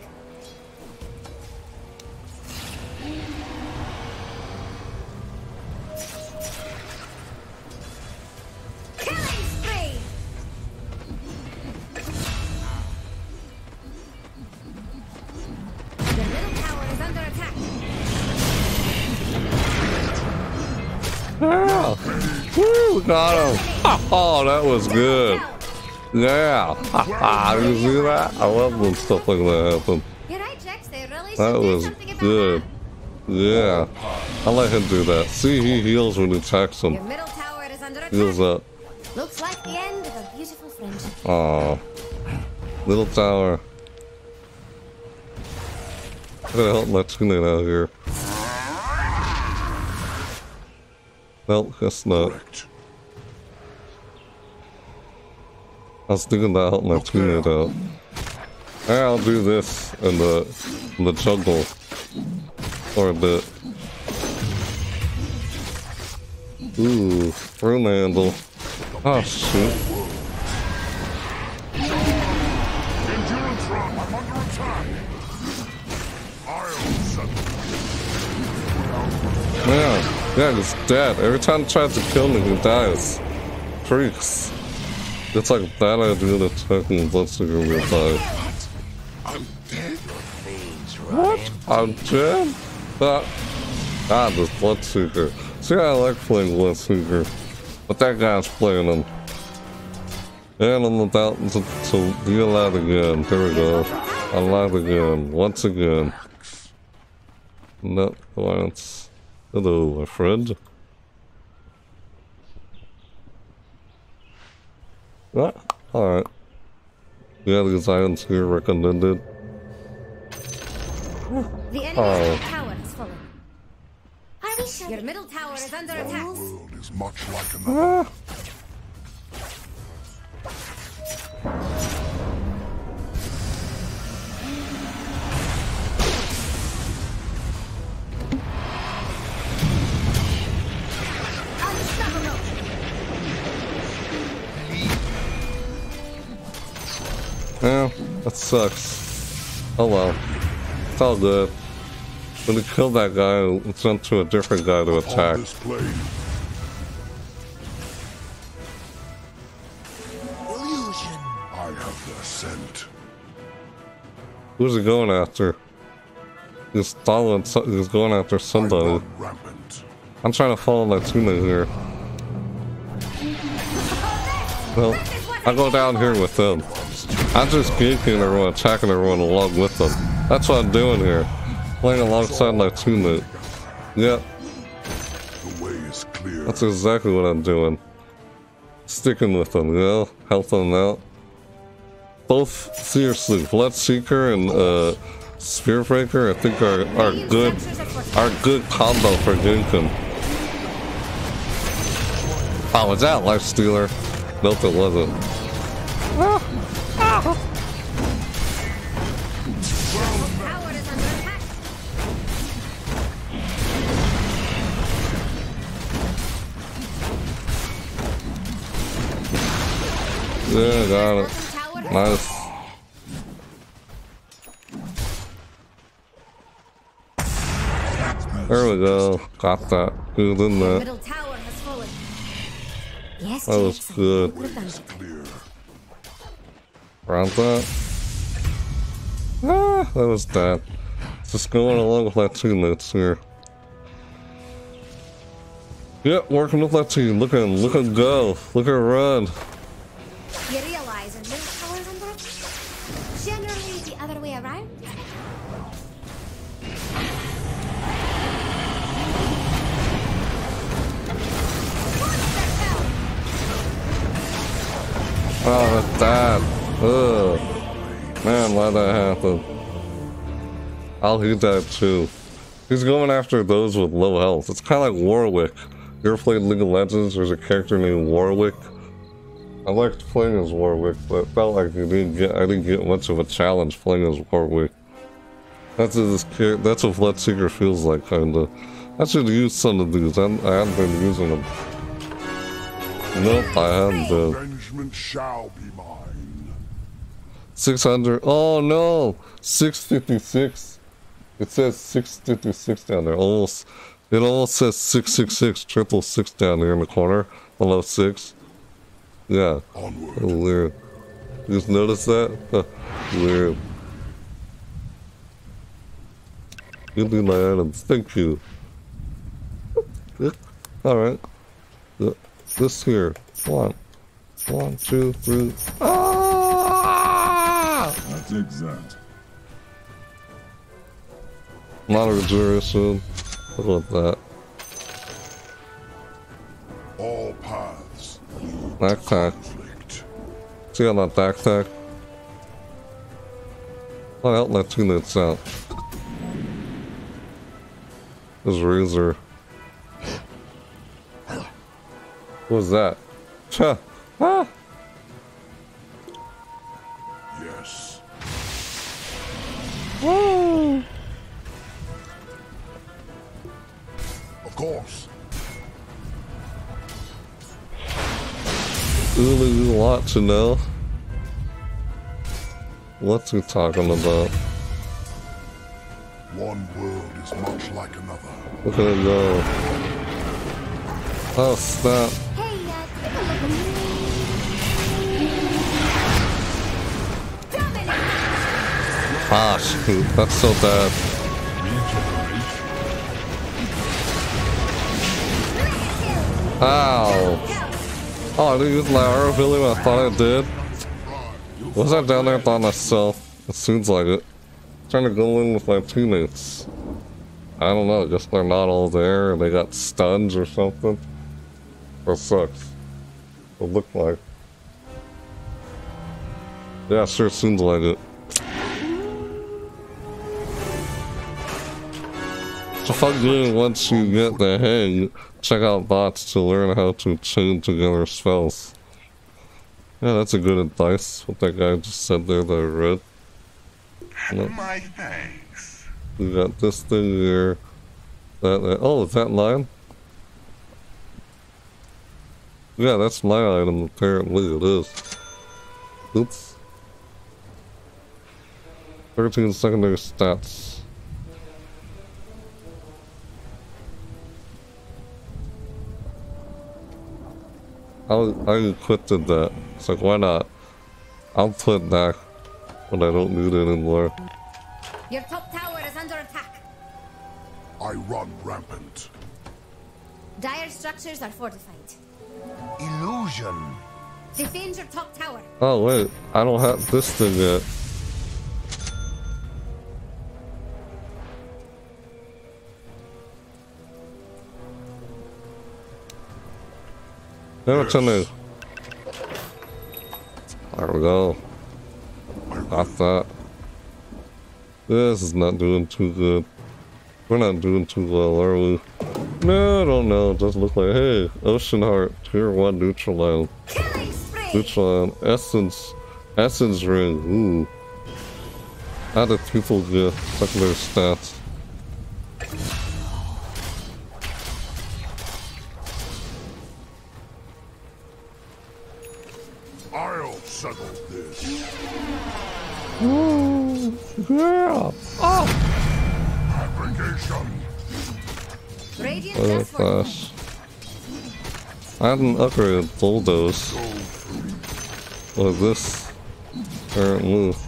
Killing spree. Yeah! Woo! Got him! Oh, that was good! Yeah! Haha! You see that? I love when stuff like that happens. That was good. Yeah. I let him do that. See, he heals when he attacks him. Heals up. Looks like the end of a beautiful friendship. Aw. Little tower. I'm gonna help my teammate out here. Well, that's not. I was thinking that helped my teammate out. Right, I'll do this in the jungle for a bit. Ooh, room handle. Oh shoot! Endurance run. I'm under attack. Man. Yeah, he's dead. Every time he tries to kill me, he dies. Freaks. It's like that idea that attacking Bloodseeker will die. I'm dead? What? I'm dead? That... Ah, this Bloodseeker. See, I like playing Bloodseeker. But that guy's playing him. And I'm about to be alive again. There we go. Alive again. Once again. Not once. Hello, my friend. What? Ah, alright. Yeah, these items here recommended. The enemy tower is falling. Are we sure? Your middle tower is under attack. The world is much like another. Yeah, that sucks. Oh well. It's all good. When he killed that guy, it sent to a different guy to attack. Who's he going after? He's following. He's going after somebody. I'm trying to follow my teammate here. Well, I go down here with them. I'm just geeking everyone, attacking everyone along with them. That's what I'm doing here. Playing alongside my teammate. Yep. That's exactly what I'm doing. Sticking with them, you know? Help them out. Both seriously, Bloodseeker and Spearbreaker, I think are good combo for Ginkum. Oh, was that Life Stealer? Nope, it wasn't. Yeah, got it. Nice. There we go. Got that. Good, didn't that? That was good. Round that. Ah, that was that. Just going along with my teammates here. Yep, working with that team. Look at go. Look at run. Oh, that's that. Ugh. Man, why'd that happen? I'll hit that too. He's going after those with low health. It's kind of like Warwick. You ever played League of Legends? There's a character named Warwick. I liked playing as Warwick, but it felt like I didn't get much of a challenge playing as Warwick. That's what Bloodseeker feels like, kinda. I should use some of these. I haven't been using them. Nope, I haven't been. Shall be mine. 600. Oh no, 656. It says 656 down there. Almost. It almost says 666 666 down there in the corner below 6. Yeah. Onward. Weird. You just noticed that. Weird. Give me my items. Thank you. All right. This here. Come on. 1, 2, 3. Ah! That's exact. Not a rejuration. How about that? All paths. Backpack. See on that backpack? I helped my teammates out. This razor. What was that? Huh. Ah. Yes. Woo. Of course. Ooh, lot to know. What's he talking about? One world is much like another. Look at it go. Oh snap. Hey, take a look. Ah, shoot, that's so bad. Ow! Oh, I didn't use my arrow really when I thought I did. Was I down there by myself? It seems like it. I'm trying to go in with my teammates. I don't know, I guess they're not all there and they got stunned or something. That sucks. It looked like. Yeah, sure, it seems like it. It's a fun game once you get the hang. Check out bots to learn how to chain together spells. Yeah, that's a good advice. What that guy just said there that I read. Look. My thanks. We got this thing here. That oh, is that mine? Yeah, that's my item apparently. It is. Oops. 13 secondary stats. I quit did that. It's like, why not? I'll play it back when I don't need it anymore. Your top tower is under attack. I run rampant. Dire structures are fortified. Illusion. Defend your top tower. Oh wait, I don't have this thing yet. Now what's new? There we go. Got that. This is not doing too good. We're not doing too well, are we? No, I don't know. It doesn't look like. Hey, Ocean Heart, Tier 1 Neutral Land. Neutral Land, Essence Ring. Ooh. Added people gift, secondary stats. I'll settle this. Ooh, yeah. Oh. Application. Flash. I had an upgrade bulldoze. Or this current move.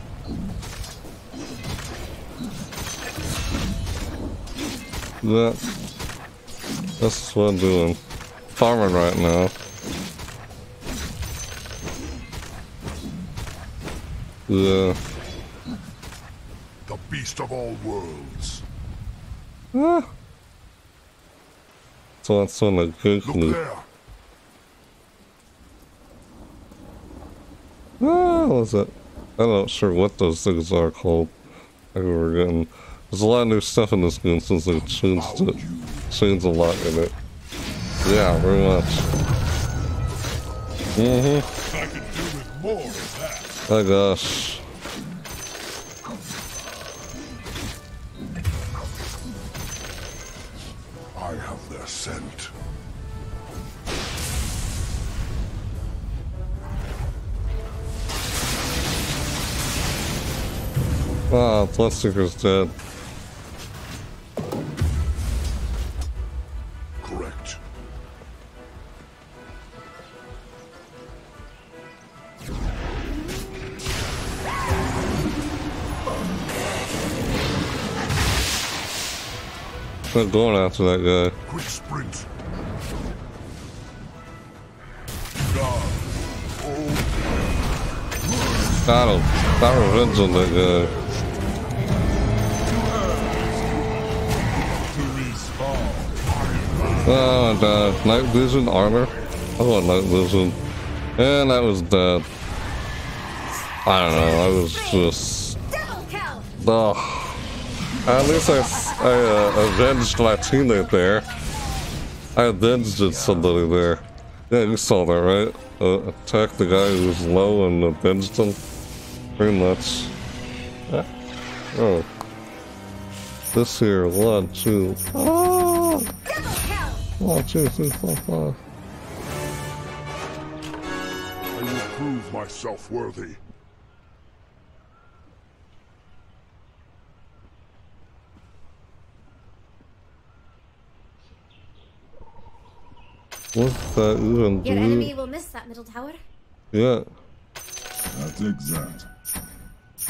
That's what I'm doing. Farming right now. Yeah. The beast of all worlds. Ah. So that's on a good loop. Ah, what's that? I'm not sure what those things are called. I remember getting. There's a lot of new stuff in this game since they changed it. Changed a lot in it. Yeah, very much. Mm-hmm. I could do with more of that. Oh gosh. I have their scent. Ah, Bloodseeker's dead. Correct. I'm going after that guy. Quick sprint. Got him. Got revenge on that guy. Oh my god. Night vision armor? I want night vision. And I was dead. I don't know. I was just. Ugh. At least I avenged my teammate there. I avenged somebody there. Yeah, you saw that, right? Attacked the guy who was low and avenged him. Pretty much. Oh. This here, 1, 2. Oh! 1, 2, 3, 4, 5. I will prove myself worthy. What's that even do? Your enemy will miss that middle tower. Yeah. I take that.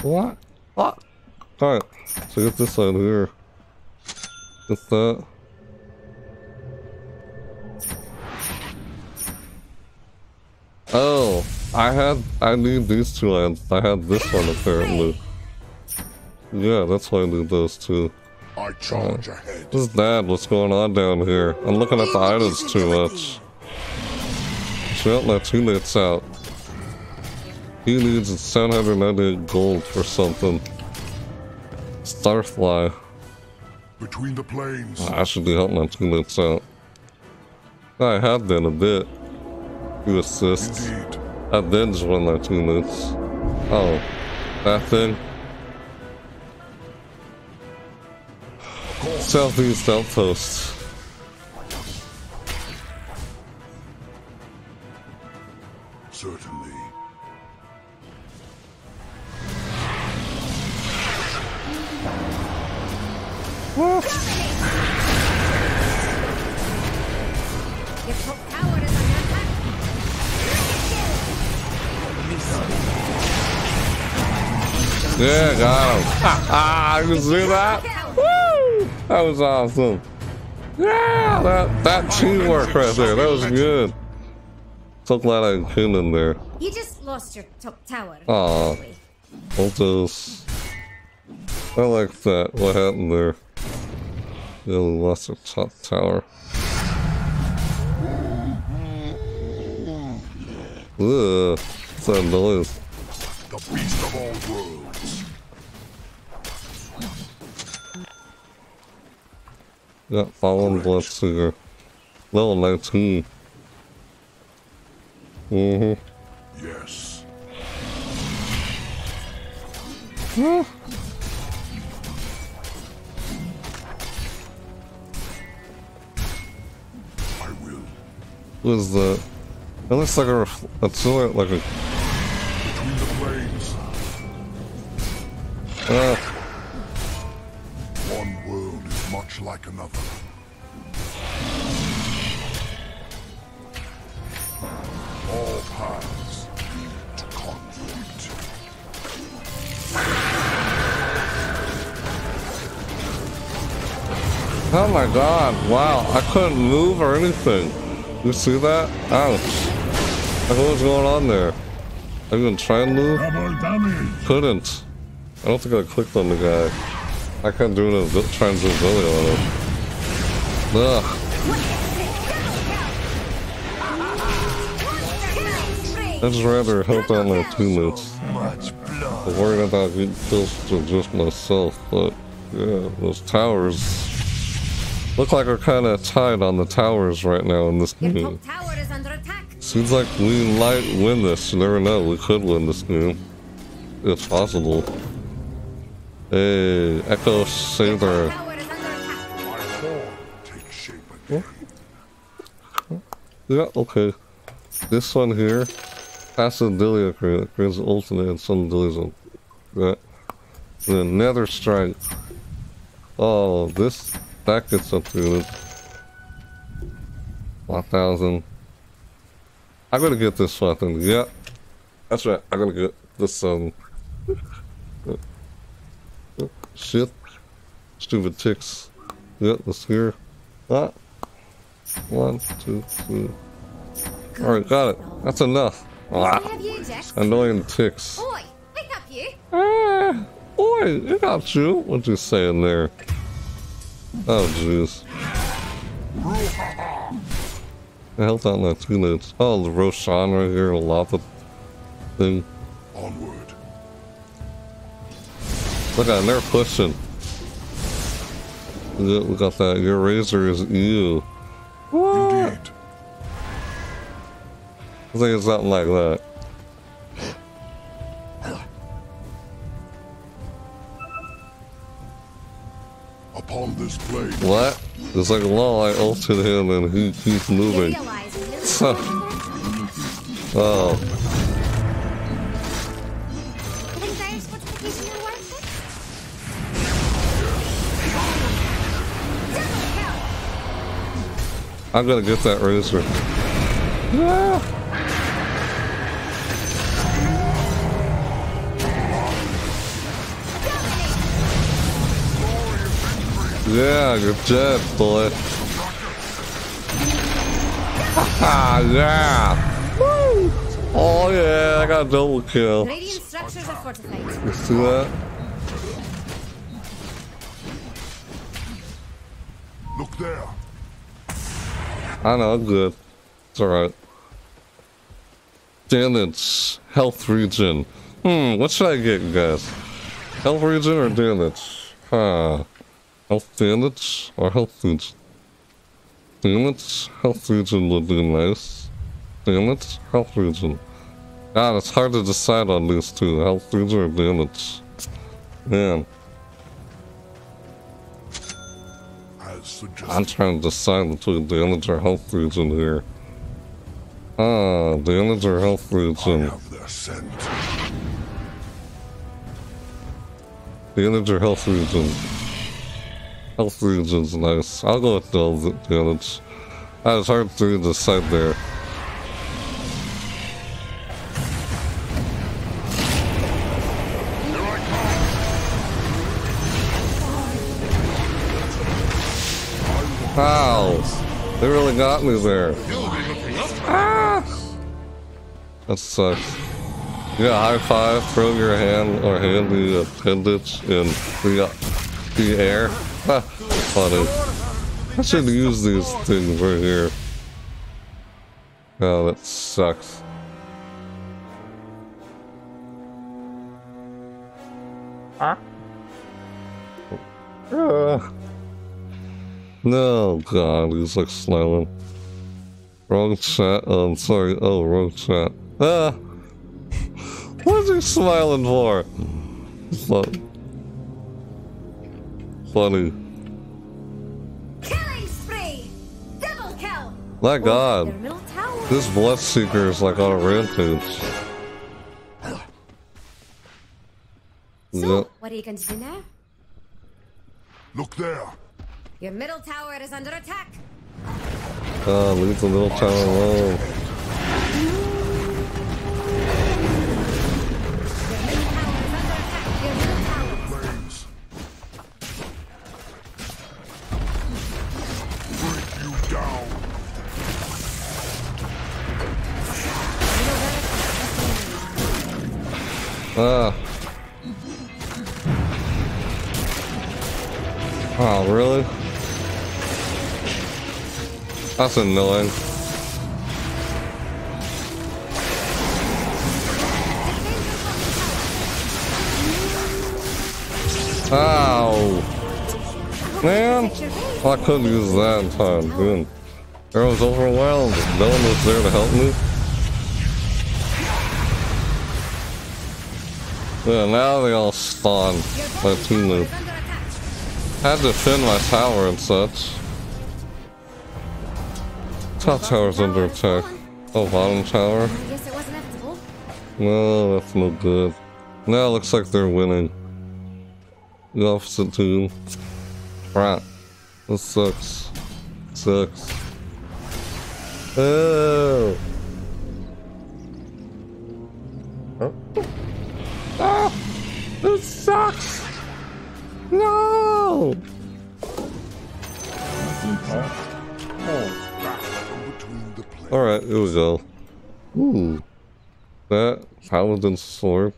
What? What? Alright. So get this side here. Get that. Oh. I need these two lands. I had this one apparently. Yeah, that's why I need those two. I charge ahead. This is bad, what's going on down here? I'm looking at the items too much. Shout my teammates out. He needs 798 gold for something. Starfly. Between the planes. I should be helping my teammates out. I have been a bit. You assist. I avenge one of my teammates. Oh. That thing? Southeast outposts. Certainly. What? Your top tower is under attack. Yeah, got him. You see that? Woo! That was awesome. Yeah, that teamwork right there. That was good. So glad I didn't shoot him there. You just lost your top tower. Aw. I like that. What happened there? You lost your top tower. Ugh. What's that noise? The beast of all worlds. Got Fallen Bloodseeker. Level 19. Mm-hmm. Yes. I will. What is that? It looks like a silhouette, like a. Between the flames. One world is much like another. All paths lead to conflict. Oh my god, wow, I couldn't move or anything. You see that? Ouch. Like, what was going on there? I even tried to move? Couldn't. I don't think I clicked on the guy. I can't do it trying to do a video on him. Ugh. I'd just rather help out my teammates. I'm worried about getting close to just myself, but yeah, those towers look like we're kind of tied on the towers right now in this game. Seems like we might win this. You never know. We could win this game. It's possible. Hey, Echo saved our... Yeah, okay. This one here. Passive Delia creates an ultimate and some Delia's on that. The Nether Strike. Oh, this... That gets up to it. 1,000. I'm gonna get this weapon. Yeah, that's right. I'm gonna get this shit. Stupid ticks. Yeah, let's hear. Ah. 1, 2, 3. All right, got it. That's enough. Ah. Annoying ticks. Oi, pick up you. Ah. Oi, you got you. What you saying there? Oh jeez. I helped out my teammates. Oh, the Roshan right here, a lava thing. Onward. Look at him, they're pushing. Yeah, we got that. Your razor is you. What? Indeed. I think it's something like that. Upon this plane. What? It's like, lol, I ulted him and he keeps moving. Oh. I'm gonna get that razor. Ah. Yeah, good job, boy. Haha, yeah! Woo! Oh, yeah, I got a double kill. You see that? Look there. I know, I'm good. It's alright. Damage. Health region. What should I get, you guys? Health region or damage? Huh. Health damage or health foods? Damage, health region would be nice. Damage, health region. God, it's hard to decide on these two. Health region or damage. Man. I'm trying to decide between damage or health region here. Ah, damage or health region. Damage or health region. Health region's nice. I'll go with the damage. That was hard to decide there. Here I come. Pals! They really got me there. Ah! That sucks. You got high five, throw your hand or handy appendage in the air. Ah, funny. I should use these things right here. Oh, that sucks. Huh? No, God, he's like smiling. Wrong chat. Oh, I'm sorry. Oh, wrong chat. Ah! What's he smiling for? Funny. Killing spree! Double kill! My God. This Blood Seeker is like on a rampage. So, what are you going to do now? Look there! Your middle tower is under attack! Leave the middle tower alone. Your middle tower is under attack! Your middle tower! Break you down! Oh, really? That's annoying. Ow! Man! I couldn't use that in time, dude. I was overwhelmed. No one was there to help me. Yeah, now they all spawn. My teammate. I had to defend my tower and such. Top tower's under attack. Oh, bottom tower. No, that's no good. Now it looks like they're winning. The opposite team. Crap. This sucks. Sucks. Oh. Ah! This sucks! No! Alright, it was all. Ooh. That Paladin sword.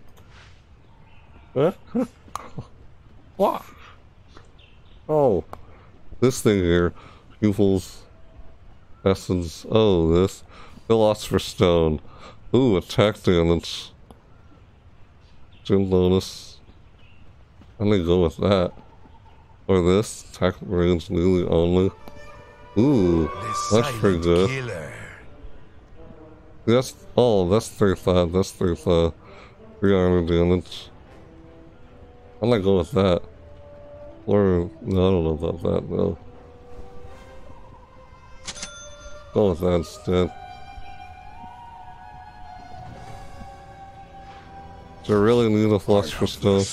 What? Oh. This thing here. Pupils. Essence. Oh, this. Philosopher's Stone. Ooh, attack damage. Gym bonus. I'm gonna go with that. Or this. Attack range newly only. Ooh, that's pretty good. Killer. That's, oh, that's 35, that's 35. 300 damage. I'm gonna go with that. Or, no, I don't know about that though. Go with that instead. Do I really need a Philosopher's Stone?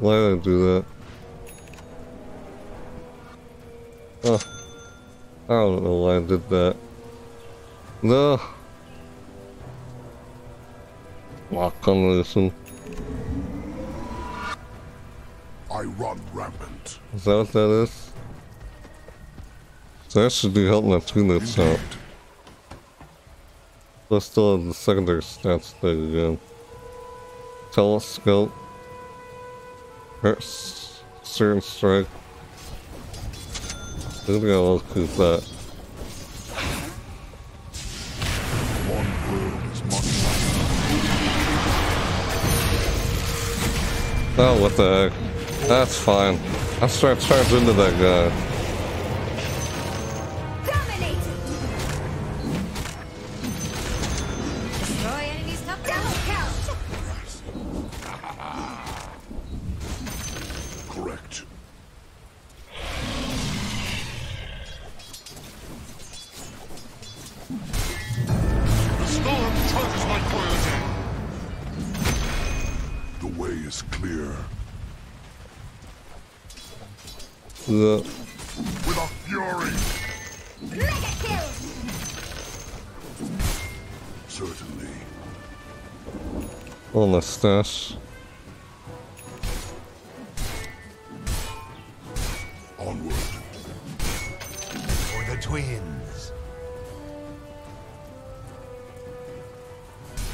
Why did I do that? Oh, I don't know why I did that. No. Lock on this one. I run rampant. Is that what that is? So that should be helping my teammates out. Let's still have the secondary stats thing again. Telescope. Certain strike. I think I will keep that. Oh, what the heck? That's fine. I'll start charging into that guy. Certainly. all the stash. Onward for the twins.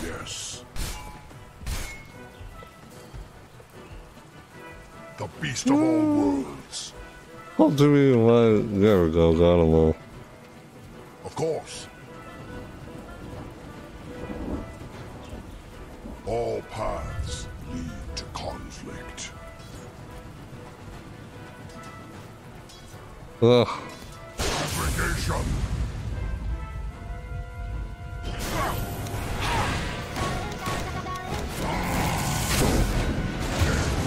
Yes. The beast of all worlds. How do we like? There we go. Got him all. Of course. All paths lead to conflict. Ugh. Fabrication.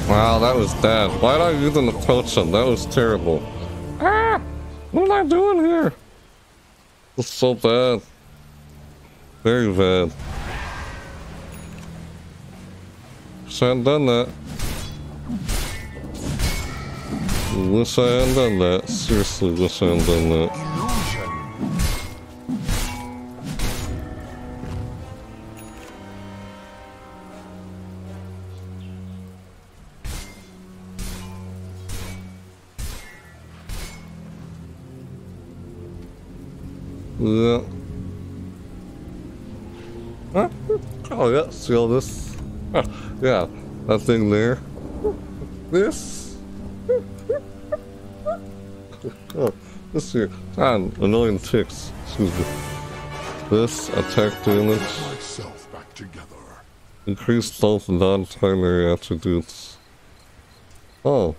Wow, that was bad. Why did I even approach him? That was terrible. Ah! What am I doing here? It's so bad. Very bad. I hadn't done that. Wish I hadn't done that. Seriously, wish I hadn't done that. Yeah. Huh? Oh, yeah, see all this. Yeah, that thing there. This. Oh, this here. Ah, annoying ticks. Excuse me. This attack damage. Increased both non-primary attributes. Oh.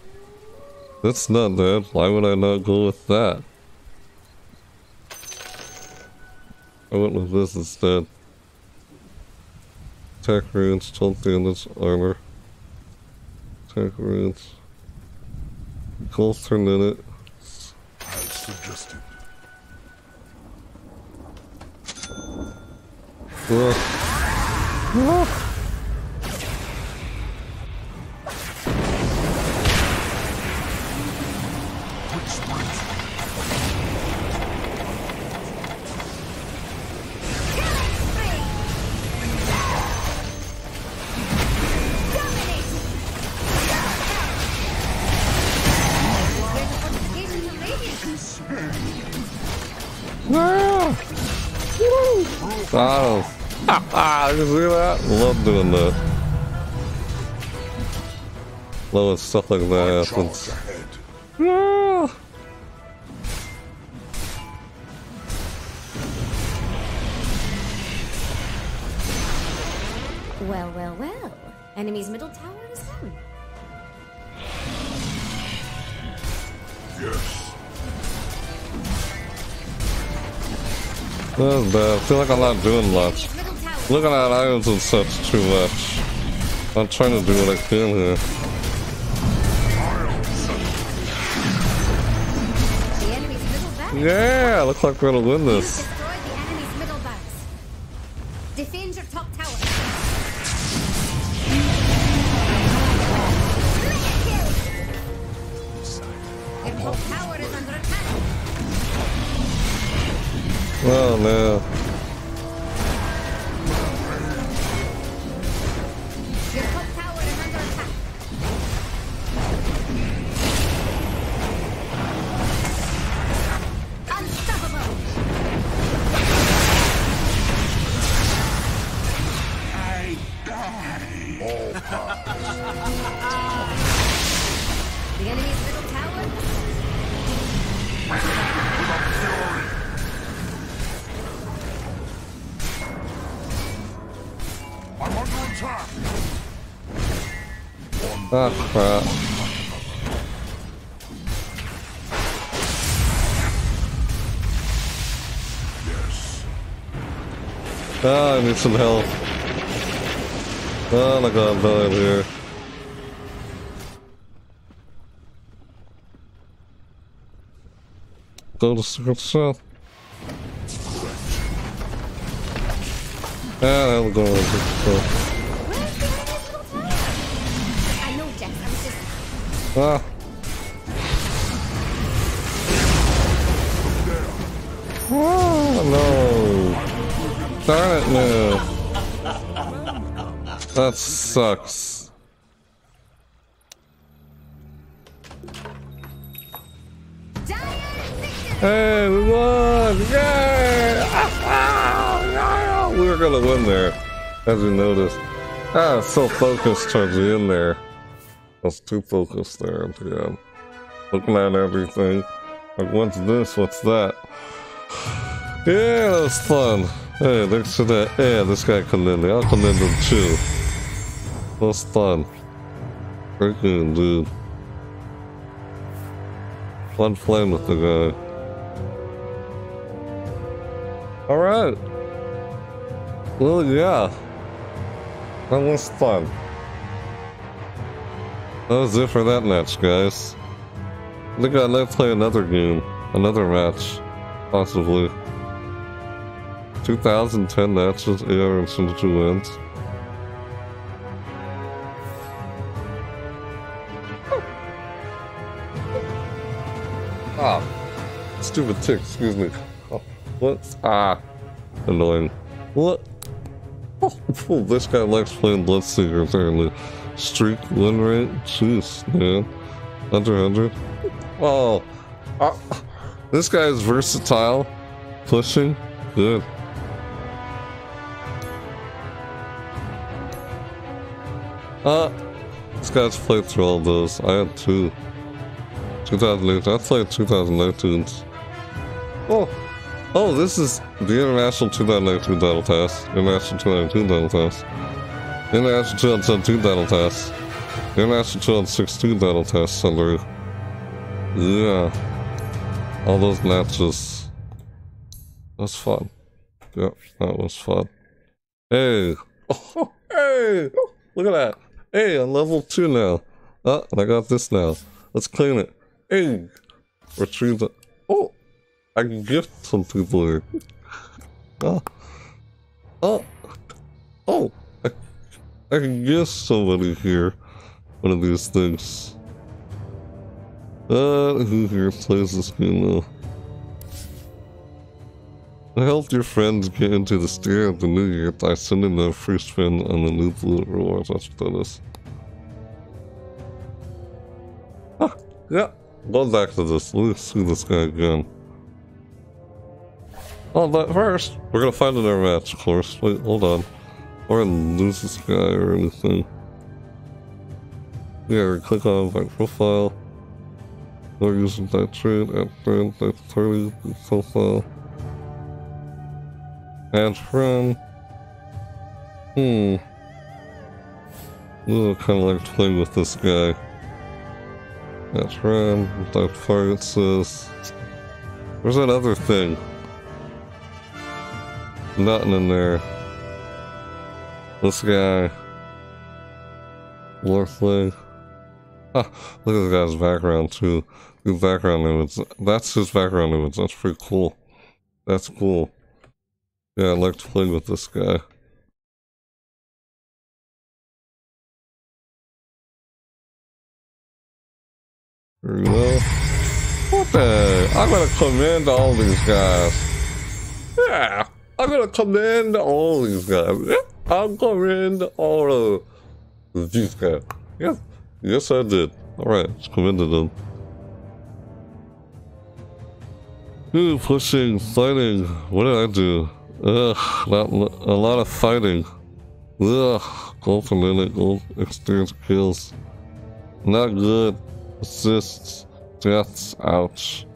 That's not bad. Why would I not go with that? I went with this instead. Attack runes, tilt damage, armor. Attack runes. Goals per minute. As suggested. Look. Look. Oh. I just do that. Love doing that. Love when stuff like that happens. Yeah. Well, well, well. Enemy's middle tower is down. Yes. That was bad. I feel like I'm not doing much. Looking at items and such too much. I'm trying to do what I can here. Yeah, looks like we're gonna win this. Defend your top tower. Your top tower is under attack. Oh no. Your top tower is under attack. Unstoppable. I die. All pops. The enemy's middle tower. With fury. I'm under attack. Ah, crap. Yes. Ah, I need some help. Oh my god, I'm dying here. Go to secret shop. Yeah, I'm going with this stuff. I know, Jack, I'm just... Ah. Oh, no. Darn it, man. That sucks. Hey, we won! Yay! Ah, ah, we were gonna win there, as you noticed. Ah, so focused towards the end there. I was too focused there at the end. Looking at everything. Like, what's this? What's that? Yeah, that was fun. Hey, thanks for that. Yeah, this guy Kalindi. I'll Kalindi him too. That was fun. Freaking dude. Fun playing with the guy. Alright. Well, yeah. That was fun. That was it for that match, guys. I think I might play another game. Another match. Possibly. 2010 matches, AR and Shinju wins. Ah. Stupid tick, excuse me. Oh, what? Ah. Annoying. What? Oh, this guy likes playing Bloodseeker, apparently. Streak win rate? Jeez, man. 100. Oh. This guy is versatile. Pushing. Good. This guy's played through all those. I had two. 2018. I played 2019. Oh. Oh, this is the International 2019 Battle Pass. International 2019 Battle Pass. International 2017 Battle Pass. International 2016 Battle Pass summary. Yeah. All those matches. That's fun. Yep, that was fun. Hey. Oh, hey! Oh, look at that. Hey, I'm level 2 now. Ah, and I got this now. Let's clean it. Hey! Retrieve the... Oh! I can gift some people here. Oh. Oh. Oh. I can guess somebody here. One of these things. Who here plays this game now? I helped your friends get into the steer of the new year by sending them a free spin on the new blue rewards. That's what that is. Ah, yeah. Go back to this. Let's see this guy again. Oh, but first, we're gonna find another match, of course. Wait, hold on. Or lose this guy or anything. Yeah, we click on my profile. We're using that trade at friend, that 30 profile. Add friend. Hmm. Ooh, kinda like playing with this guy. Add friend, that part it says. Where's that other thing? Nothing in there. This guy. Warfling. Ah, look at this guy's background, too. Good background image. That's his background image. That's pretty cool. That's cool. Yeah, I like to play with this guy. Here we go. What the? I'm gonna command all these guys. Yeah! I'm gonna command all these guys. Yeah. I'm commend all of these guys. Yes, yes, I did. Alright, just commended them. Dude, pushing, fighting. What did I do? Ugh, a lot of fighting. Ugh, gold for minute, gold experience kills. Not good. Assists, deaths, ouch.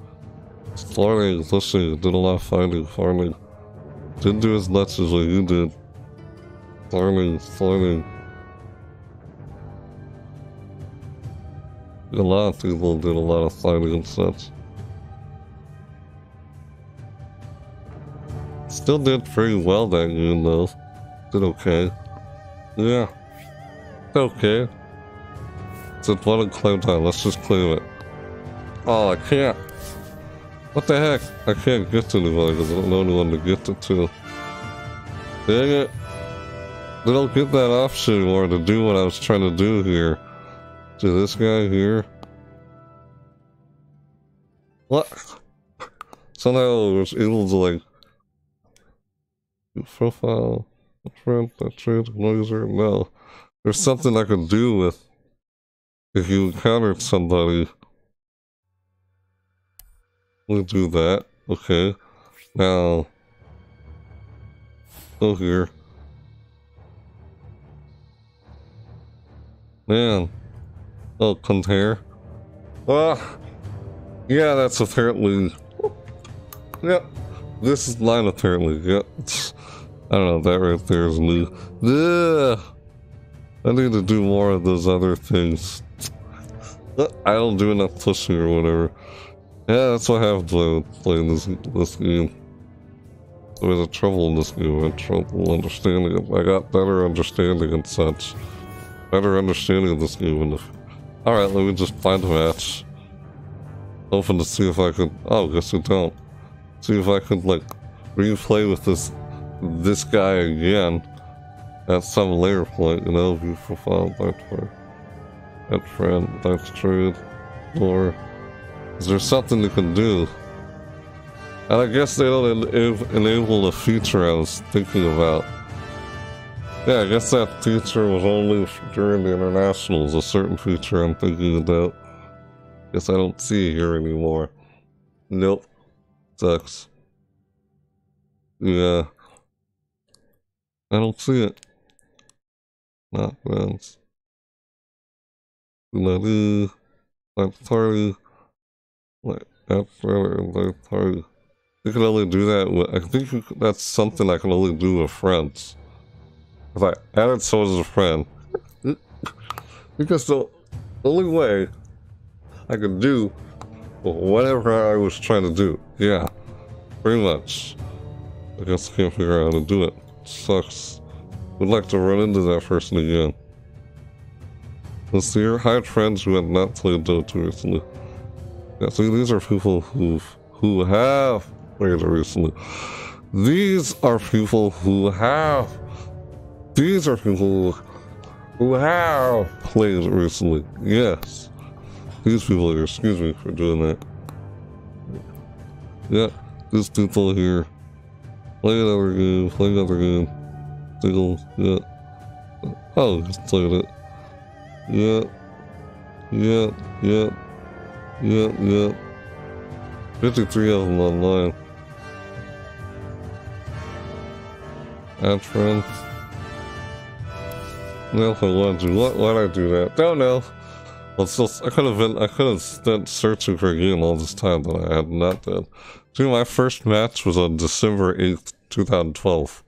Farming, pushing, did a lot of fighting, farming. Didn't do as much as what you did. Farming. A lot of people did a lot of fighting and such. Still did pretty well that game though. Did okay. Yeah. Okay. Just want to claim time, let's just claim it. Oh, I can't. What the heck? I can't get to anybody because I don't know anyone to get it to. Dang it. They don't get that option anymore to do what I was trying to do here. To this guy here. What? Somehow I was able to like... Profile. Friend, that trade, no user, no. There's something I can do with if you encountered somebody. We'll do that. Okay. Now go here. Man. Oh, compare. Ah, yeah, that's apparently. Yep. This is line apparently. Yep. I don't know, that right there is new. Ugh. I need to do more of those other things. I don't do enough pushing or whatever. Yeah, that's what happens when I'm playing this game. I was in trouble in this game. I had trouble understanding it. I got better understanding and such. Better understanding of this game. Alright, let me just find a match. Hoping to see if I could. Oh, guess you don't. See if I could, like, replay with this guy again at some later point, you know, view profile, that friend, that's true, or is there something you can do? And I guess they don't enable a feature I was thinking about. Yeah, I guess that feature was only during the internationals, a certain feature I'm thinking about. Guess I don't see it here anymore. Nope. Sucks. Yeah. I don't see it. Not friends. Do like party. Like after like party. You can only do that with. I think that's something I can only do with friends. If I added someone as a friend, because the only way I could do whatever I was trying to do. Yeah, pretty much. I guess I can't figure out how to do it. Sucks. Would like to run into that person again. This year, hide friends who have not played Dota recently. Yeah, see, these are people who have played it recently. These are people who have played it recently. Yes. These people here, excuse me for doing that. Yeah, these people here. Play another game. Single, yeah. Oh, just played it. Yeah. 53 of them online. Add friends. Now if I wanted to, why'd I do that? Don't know. Well, still, I could have been searching for a game all this time that I had not done. See, my first match was on December 8th, 2012.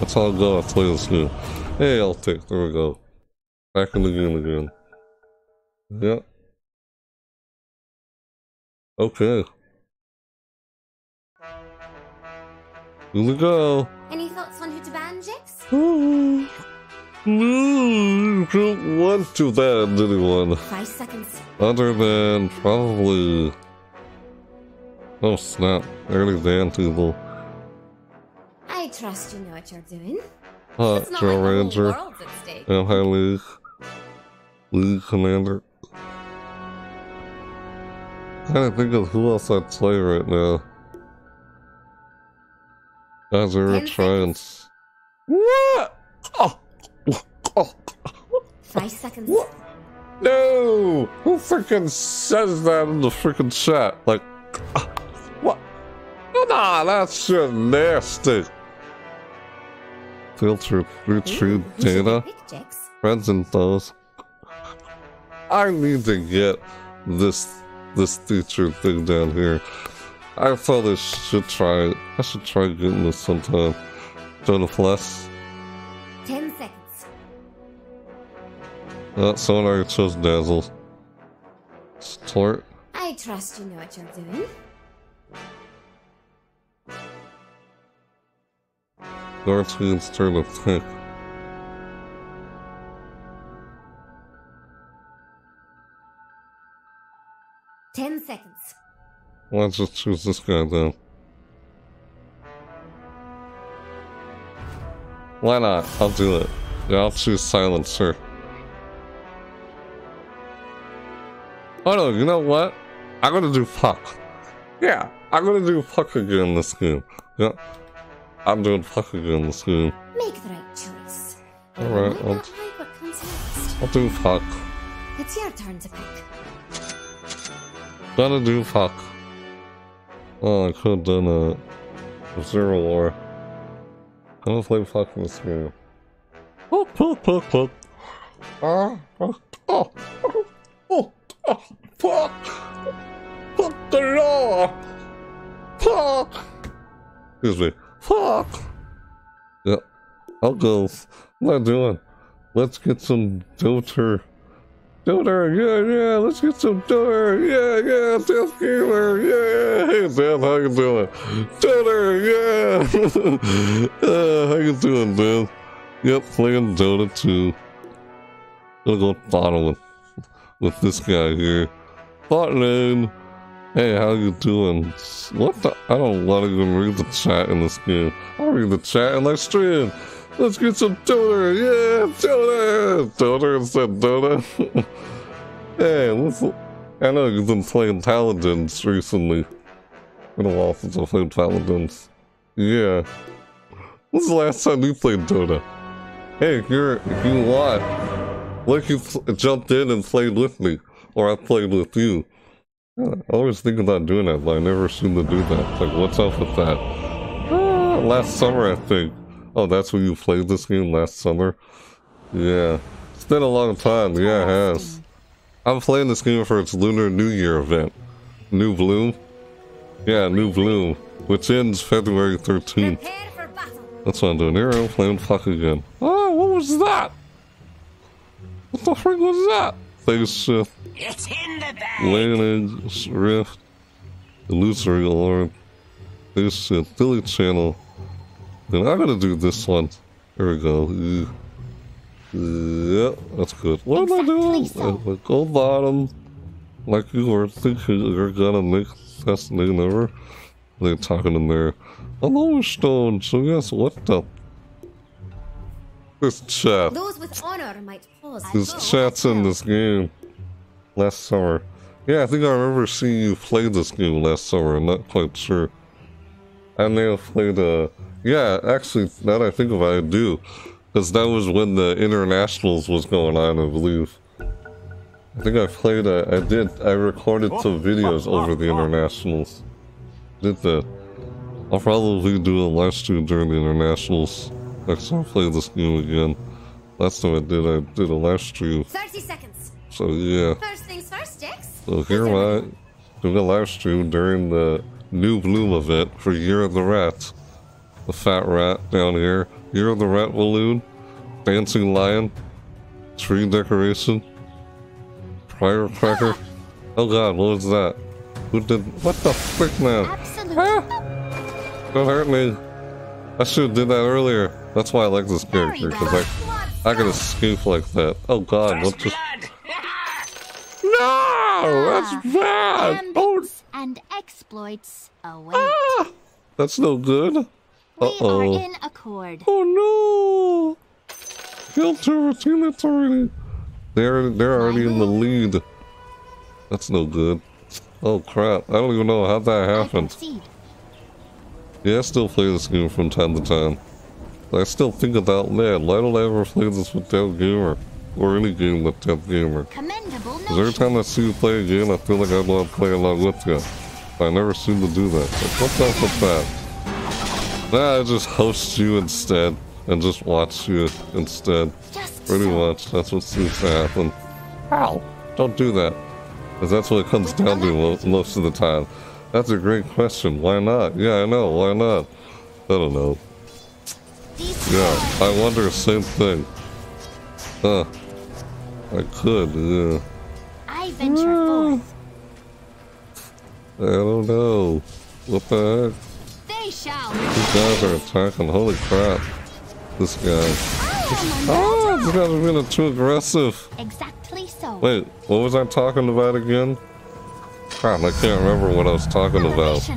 That's how I play this game. Hey, I'll take. There we go. Back in the game again. Yep. Okay. Here we go. Any thoughts on who to ban, Jix? Ooh. No, I don't want to ban anyone. 5 seconds. Other than probably. Oh snap, early van people. I trust you know what you're doing. Hot Drill Ranger. And High League. League Commander. I'm trying to think of who else I'd play right now. Azure Triance. What? Oh. 5 seconds. What? No! Who freaking says that in the freaking chat? Like, what? Nah, that's just nasty. Filter through true data. Friends and foes. I need to get this feature thing down here. I thought I should try it. I should try getting this sometime. Dota Plus. 10 seconds. Someone already chose Dazzle. Start. I trust you know what you're doing. Guardians turn of pick. Ten seconds. Why just choose this guy then? Why not? I'll do it. Yeah, I'll choose Silencer. Oh no, you know what? I'm gonna do Puck. Yeah, I'm gonna do Puck again in this game. Yeah, I'm doing Puck again in this game. Make the right choice. Alright, I'll... What do you fuck? It's your turn to pick. Gotta do fuck. Oh, I could've done it. Zero lore. I don't play fuck in this game. Oh, oh, oh, oh. Oh, oh, oh, oh, oh, fuck! Fuck the law! Fuck! Excuse me. Fuck! Yeah. I'll go. What am I doing? Let's get some Dota. Yeah, let's get some Dota. Yeah, Dev Gamer. Yeah, hey, Dev, how you doing? Dota, yeah! How you doing, Dev? Yep, playing Dota 2. Gonna go bottle with this guy here. Bot name. Hey, how you doing? What the? I don't want to even read the chat in this game. I'll read the chat in my stream. Let's get some Dota. Yeah, Dota. Dota instead, Dota. Hey, what's the... I know you've been playing Paladins recently. Been a while since I played Paladins. Yeah. When's the last time you played Dota? Hey, if you want, like you jumped in and played with me, or I played with you. I always think about doing that, but I never seem to do that. It's like, what's up with that? Last summer, I think. Oh, that's when you played this game last summer? Yeah. It's been a long time. Yeah, it has. I'm playing this game for its Lunar New Year event. New Bloom? Yeah, New Bloom, which ends February 13th. That's what I'm doing here. I'm playing fuck again. Oh, what was that? What the frick was that? Face it's in the bag. Landings, Rift, Illusory Alarm, Face Philly Channel. Then I'm gonna do this one. Here we go. Yep, yeah, that's good. What am I doing? So. Go bottom. Like you were thinking you're gonna make the best name ever. They're talking in there. A lower stone, so yes, what the? This chat. Those with honor might pause. This chat's in this game. Last summer. Yeah, I think I remember seeing you play this game last summer. I'm not quite sure. I may have played yeah, actually, now that I think about it, I do. Because that was when the internationals was going on, I believe. I think I played I recorded some videos over the internationals. Did that. I'll probably do a live stream during the internationals. Next time I play this game again. Last time I did a live stream. 30 seconds. So yeah. First things first, Jax. So here am I doing a live stream during the New Bloom event for Year of the Rat. The fat rat down here. Year of the Rat balloon. Dancing lion. Tree decoration. Firecracker. Oh god, what was that? Who did what the frick, man? Absolutely. Ah! Don't hurt me. I should have did that earlier. That's why I like this character, because I can escape like that. Oh god, what just... No! That's bad! Oh. And exploits await. Ah, that's no good. Uh-oh. We are in accord. Oh no! Killed Terratina already. They're already in the lead. That's no good. Oh crap, I don't even know how that happened. Yeah, I still play this game from time to time. I still think about, man, why don't I ever play this with Dev Gamer? Or any game with Dev Gamer. Because every time I see you play a game, I feel like I want to play along with you. But I never seem to do that. Like, what's up with that? Nah, I just host you instead. And just watch you instead. Pretty much, that's what seems to happen. Ow! Don't do that. Because that's what it comes down to most of the time. That's a great question. Why not? Yeah, I know. Why not? I don't know. Yeah, I wonder the same thing. I could, yeah. I venture forth. I don't know. What the heck? These guys are attacking. Holy crap. This guy. Oh, these guys are really too aggressive. Exactly so. Wait, what was I talking about again? Crap, I can't remember what I was talking about.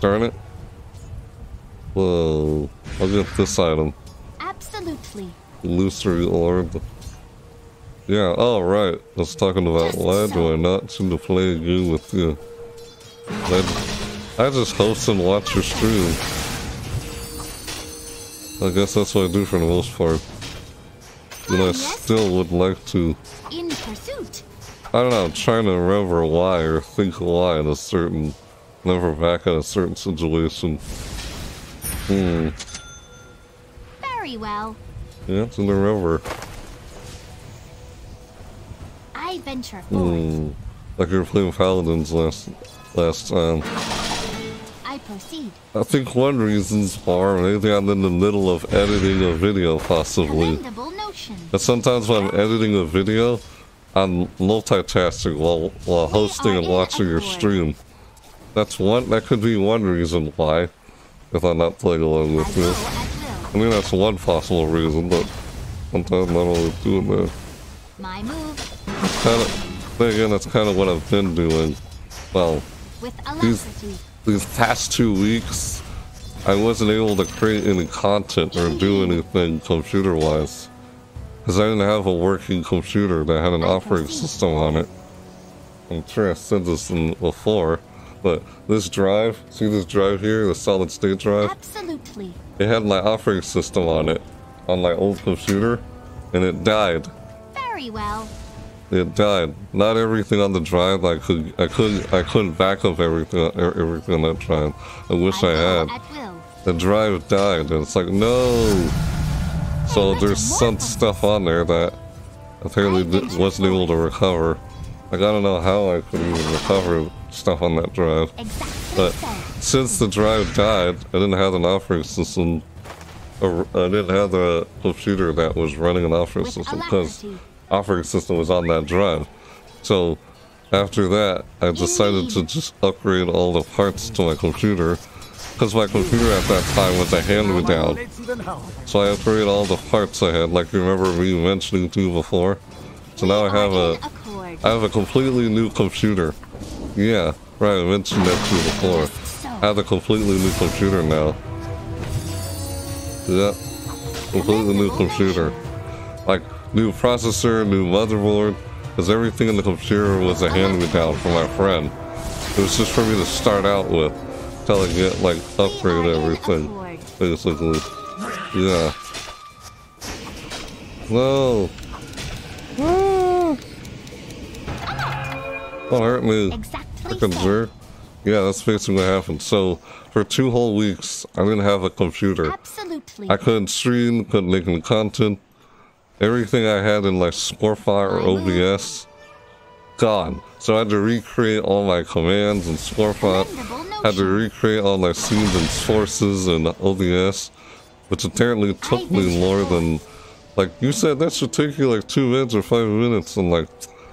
Darn it. Whoa. I'll get this item. Absolutely. Illusory orb. Yeah, alright. Oh, I was talking about why do I not seem to play a game with you? I just host and watch your stream. I guess that's what I do for the most part. that I still would like to, I don't know, try to remember why or think why in a certain, never back in a certain situation. Very well. Yeah, it's in the river. I venture forward. Like we were playing Paladins last time. I proceed. I think one reason's far, maybe I'm in the middle of editing a video, possibly. But sometimes when I'm editing a video, I'm multitasking while hosting and watching your stream. That's one. That could be one reason why, if I'm not playing along with you. I mean, that's one possible reason, but sometimes I'm not always doing that. My move. Then again, that's kind of what I've been doing. Well, these past 2 weeks, I wasn't able to create any content or do anything computer-wise, because I didn't have a working computer that had an operating system on it. I'm sure I said this before, but this drive, see this drive here, the solid state drive? Absolutely. It had my operating system on it, on my old computer, and it died. Very well. It died. Not everything on the drive. I couldn't back up everything on that drive. I wish I had. The drive died, and it's like no. So there's some stuff on there that apparently wasn't able to recover. Like, I don't know how I could even recover stuff on that drive. But since the drive died, I didn't have an operating system. I didn't have a computer that was running an operating system, because operating system was on that drive. So after that, I decided to just upgrade all the parts to my computer, because my computer at that time was a hand-me-down. So I upgraded all the parts I had, like you remember me mentioning to you before. So now I have a completely new computer. Yeah, right, I mentioned that to you before. I have a completely new computer now. Yep, completely new computer. Like, new processor, new motherboard, because everything in the computer was a hand-me-down from my friend. It was just for me to start out with, until I get, like, upgrade everything, basically. Yeah. No! Don't hurt me. Exactly. Yeah, that's basically what happened. So for 2 whole weeks, I didn't have a computer. Absolutely. I couldn't stream, couldn't make any content. Everything I had in like Scorefire or OBS, gone. So I had to recreate all my commands in Scorefire. I had to recreate all my scenes and sources in OBS, which apparently took me more than, like you said, that should take you like 2 minutes or 5 minutes, and like,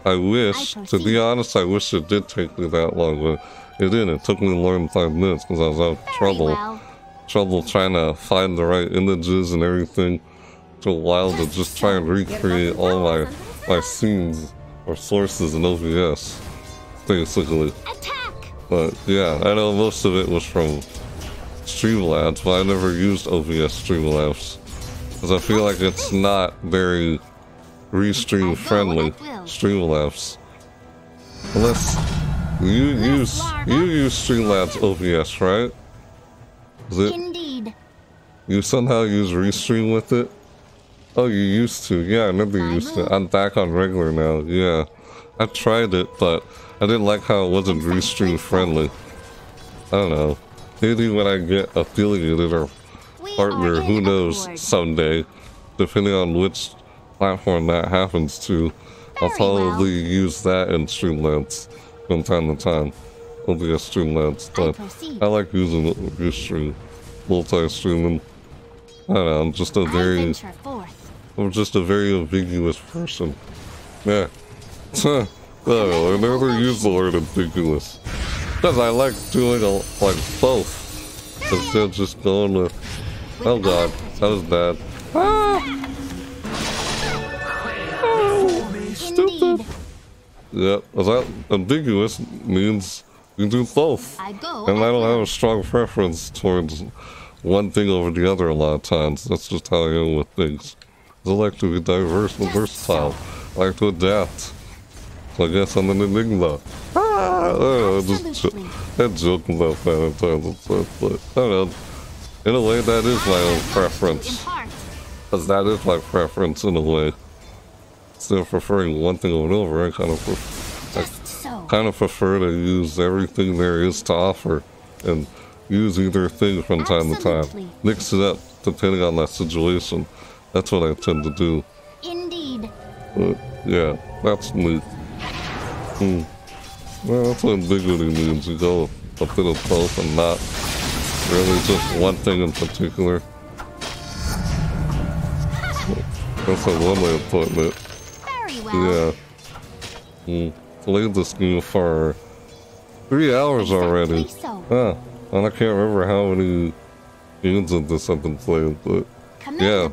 I wish, to be honest, I wish it did take me that long, but it didn't. It took me longer than 5 minutes, because I was having trouble trying to find the right images and everything. It took a while to just try and recreate all my scenes or sources in OBS, basically. But yeah, I know most of it was from Streamlabs, but I never used OBS Streamlabs, because I feel like it's not very Restream friendly, Streamlabs. Unless you use Streamlabs OBS, right? Is it? Indeed. You somehow use Restream with it? Oh, you used to? Yeah, I never used it. I'm back on regular now. Yeah, I tried it, but I didn't like how it wasn't Restream friendly. I don't know. Maybe when I get affiliated or partner, who knows, someday, depending on which platform that happens to, I'll probably use that in Streamlabs from time to time. OBS Streamlabs, but I like using Restream, multi-streaming. I don't know, I'm just a very ambiguous person. Yeah. I don't know, I never use the word ambiguous, because I like doing like both, instead of just going with, oh god, that was bad. Ah! Stupid. Yep, that ambiguous means you do both, and I don't have a strong preference towards one thing over the other a lot of times. That's just how I am with things. I like to be diverse and versatile. I like to adapt. So I guess I'm an enigma. I joke about that at times, but I don't know. In a way, that is my own preference. Because that is my preference in a way. Instead of preferring one thing over another, I kind of prefer to use everything there is to offer and use either thing from time to time. Mix it up depending on that situation. That's what I tend to do. Indeed. Yeah, that's neat. Well, that's what ambiguity means. You go a bit of both and not really just one thing in particular. That's a one way of putting it. Very well. Yeah. Played this game for 3 hours already. And I can't remember how many games of this I've been playing, but yeah.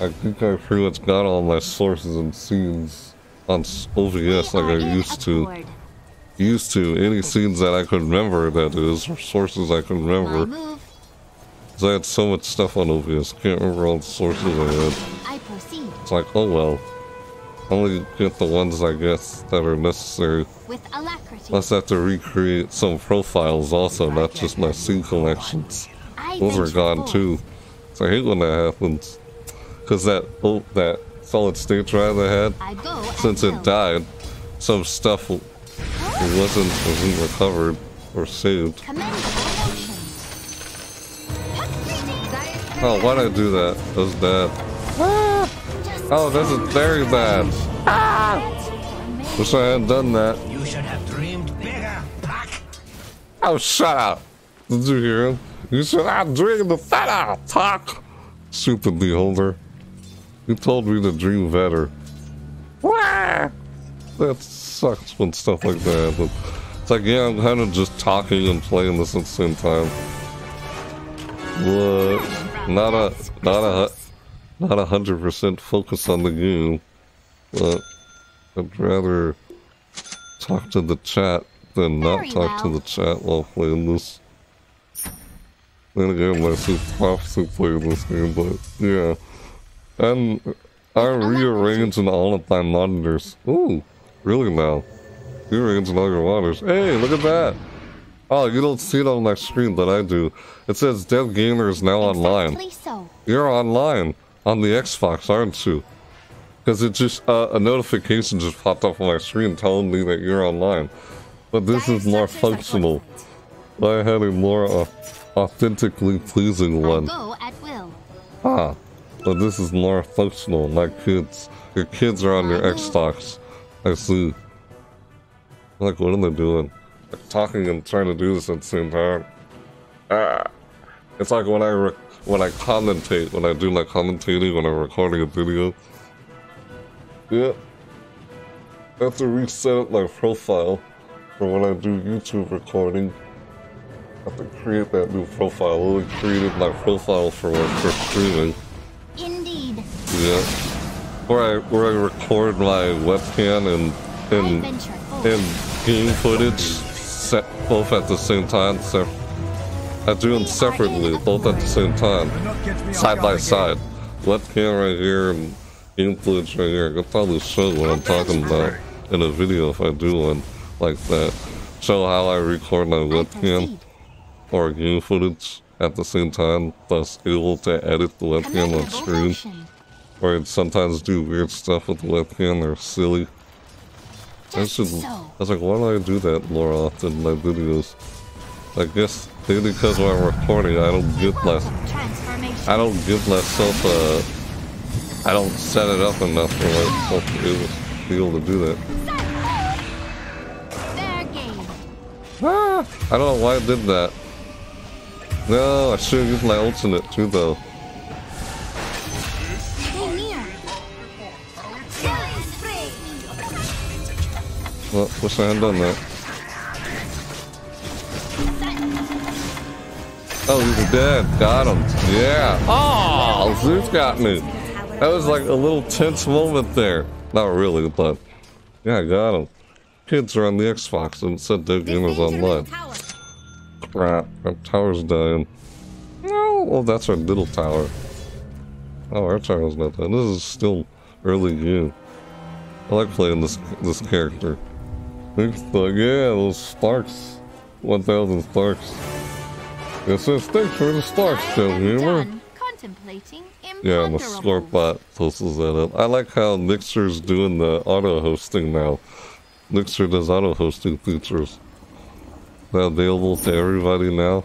I think I pretty much got all my sources and scenes on OBS like I used to. Any scenes that I could remember, that is, or sources I could remember. Because I had so much stuff on OBS, I can't remember all the sources I had. It's like, oh well. I only get the ones, I guess, that are necessary. Unless I have to recreate some profiles also, not just my scene collections. Those are gone too. So I hate when that happens. Because that solid state drive I had, since it died, some stuff wasn't recovered or saved. Oh, why'd I do that? That was bad. Oh, this is very bad. Wish I hadn't done that. You should have dreamed bigger, Puck. Oh, shut up. Did you hear him? You should have dreamed better, Puck. Stupid beholder. You told me to dream better. That sucks when stuff like that happens. It's like, yeah, I'm kind of just talking and playing this at the same time. What? Not 100% focus on the game, but I'd rather talk to the chat than not talk to the chat while playing this. Then again, my Prophecy playing this game, but yeah. And I rearranging all of my monitors. Ooh, really now? Rearranging all your monitors. Hey, look at that! Oh, you don't see it on my screen, but I do. It says Dev Gamer is now online. You're online. On the Xbox, aren't you? Because it just, a notification just popped up on my screen telling me that you're online. But this is more functional. I had a more authentically pleasing one. But this is more functional, not kids. Your kids are on your Xbox. I see. Like, what am I doing? Like, talking and trying to do this at the same time. It's like when I commentate, when I do my commentating, when I'm recording a video. Yeah. I have to reset up my profile for when I do YouTube recording. I have to create that new profile. I only created my profile for streaming. Indeed. Yeah. Where I record my webcam and game footage set both at the same time, so I do them separately, both at the same time, side by side. Webcam right here and game footage right here. I could probably show what I'm talking about in a video if I do one like that. Show how I record my webcam or game footage at the same time, thus able to edit the webcam on screen. Or I'd sometimes do weird stuff with the webcam, they're silly. I was like, why do I do that more often in my videos? I guess maybe because when I'm recording, I don't set it up enough for myself to be able to do that. I don't know why I did that. No, I should have used my ultimate too, though. Well, wish I hadn't done that. Oh, he's dead. Got him. Yeah. Oh, Zeus got me. That was like a little tense moment there. Not really, but yeah, I got him. Kids are on the Xbox and said their game was online. Crap, our tower's dying. No, well, that's our little tower. Oh, our tower's not dying. This is still early game. I like playing this character. It's like, yeah, those sparks. 1,000 sparks. It says, thanks for the sparks, Dev Gamer. Yeah, and the Slurpbot tosses that up. I like how Mixer's doing the auto-hosting now. Mixer does auto-hosting features. Now available to everybody now?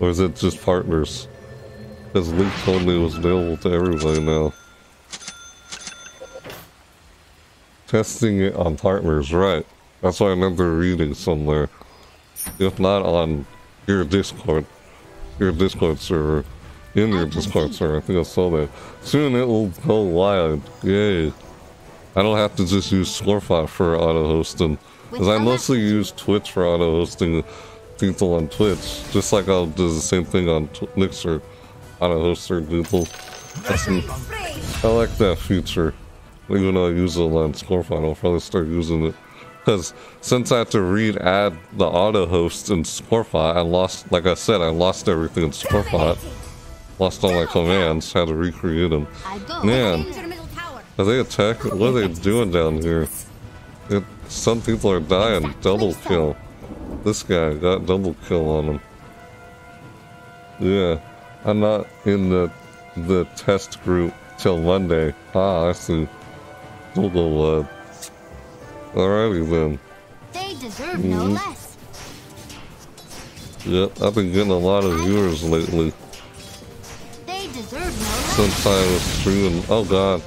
Or is it just partners? Because Luke told me it was available to everybody now. Testing it on partners, right. That's why I remember reading somewhere. If not on your Discord server. In your Discord server, I think I saw that. Soon it will go wild. Yay. I don't have to just use Slurpbot for auto-hosting. Because I mostly use Twitch for auto-hosting people on Twitch. Just like I'll do the same thing on Mixer. Auto-hoster people. I like that feature. Even though I use it on Slurpbot, I'll probably start using it. Because since I had to re-add the auto-host in Slurpbot, I lost, like I said, I lost everything in Slurpbot. Lost all my commands, had to recreate them. Man, are they attacking? What are they doing down here? Some people are dying. Double kill. This guy got double kill on him. Yeah, I'm not in the test group till Monday. Ah, I see. Google. Alrighty then. They deserve no less. Yep, I've been getting a lot of viewers lately. Since I was streaming. Oh god.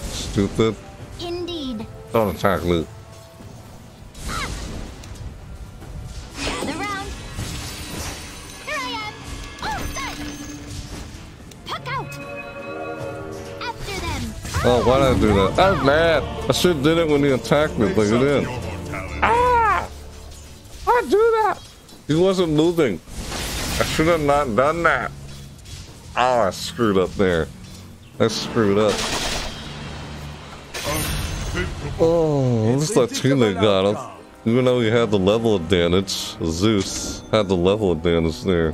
Stupid. Indeed. Don't attack me. Gather round. Here I am. All set. Puck out. After them. Oh, why did I do that? That was mad. I should have did it when he attacked me, but he didn't. Ah! Why'd I do that? He wasn't moving. I should have not done that. Oh, I screwed up there. I screwed up. Oh, this Latino got him. Even though he had the level advantage, Zeus had the level advantage there.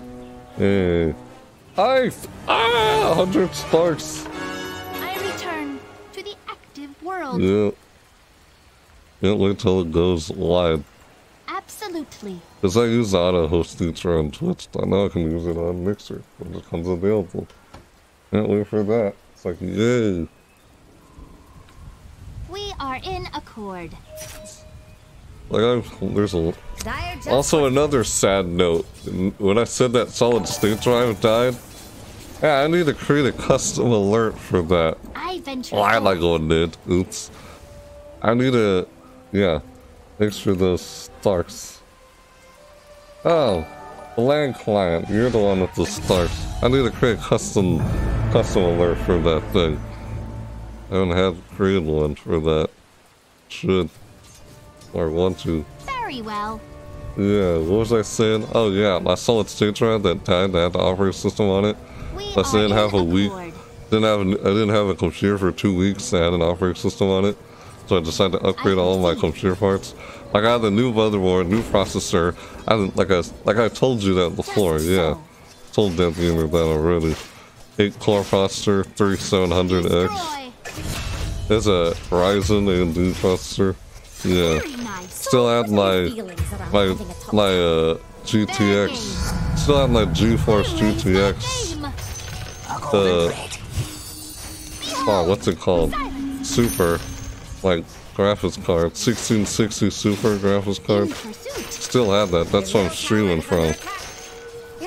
Hey. Ice! Ah! 100 sparks! I return to the active world. Yeah. Can't wait till it goes live. Absolutely. Because I use the auto-host feature on Twitch. I know I can use it on Mixer when it comes available. Can't wait for that. It's like, yay. We are in accord. Like, there's a... Also, another sad note. When I said that solid state drive died, yeah, I need to create a custom alert for that. Oh, I like one did. Oops. I need to... Yeah. Thanks for those starks. Oh, the LAN client. You're the one with the starks. I need to create a custom alert for that thing. I haven't had created one for that. Should. Or want to. Very well. Yeah, what was I saying? Oh yeah, my solid state drive that died that had the operating system on it. Plus I didn't have a week. I didn't have a computer for 2 weeks that had an operating system on it. So I decided to upgrade all my computer parts. Like I had a new motherboard, new processor. I didn't, like I told you that before. Yeah, told Dev Gamer that already. 8-core processor, 3700X. There's a Ryzen AMD processor. Yeah. Still had my GTX. Still had my GeForce GTX. Oh, what's it called? Super. Like graphics card, 1660 Super graphics card. Still have that. That's what I'm streaming from.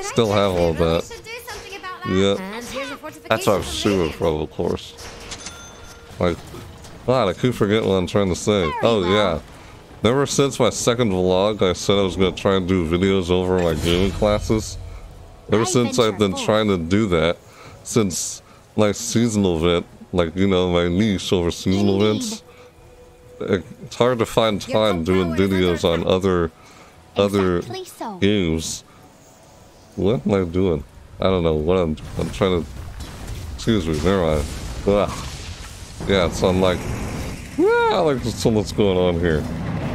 Still have all that. Yeah, that's what I'm streaming from, of course. Like, God, I keep forgetting what I'm trying to say. Oh yeah, never since my second vlog, I said I was gonna try and do videos over my gaming classes. Ever since I've been trying to do that, since like seasonal event, like you know my niche over seasonal events. It's hard to find time doing videos on other games. What am I doing? I don't know what I'm trying to... Excuse me, never mind. Ugh. Yeah, so I'm like... Yeah, like so what's going on here.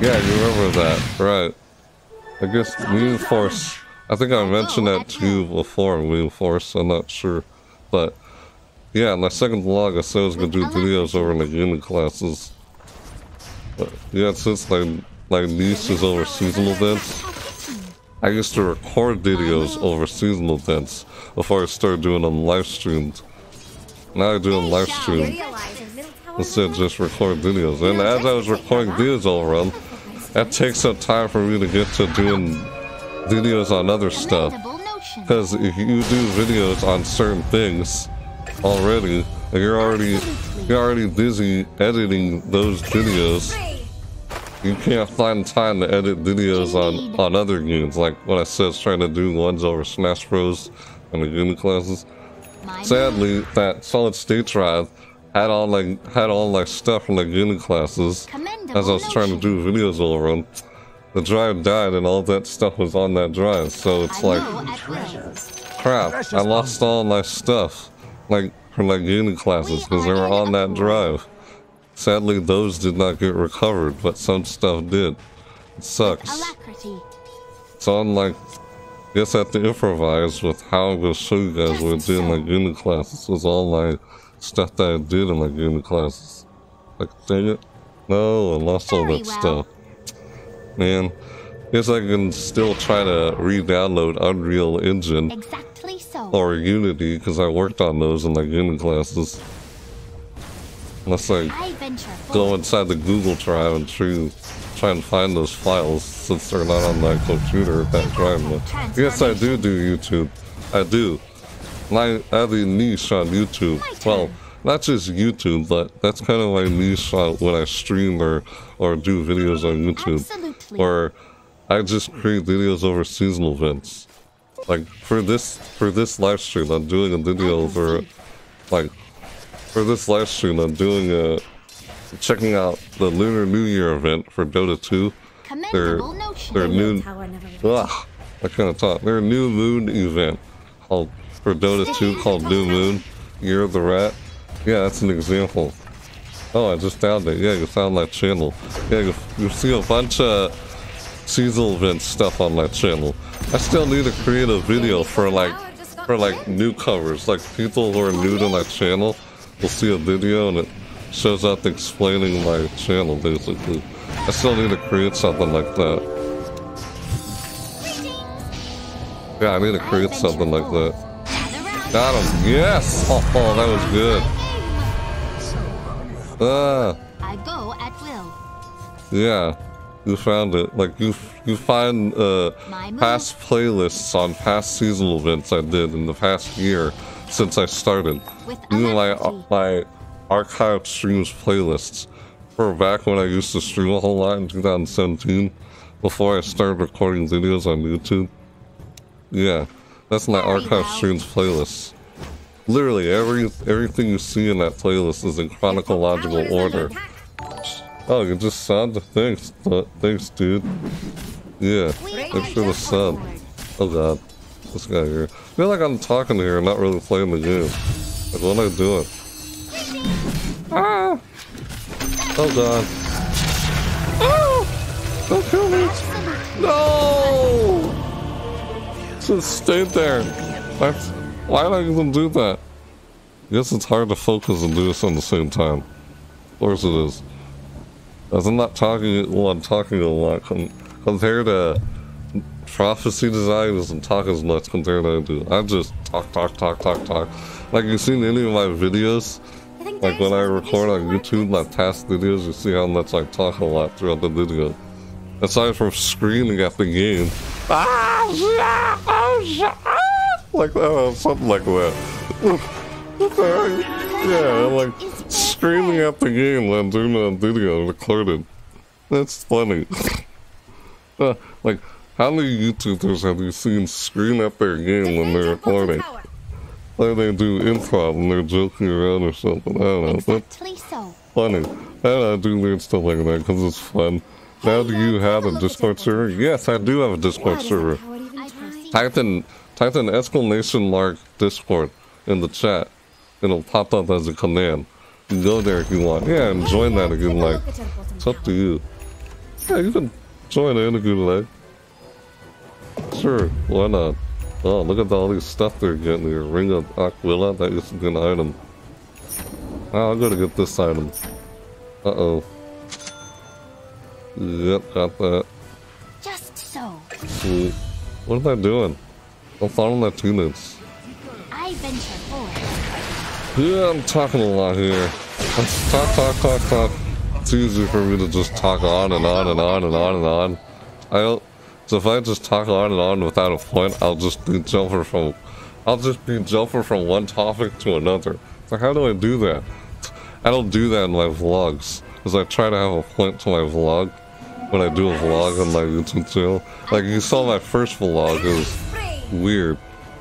Yeah, you remember that, right. I guess GeForce... I think I mentioned that to you before, GeForce, I'm not sure. But, yeah, my second vlog I said I was going to do videos over in the gaming classes. Yeah, since my niece is over seasonal events, I used to record videos over seasonal events before I started doing them live streamed. Now I do them live streamed instead of just record videos. And as I was recording videos all around, that takes up time for me to get to doing videos on other stuff. Because if you do videos on certain things already, and you're already busy editing those videos, you can't find time to edit videos on other games. Like what I said, trying to do ones over Smash Bros and the gaming classes. Sadly, that solid state drive had all like stuff from the gaming classes as I was trying to do videos all around. The drive died and all that stuff was on that drive, so it's like, crap, I lost all my stuff, like from like gaming classes, because they were on that drive. Sadly, those did not get recovered, but some stuff did. It sucks. So I'm like, I guess I have to improvise with how I'm going to show you guys what I did in my unit classes with all my stuff that I did in my unit classes. Like, dang it. No, I lost all that stuff. Man, I guess I can still try to re-download Unreal Engine or Unity, because I worked on those in my unit classes. Unless I go inside the Google Drive and try and find those files, since they're not on my computer at that drive. But yes, I do YouTube. I do. I have a niche on YouTube. Well, not just YouTube, but that's kind of my niche when I stream or do videos on YouTube. Absolutely. Or I just create videos over seasonal events. Like for this live stream, I'm doing a video over like. For this live stream, I'm doing checking out the Lunar New Year event for Dota 2. Their new moon event called for Dota 2 called New Moon Year of the Rat. Yeah, that's an example. Oh, I just found it. Yeah, you found my channel. Yeah, you see a bunch of seasonal event stuff on my channel. I still need to create a video for newcomers, like people who are new to my channel. We'll see a video and it shows up explaining my channel, basically. I still need to create something like that. Yeah, I need to create something like that. Got him! Yes! Oh, that was good. Yeah, you found it. Like, you find past playlists on past seasonal events I did in the past year. Since I started, even my archived streams playlists for back when I used to stream a whole lot in 2017, before I started recording videos on YouTube. Yeah, that's my archived streams playlist. Literally everything you see in that playlist is in chronological order. Oh, you just sound the things. Thanks, dude. Yeah, thanks for the sub. Oh god. This guy here. I feel like I'm talking here and not really playing the game. Like, what am I doing? Ah! Oh god. Ah! Don't kill me! No! Just stayed there. Why did I even do that? I guess it's hard to focus and do this at the same time. Of course it is. As I'm not talking, well, I'm talking a lot compared to Prophecy design doesn't talk as much compared to I do. I just talk. Like, you've seen any of my videos, like when I record on YouTube, my past videos, you see how much I talk a lot throughout the video. Aside from screaming at the game, like that, something like that. Yeah, I'm like screaming at the game when I'm doing a video recorded. That's funny. Like, how many YouTubers have you seen scream at their game when they're recording? Like they do improv and they're joking around or something. I don't know. Exactly, so funny. I do weird stuff like that because it's fun. Now, do you have a Discord server? Yes, I do have a Discord server. Type in !Discord in the chat. It'll pop up as a command. You can go there if you want. Yeah, and join that if you like. It's up to you. Yeah, you can join in if you like. Sure, why not? Oh, look at all these stuff they're getting here. Ring of Aquila, that used to be an item. Oh, I'm gonna get this item. Uh-oh. Yep, got that. Just so. Sweet. What am I doing? So far on that 2 minutes. Yeah, I'm talking a lot here. Let's talk. It's easy for me to just talk on and on. So if I just talk on and on without a point, I'll just be jumper from one topic to another. So how do I do that? I don't do that in my vlogs, because I try to have a point to my vlog when I do a vlog on my YouTube channel. Like, you saw my first vlog, it was weird.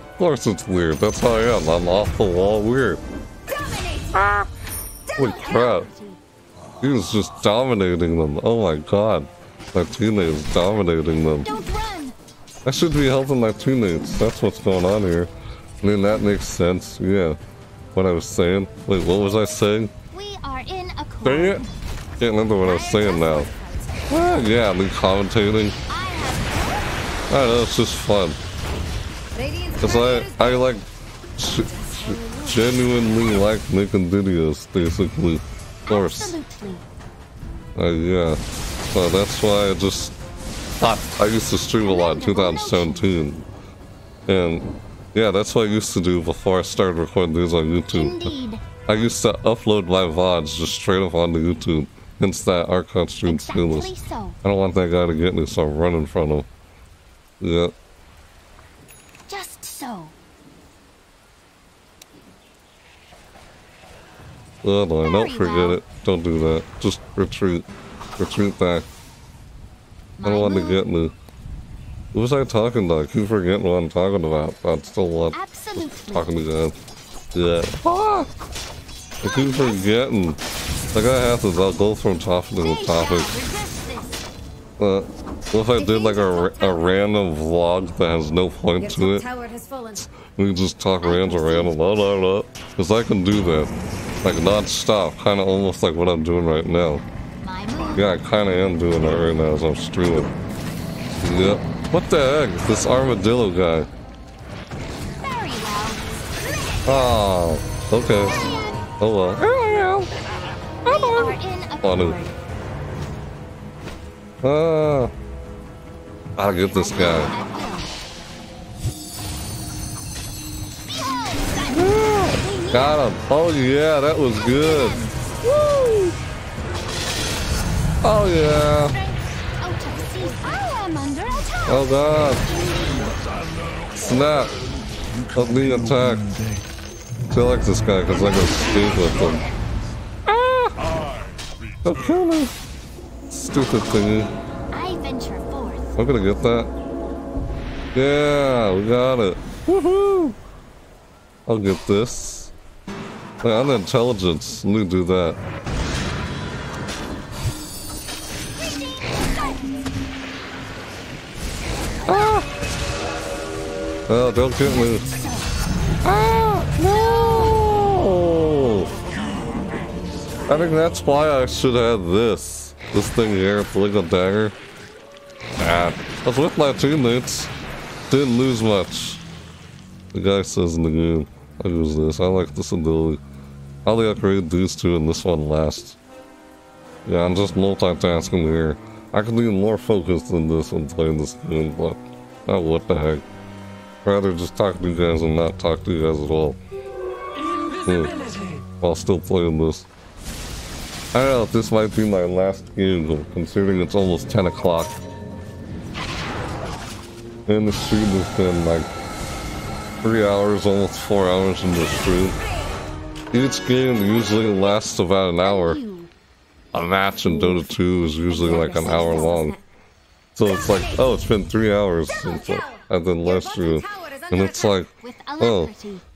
Of course it's weird, that's how I am. I'm off the wall weird. Holy crap. He was just dominating them. Oh my god. My teammates dominating them. I should be helping my teammates. That's what's going on here. I mean, that makes sense. Yeah. What I was saying. Wait, what was I saying? We are in a dang it. Can't remember what I was saying now. Well, yeah, I've been commentating. I don't know, it's just fun. Because I like genuinely like making videos, basically. Of course. Yeah. So that's why I just... I used to stream a lot in 2017. And yeah, that's what I used to do before I started recording these on YouTube. Indeed. I used to upload my VODs just straight up onto YouTube. Hence that Archon Stream playlist. Exactly so. I don't want that guy to get me, so I'm running from him. Yeah. Just so. Oh no, don't forget it. Don't do that. Just retreat. Retreat back. I don't want to get me. Who was I talking to? I keep forgetting what I'm talking about. I still want talking to guys. Yeah. Ah! I keep forgetting. Like I have to, I'll go from topic to the topic. What if I did like a random vlog that has no point to it? We just talk random, blah. Because I can do that. Like non-stop, kind of almost like what I'm doing right now. Yeah, I kind of am doing that right now as I'm streaming. Yep. What the heck? This armadillo guy. Oh, okay. Oh well. Funny. I'll get this guy. Yeah, got him. Oh yeah, that was good. Woo! Oh yeah. Oh god! Snap! Let me attack. I feel like this guy because I go stupid with him. Ah! Don't kill me! Stupid thingy. I'm gonna get that. Yeah, we got it. Woohoo! I'll get this. Wait, I'm intelligence. Let me do that. Oh, don't get me. Ah, no! I think that's why I should have this. This thing here, Flick a Dagger. Ah, I was with my teammates. Didn't lose much. The guy says in the game, I use this. I like this ability. I'll upgrade these two and this one last. Yeah, I'm just multitasking here. I could be more focused than this when playing this game, but... Oh, what the heck. Rather just talk to you guys and not talk to you guys at all. While still playing this. I don't know if this might be my last game, considering it's almost 10 o'clock. And the stream has been like 3 hours, almost 4 hours in the stream. Each game usually lasts about an hour. A match in Dota 2 is usually like an hour long. So it's like, oh, it's been 3 hours since I've been last through. And it's like, oh,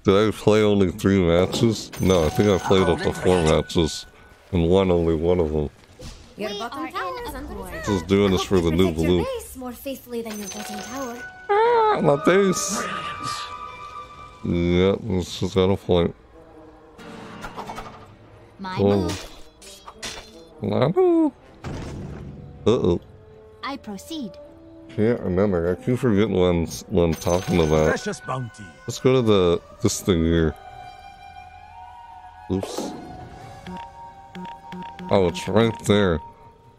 did I play only 3 matches? No, I think I played up to 4 matches. And only one of them. Just doing this for the new blue. Ah, my base! Yep, it's just out of point. Whoa. Uh-oh. I proceed. Can't remember. I keep forgetting what I'm talking about. Precious bounty. Let's go to this thing here. Oops. Oh, it's right there.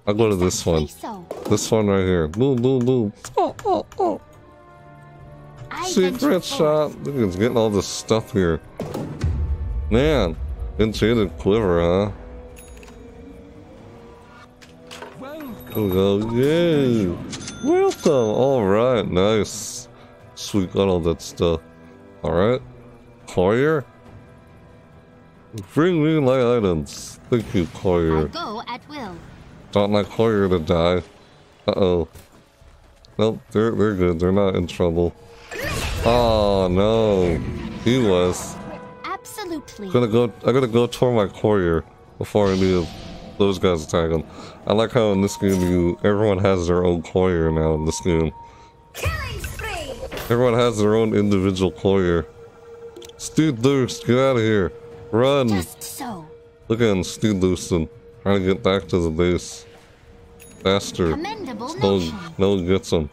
I'll go to this one. This one right here. Boom, boom, boom. Secret shot. Look, it's getting all this stuff here. Man, enchanted quiver, huh? Welcome. Yay! Welcome. All right, nice. Sweet, got all that stuff. All right, Courier. Bring me my items. Thank you, Courier. Go at will. Don't like Courier to die. Uh oh. Nope, they're good. They're not in trouble. Oh no, he was. Absolutely. I gotta go toward my Courier before I leave. Those guys attack him. I like how in this game everyone has their own Courier now in this game. Killing spree. Everyone has their own individual Courier. Steed loose, get out of here. Run! Just so. Look at him, Steed Loosen. Trying to get back to the base. Faster. No one gets him.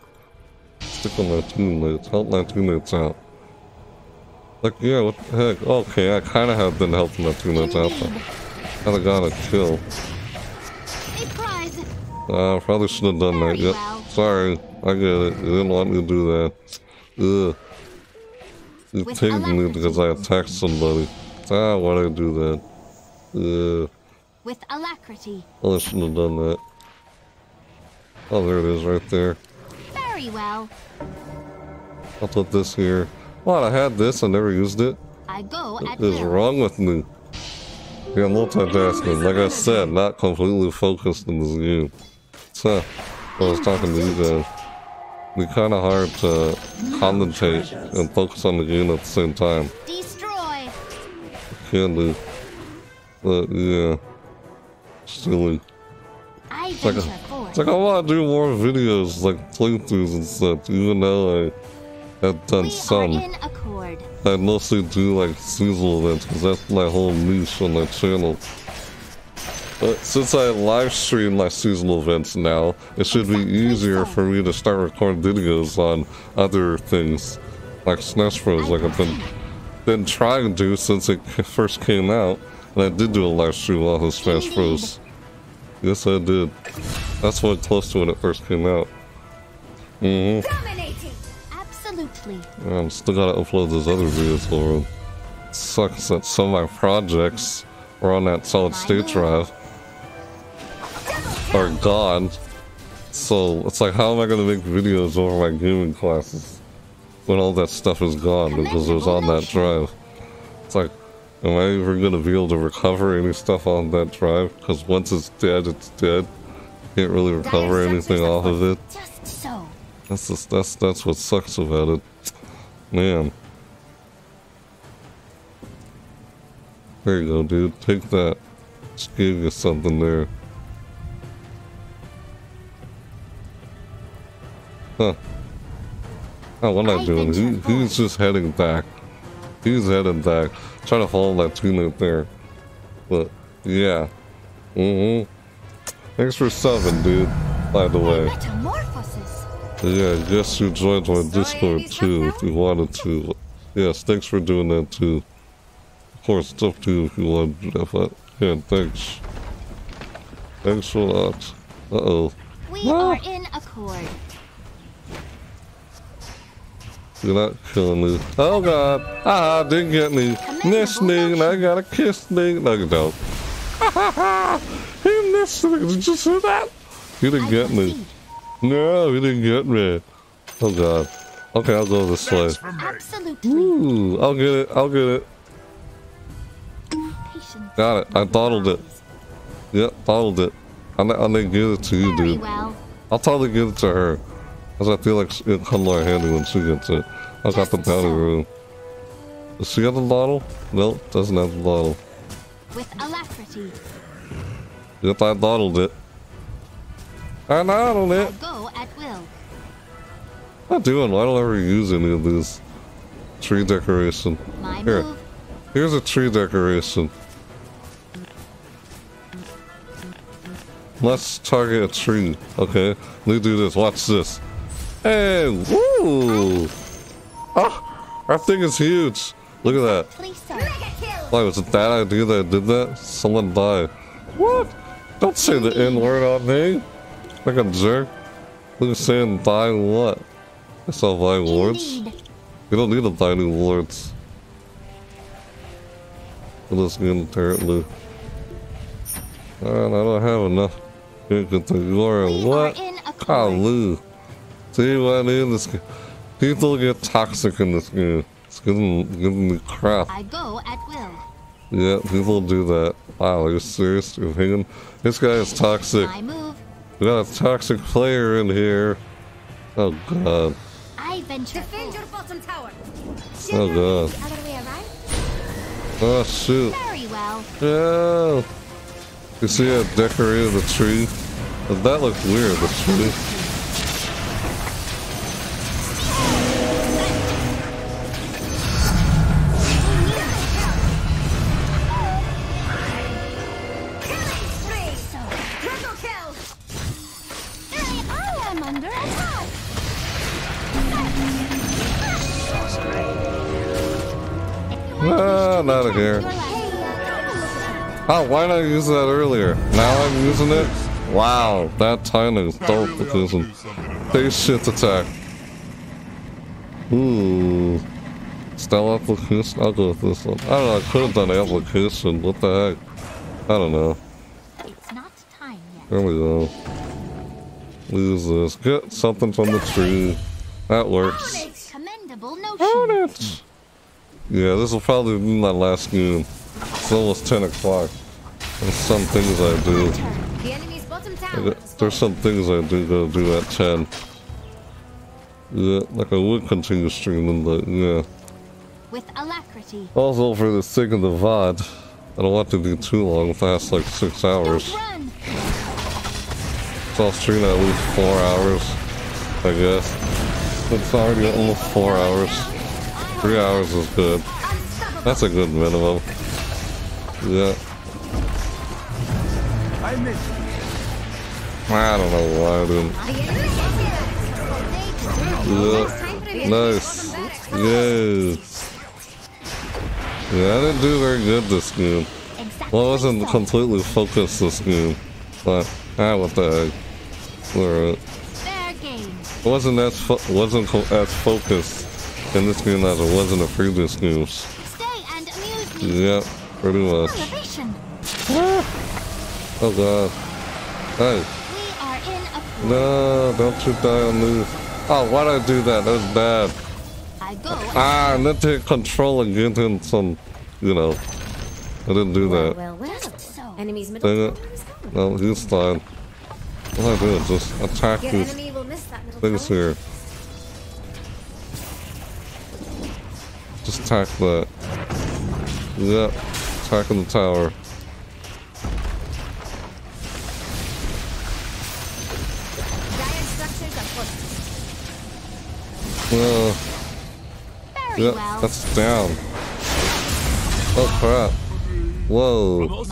Stick on my teammates. Help my teammates out. Like, yeah, what the heck? Okay, I kind of have been helping my teammates out. Kinda gotta kill. I probably should have done that. Yep. Well. Sorry, I get it. You didn't want me to do that. Ugh. You pinged me because I attacked somebody. Ah, why did I do that? With alacrity. Oh, I shouldn't have done that. Oh, there it is, right there. Very well. I'll put this here. What? I had this, I never used it. What is wrong with me? Yeah, multitasking. Like I said, not completely focused in this game. So, I was talking to you guys. It's kind of hard to commentate and focus on the game at the same time. Can do, but yeah, silly. It's like I want to do more videos, like playthroughs and stuff. Even though I have done some, I mostly do like seasonal events because that's my whole niche on my channel. But since I live stream my seasonal events now, it should be easier for me to start recording videos on other things, like Smash Bros. Like I've been trying to since it first came out, and I did do a live stream off of Smash Bros. Yes, I did. That's what close to when it first came out. Absolutely. I'm still gotta upload those other videos for them. It sucks that some of my projects are on that solid state drive are gone. So it's like, how am I gonna make videos over my gaming classes when all that stuff is gone because it was on that drive? It's like, am I ever gonna be able to recover any stuff on that drive? Because once it's dead, it's dead. You can't really recover anything off of it. That's what sucks about it, man. There you go, dude. Take that. Just gave you something there. Huh. Oh, what am I doing? He's just heading back. He's heading back. Trying to follow that teammate there. But, yeah. Thanks for subbing, dude. By the way. Yeah, I guess you joined my Discord too if you wanted to. Yes, thanks for doing that too. Of course, it's up to you if you want to. Yeah, thanks. Thanks a lot. Uh-oh. We are in accord. You're not killing me. Oh god! Ah, didn't get me. Missed me, and I gotta kiss me. No, you don't. He missed me. Did you see that? He didn't get me. No, he didn't get me. Oh god. Okay, I'll go this way. Ooh, I'll get it. I'll get it. Got it. I bottled it. Yep, bottled it. I didn't give it to you, dude. I'll totally give it to her. Cause I feel like it'll come to her handy when she gets it. I got the bounty room. Does she have the bottle? Nope, doesn't have the bottle. With alacrity. Yep, I bottled it. I bottled it. Go at will. What doing? Why don't I ever use any of these? Tree decoration. Here. Here's a tree decoration. Let's target a tree. Okay, let me do this. Watch this. Hey, woo! Ah, that thing is huge. Look at that. Why was it that idea that I did that? Someone died. What? Don't say the N-word on me. Like a jerk. Look at saying die what? I saw my awards. We don't need to buy new wards. We'll just get a turret loot. Alright, I don't have enough. You can take glory. What? Kalu. See what I mean? This people get toxic in this game. It's getting the crap. I go at will. Yeah, people do that. Wow, are you serious? You're hanging? This guy is toxic. We got a toxic player in here. Oh god. I venture. Defend your bottom tower. Oh god. Oh shoot. Very well. Yeah. You see I decorated the tree? That looks weird, the tree. Oh, why not use that earlier? Now I'm using it? Wow, that timing is dope with this one. Face shift attack. Ooh. Style application? I'll go with this one. I don't know, I could have done application. What the heck? I don't know. It's not time yet. There we go. Use this. Get something from the tree. That works. Own it! Yeah, this will probably be my last game. It's almost 10 o'clock. There's some things I do. There's some things I do go do at 10. Yeah, like I would continue streaming, but yeah. With alacrity. Also, for the sake of the VOD, I don't want to do too long, past like 6 hours. So I'll stream at least 4 hours, I guess. It's already almost 4 hours. 3 hours is good. That's a good minimum. Yeah. I don't know why I didn't. Yeah. Nice. Yes. Yeah, I didn't do very good this game. Well, I wasn't completely focused this game. But, what the heck. Alright. I wasn't as focused in this game as I was in the previous games. Yep. Pretty much. Ah. Oh god. Hey. No, don't you die on me. Oh, why'd I do that? That was bad. And then take control and get him some, you know. I didn't do that. Dang it. No, he's fine. What I do is just attack these things here. Just attack that. Yep. Attack on the tower. Yep, well. That's down. Oh crap. Whoa.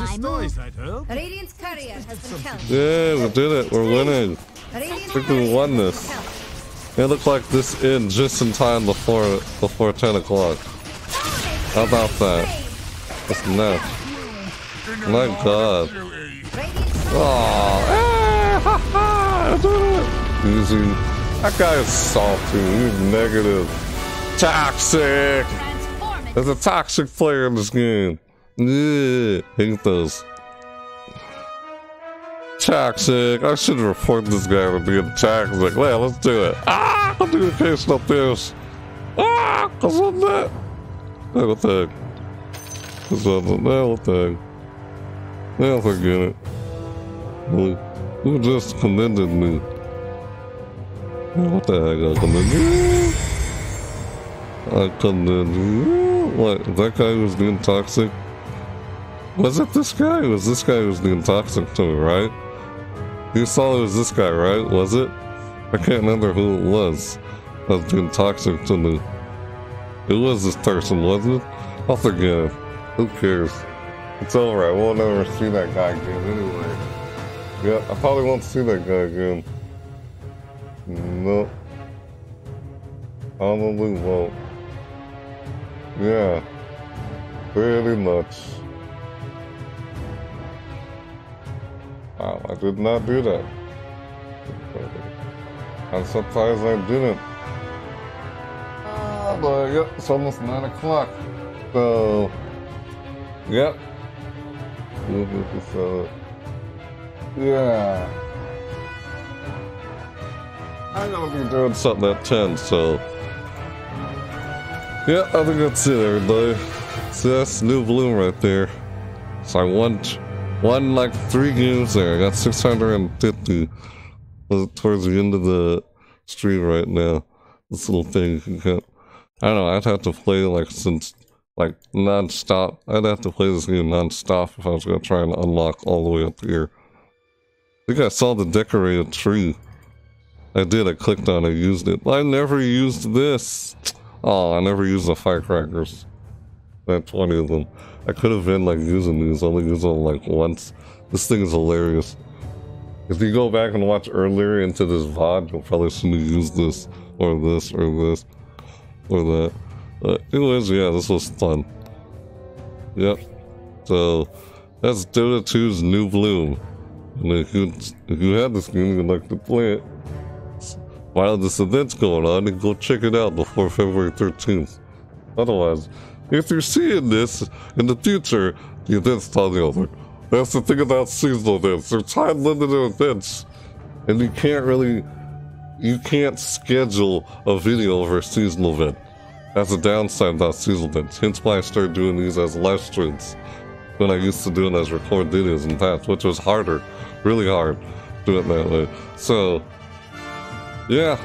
Yeah, we did it. We're winning. I think we won this. It looked like this in just in time before 10 o'clock. How about that? That's nuts. My god. I did it! Easy. That guy is salty. He's negative. Toxic! There's a toxic player in this game. Yeah, hate those. Toxic. I should report this guy for being toxic. Yeah, let's do it. Ah! I'll do a case like this. Ah! Cause I'm that. Hey, what the heck? Now forget it. Who just commended me? What the heck? I commended you? What? That guy was being toxic? Was it this guy? It was this guy who was being toxic to me, right? You saw it was this guy, right? Was it? I can't remember who it was that was being toxic to me. It was this person, wasn't it? I'll forget it. Who cares? It's over. I won't ever see that guy again anyway. Yeah, I probably won't see that guy again. Nope. Probably won't. Yeah. Pretty much. Wow, I did not do that. I'm surprised I didn't. but yep, it's almost 9 o'clock. So, yep. This episode. Yeah. I know we're doing something at 10, so. Yeah, I think that's it, everybody. So that's New Bloom right there. So I won like 3 games there. I got 650 towards the end of the stream right now. This little thing, I don't know, I'd have to play like non-stop. I'd have to play this game non-stop if I was gonna try and unlock all the way up here. I think I saw the decorated tree. I did, I clicked on it, used it. I never used this. Oh, I never used the firecrackers. I had 20 of them. I could have been like using these, only used them like once. This thing is hilarious. If you go back and watch earlier into this VOD, you'll probably see me use this, or this, or this, or that. But anyways, yeah, this was fun. Yep. So, that's Dota 2's New Bloom. And if you had this game, you'd like to play it while this event's going on, and go check it out before February 13th. Otherwise, if you're seeing this in the future, the event's totally over. That's the thing about seasonal events. They're time-limited events, and you can't schedule a video over a seasonal event. That's a downside about seasonal events. Hence why I started doing these as live streams when I used to do it as record videos in the past, which was harder, really hard, do it that way. So, yeah,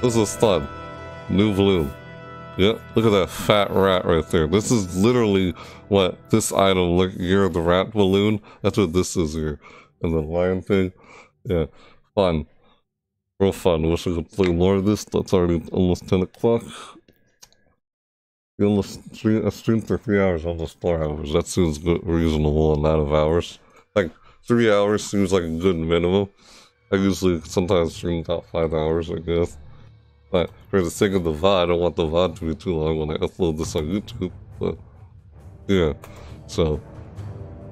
this is fun. New Bloom. Yep, look at that fat rat right there. This is literally what this item, look here, the rat balloon. That's what this is here. And the lion thing. Yeah, fun. Real fun. Wish I could play more of this. That's already almost 10 o'clock. I streamed for 3 hours, almost 4 hours. That seems good, reasonable amount of hours. Like, 3 hours seems like a good minimum. I usually sometimes stream about 5 hours, I guess. But for the sake of the VOD, I don't want the VOD to be too long when I upload this on YouTube. But yeah, so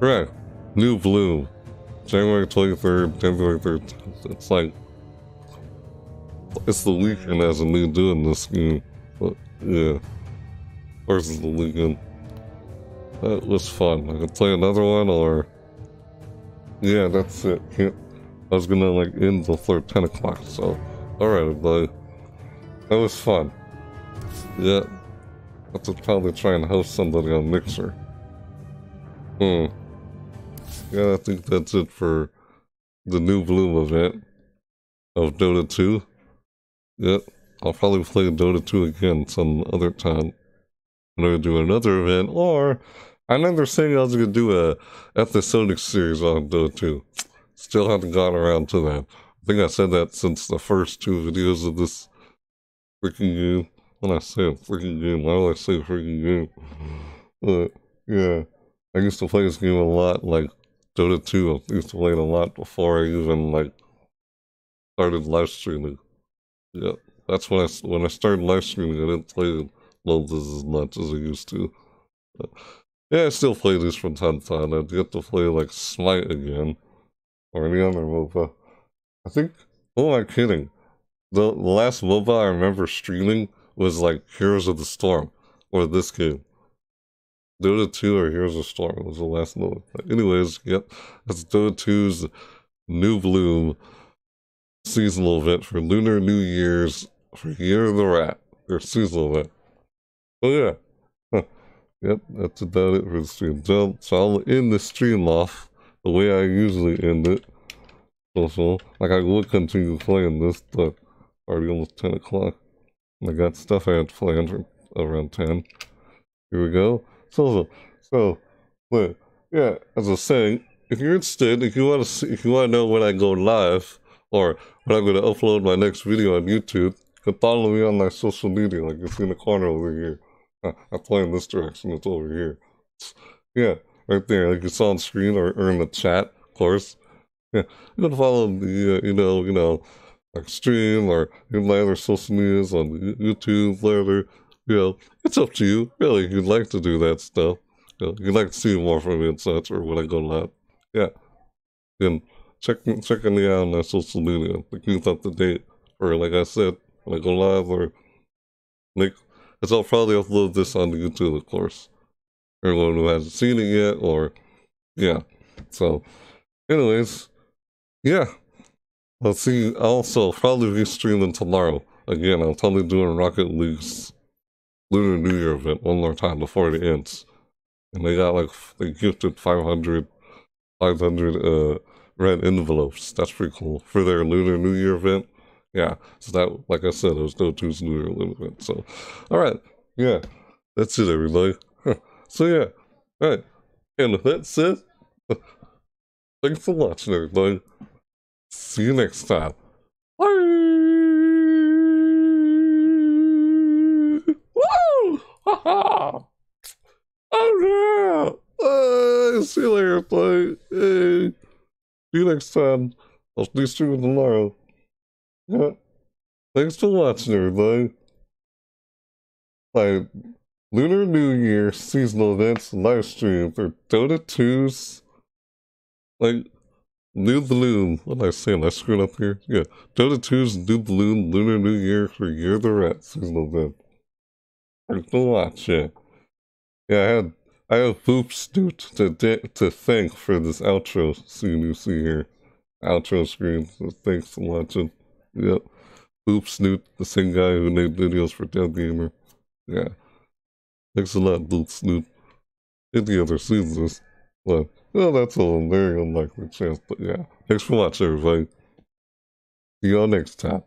right, New Bloom, January 23rd, February 13th. It's like it's the weekend as of me doing this game. But yeah, versus the weekend. That was fun. I could play another one, or yeah, that's it. I was gonna like end before 10 o'clock. So all right, everybody. That was fun. Yeah. I should probably try and host somebody on Mixer. Yeah, I think that's it for the New Bloom event of Dota 2. Yep. Yeah, I'll probably play Dota 2 again some other time. I'm going to do another event, or I know they're saying I was going to do a episodic series on Dota 2. Still haven't gotten around to that. I think I said that since the first 2 videos of this freaking game. When I say a freaking game, why would I say freaking game? But yeah, I used to play this game a lot, like Dota 2. I used to play it a lot before I even like started live streaming. Yeah, that's when I started live streaming, I didn't play loads as much as I used to. But, yeah, I still play these from time to time. I'd get to play like Smite again, or any other MOBA. I think. Who am I kidding? The last MOBA I remember streaming was like Heroes of the Storm, or this game. Dota 2 or Heroes of the Storm was the last MOBA. Anyways, yep, that's Dota 2's New Bloom seasonal event for Lunar New Year's, for Year of the Rat, their seasonal event. Oh yeah. Huh. Yep, that's about it for the stream. So I'll end the stream off the way I usually end it. So, like I would continue playing this, but already almost 10 o'clock. I got stuff I had planned around 10. Here we go. But yeah, as I was saying, if you're interested, if you want to know when I go live or when I'm going to upload my next video on YouTube, you can follow me on my social media, like you see in the corner over here. I'm playing this direction, it's over here. Yeah, right there, like you saw on screen or in the chat, of course. Yeah, you can follow the, you know. Like stream or in my other social medias on YouTube later, you know, it's up to you. Really, if you'd like to do that stuff, you know, you'd like to see more from me and such, or when I go live, yeah, then checking me out on my social media to keep up to date, or like I said, when I go live or Like, as I'll probably upload this on YouTube, of course. Everyone who hasn't seen it yet, or... yeah. So, anyways. Yeah. I'll see. Also, probably be streaming tomorrow. Again, I'll probably do a Rocket League's Lunar New Year event one more time before it ends. And they got, like, they gifted 500 red envelopes. That's pretty cool. For their Lunar New Year event. Yeah. So that, like I said, it was Dota 2's Lunar event. So, alright. Yeah. That's it, everybody. So, yeah. Alright. And with that said, thanks for watching, everybody. See you next time. Bye! Woo! Ha-ha! Oh, yeah! See you later, play. Hey. See you next time. I'll be streaming tomorrow. Yeah. Thanks for watching, everybody. My Lunar New Year seasonal events live stream for Dota 2's, like, New Bloom. What did I say? Am I screwing up here? Yeah. Dota 2's New Bloom Lunar New Year for Year of the Rat seasonal event. Thanks for watching. Yeah, I have Boop Snoot to thank for this outro scene you see here. Outro screen, so thanks for watching. Yep. Boop Snoot, the same guy who made videos for Dev Gamer. Yeah. Thanks a lot, Boop Snoot. In the other seasons. But, well, that's a very unlikely chance, but yeah. Thanks for watching, everybody. See y'all next time.